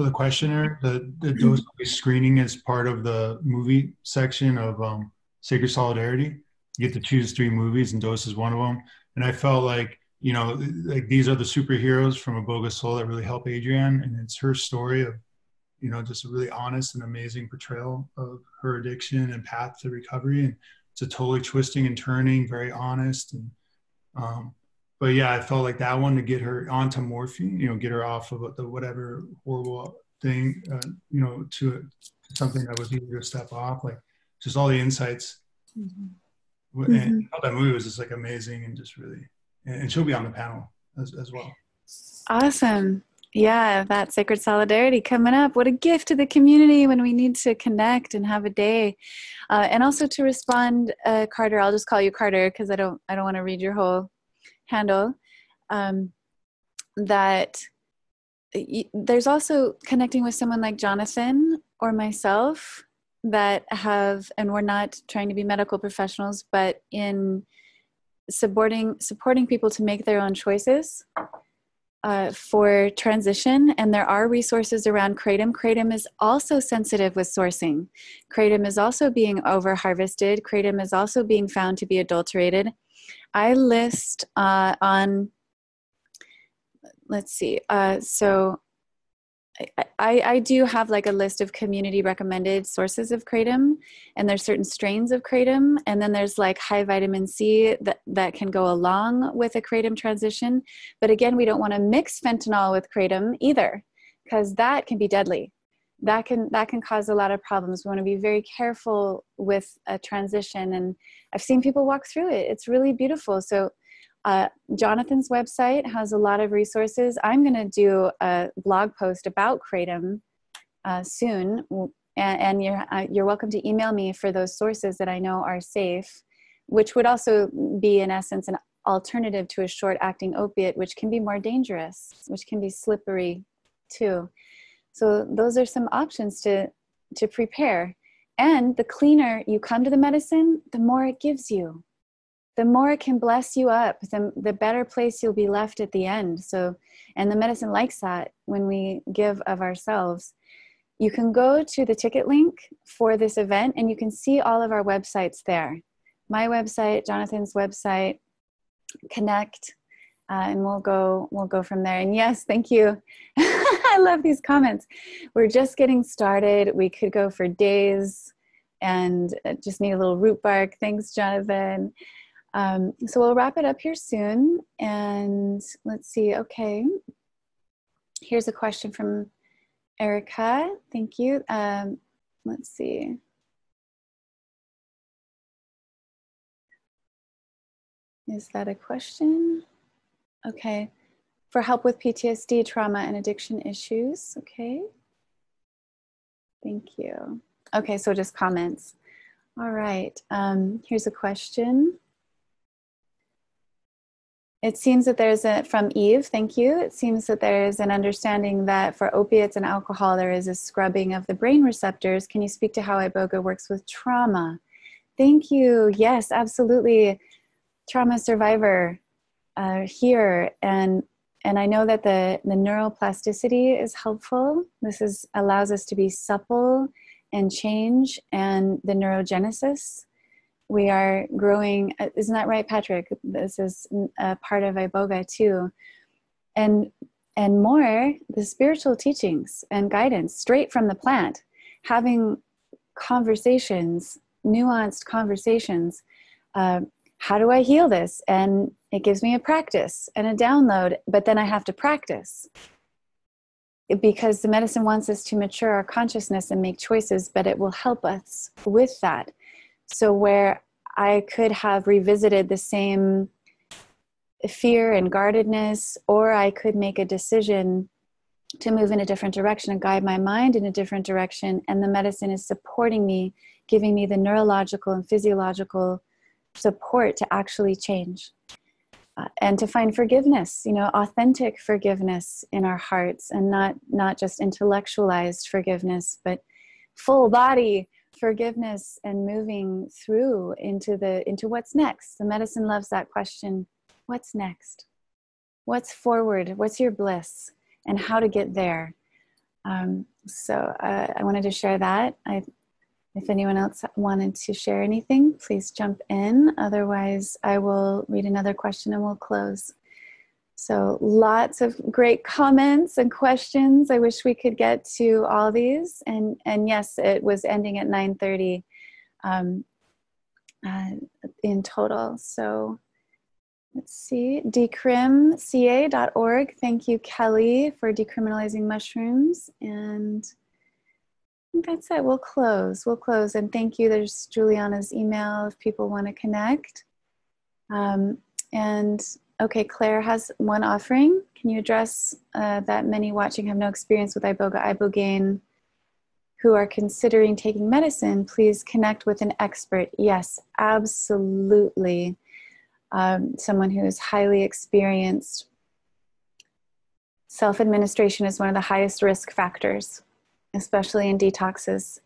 the questionnaire. The Dosed screening is part of the movie section of Sacred Solidarity. You get to choose 3 movies, and Dosed is one of them. And I felt like, you know, like these are the superheroes from Iboga Soul that really help Adrienne, and it's her story of, you know, just a really honest and amazing portrayal of her addiction and path to recovery, and it's a totally twisting and turning, very honest. And but yeah, I felt like that one, to get her onto morphine, you know, get her off of the whatever horrible thing, you know, to something that was easier to step off, like just all the insights. Mm-hmm. And mm-hmm. How that movie was just like amazing, and just really, and she'll be on the panel as well. Awesome. Yeah, that Sacred Solidarity coming up. What a gift to the community when we need to connect and have a day. And also to respond, Carter, I'll just call you Carter because I don't want to read your whole handle. That there's also connecting with someone like Jonathan or myself that have, and we're not trying to be medical professionals, but in supporting people to make their own choices for transition. And there are resources around kratom. Kratom is also sensitive with sourcing. Kratom is also being over harvested. Kratom is also being found to be adulterated. I list on, let's see, so I do have like a list of community recommended sources of kratom, and there's certain strains of kratom, and then there's like high vitamin C that can go along with a kratom transition. But again, we don't want to mix fentanyl with kratom either, because that can be deadly. That can cause a lot of problems. We want to be very careful with a transition, and I've seen people walk through it. It's really beautiful. So Jonathan's website has a lot of resources. I'm going to do a blog post about kratom soon, and you're welcome to email me for those sources that I know are safe, which would also be in essence an alternative to a short-acting opiate, which can be more dangerous, which can be slippery too. So those are some options to prepare. And the cleaner you come to the medicine, the more it gives you. The more it can bless you up, the better place you'll be left at the end. So, and the medicine likes that when we give of ourselves. You can go to the ticket link for this event, and you can see all of our websites there. My website, Jonathan's website, Connect, and we'll go from there. And yes, thank you. I love these comments. We're just getting started. We could go for days, and just need a little root bark. Thanks, Jonathan. So we'll wrap it up here soon, and let's see. Okay, here's a question from Erica. Thank you. Let's see. Is that a question? Okay, for help with PTSD, trauma, and addiction issues. Okay, thank you. Okay, so just comments. All right, here's a question. It seems that there's from Eve, thank you. It seems that there is an understanding that for opiates and alcohol, there is a scrubbing of the brain receptors. Can you speak to how Iboga works with trauma? Thank you, yes, absolutely. Trauma survivor here. And I know that the neuroplasticity is helpful. This allows us to be supple and change and the neurogenesis. We are growing, isn't that right, Patrick? This is a part of Iboga too. And more, the spiritual teachings and guidance straight from the plant, having conversations, nuanced conversations. How do I heal this? And it gives me a practice and a download, but then I have to practice. Because the medicine wants us to mature our consciousness and make choices, but it will help us with that. So where I could have revisited the same fear and guardedness, or I could make a decision to move in a different direction and guide my mind in a different direction, and the medicine is supporting me, giving me the neurological and physiological support to actually change. And to find forgiveness, you know, authentic forgiveness in our hearts, and not just intellectualized forgiveness, but full body forgiveness, and moving through into what's next. The medicine loves that question. What's next? What's forward? What's your bliss? And how to get there? I wanted to share that. If anyone else wanted to share anything, please jump in. Otherwise, I will read another question and we'll close. So lots of great comments and questions. I wish we could get to all these. And yes, it was ending at 9:30 in total. So let's see, decrimca.org. Thank you, Kelly, for decriminalizing mushrooms. And I think that's it. We'll close. And thank you. There's Juliana's email if people want to connect. And okay, Claire has one offering. Can you address that many watching have no experience with Iboga Ibogaine who are considering taking medicine? Please connect with an expert. Yes, absolutely. Someone who is highly experienced. Self-administration is one of the highest risk factors, especially in detoxes.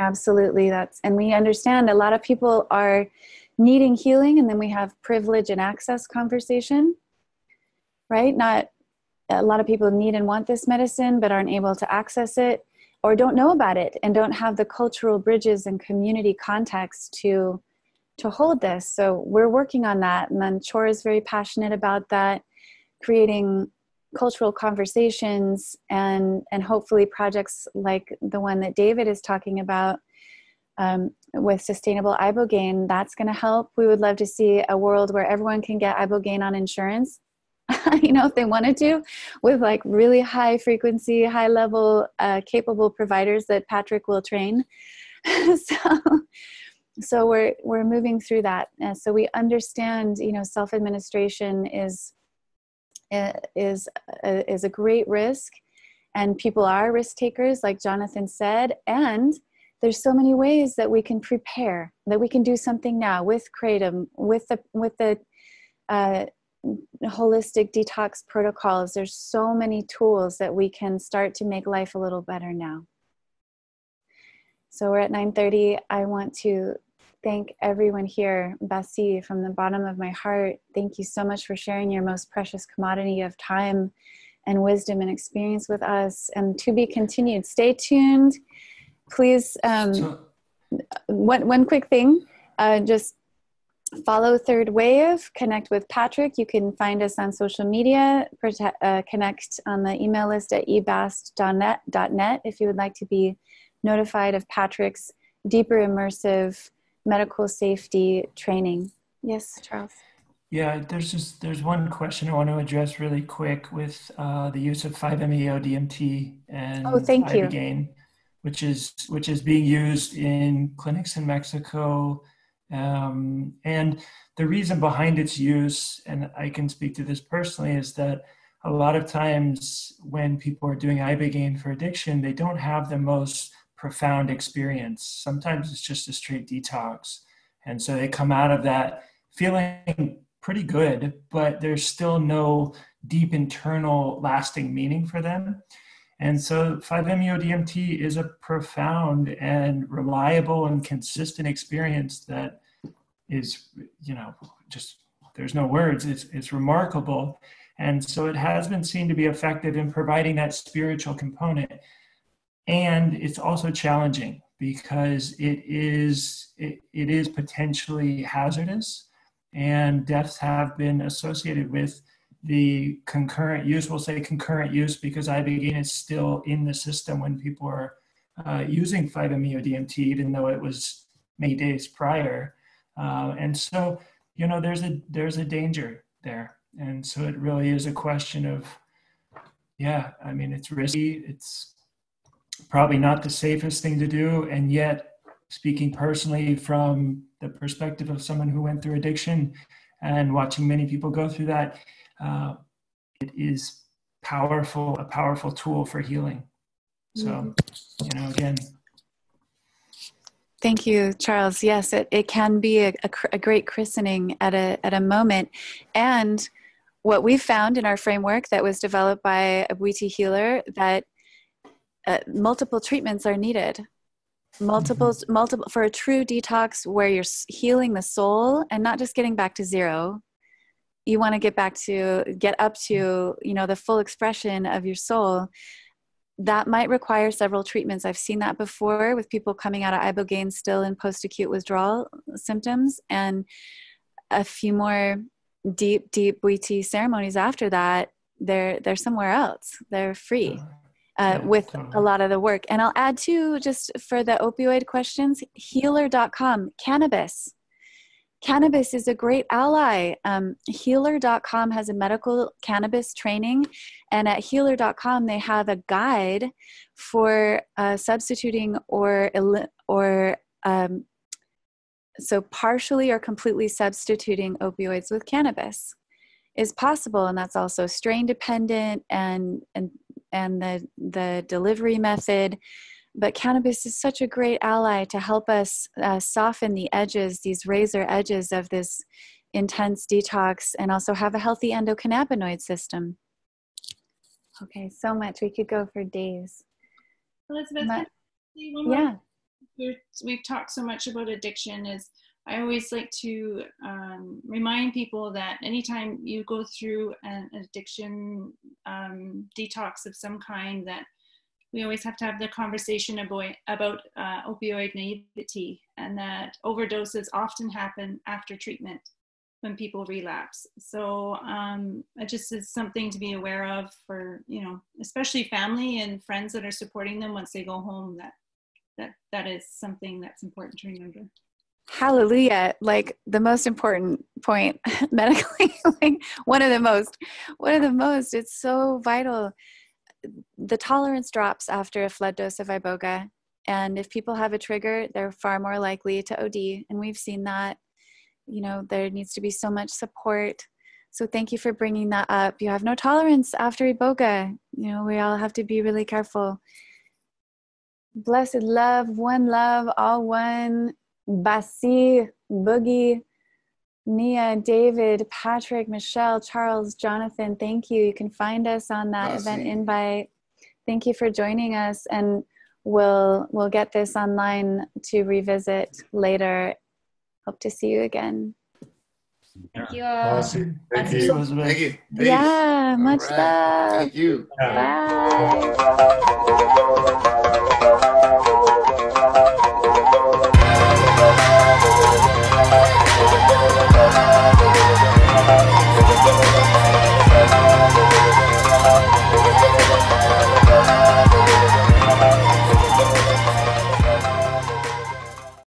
Absolutely, and we understand a lot of people are needing healing, and then we have privilege and access conversation, right? Not a lot of people need and want this medicine, but aren't able to access it, or don't know about it, and don't have the cultural bridges and community context to hold this. So we're working on that, and then Chor is very passionate about that, creating cultural conversations and hopefully projects like the one that David is talking about with sustainable Ibogaine. That's going to help. We would love to see a world where everyone can get Ibogaine on insurance, you know, if they wanted to, with like really high frequency, high level, capable providers that Patrick will train. So we're moving through that. And so we understand, you know, self-administration is a great risk, and people are risk takers, like Jonathan said, and there's so many ways that we can prepare, that we can do something now with Kratom, with the holistic detox protocols. There's so many tools that we can start to make life a little better now. So we're at 9:30. I want to thank everyone here, Basi, from the bottom of my heart. Thank you so much for sharing your most precious commodity of time and wisdom and experience with us. And to be continued. Stay tuned. Please, one quick thing, just follow Third Wave, connect with Patrick. You can find us on social media, connect on the email list at ibast.net if you would like to be notified of Patrick's deeper immersive medical safety training. Yes, Charles. Yeah, there's one question I want to address really quick with the use of 5-MeO-DMT and Ibogaine, which is being used in clinics in Mexico, and the reason behind its use, and I can speak to this personally, is that a lot of times when people are doing Ibogaine for addiction, they don't have the most profound experience. Sometimes it's just a straight detox. And so they come out of that feeling pretty good, but there's still no deep internal lasting meaning for them. And so 5-MeO-DMT is a profound and reliable and consistent experience that is, you know, just, there's no words, it's remarkable. And so it has been seen to be effective in providing that spiritual component. And it's also challenging because it is potentially hazardous, and deaths have been associated with the concurrent use. We'll say concurrent use because Ibogaine is still in the system when people are using 5-MeO-DMT, even though it was many days prior. And so, you know, there's a danger there. And so it really is a question of, yeah, I mean, it's risky. It's probably not the safest thing to do. And yet, speaking personally from the perspective of someone who went through addiction and watching many people go through that, it is powerful, a powerful tool for healing. So, you know, again. Thank you, Charles. Yes, it can be a great christening at a moment. And what we found in our framework that was developed by a Bwiti healer, that multiple treatments are needed. Multiple for a true detox where you're healing the soul and not just getting back to zero. You want to get up to, you know, the full expression of your soul. That might require several treatments. I've seen that before with people coming out of Ibogaine still in post-acute withdrawal symptoms, and a few more deep, deep Bwiti ceremonies after that, they're somewhere else. They're free with a lot of the work. And I'll add too, just for the opioid questions, healer.com, cannabis. Cannabis is a great ally. Healer.com has a medical cannabis training, and at healer.com they have a guide for substituting or partially or completely substituting opioids with cannabis is possible, and that's also strain dependent and the delivery method. But cannabis is such a great ally to help us soften the edges, these razor edges of this intense detox, and also have a healthy endocannabinoid system. Okay, so much. We could go for days. Elizabeth, but, yeah. We've talked so much about addiction. I always like to remind people that anytime you go through an addiction detox of some kind, that we always have to have the conversation about opioid naivety, and that overdoses often happen after treatment when people relapse. So it just is something to be aware of for, you know, especially family and friends that are supporting them once they go home, that is something that's important to remember. Hallelujah. Like the most important point medically, like one of the most, it's so vital. The tolerance drops after a flood dose of iboga, and if people have a trigger, they're far more likely to OD, and we've seen that. You know, there needs to be so much support. So thank you for bringing that up. You have no tolerance after iboga. You know, we all have to be really careful. Blessed love, all one. Basi, Boogie, Nia, David, Patrick, Michelle, Charles, Jonathan, thank you. You can find us on that event invite. Thank you for joining us, and we'll get this online to revisit later. Hope to see you again. Thank you all. Awesome. Thank you. Peace. Yeah, much love. Thank you. Bye.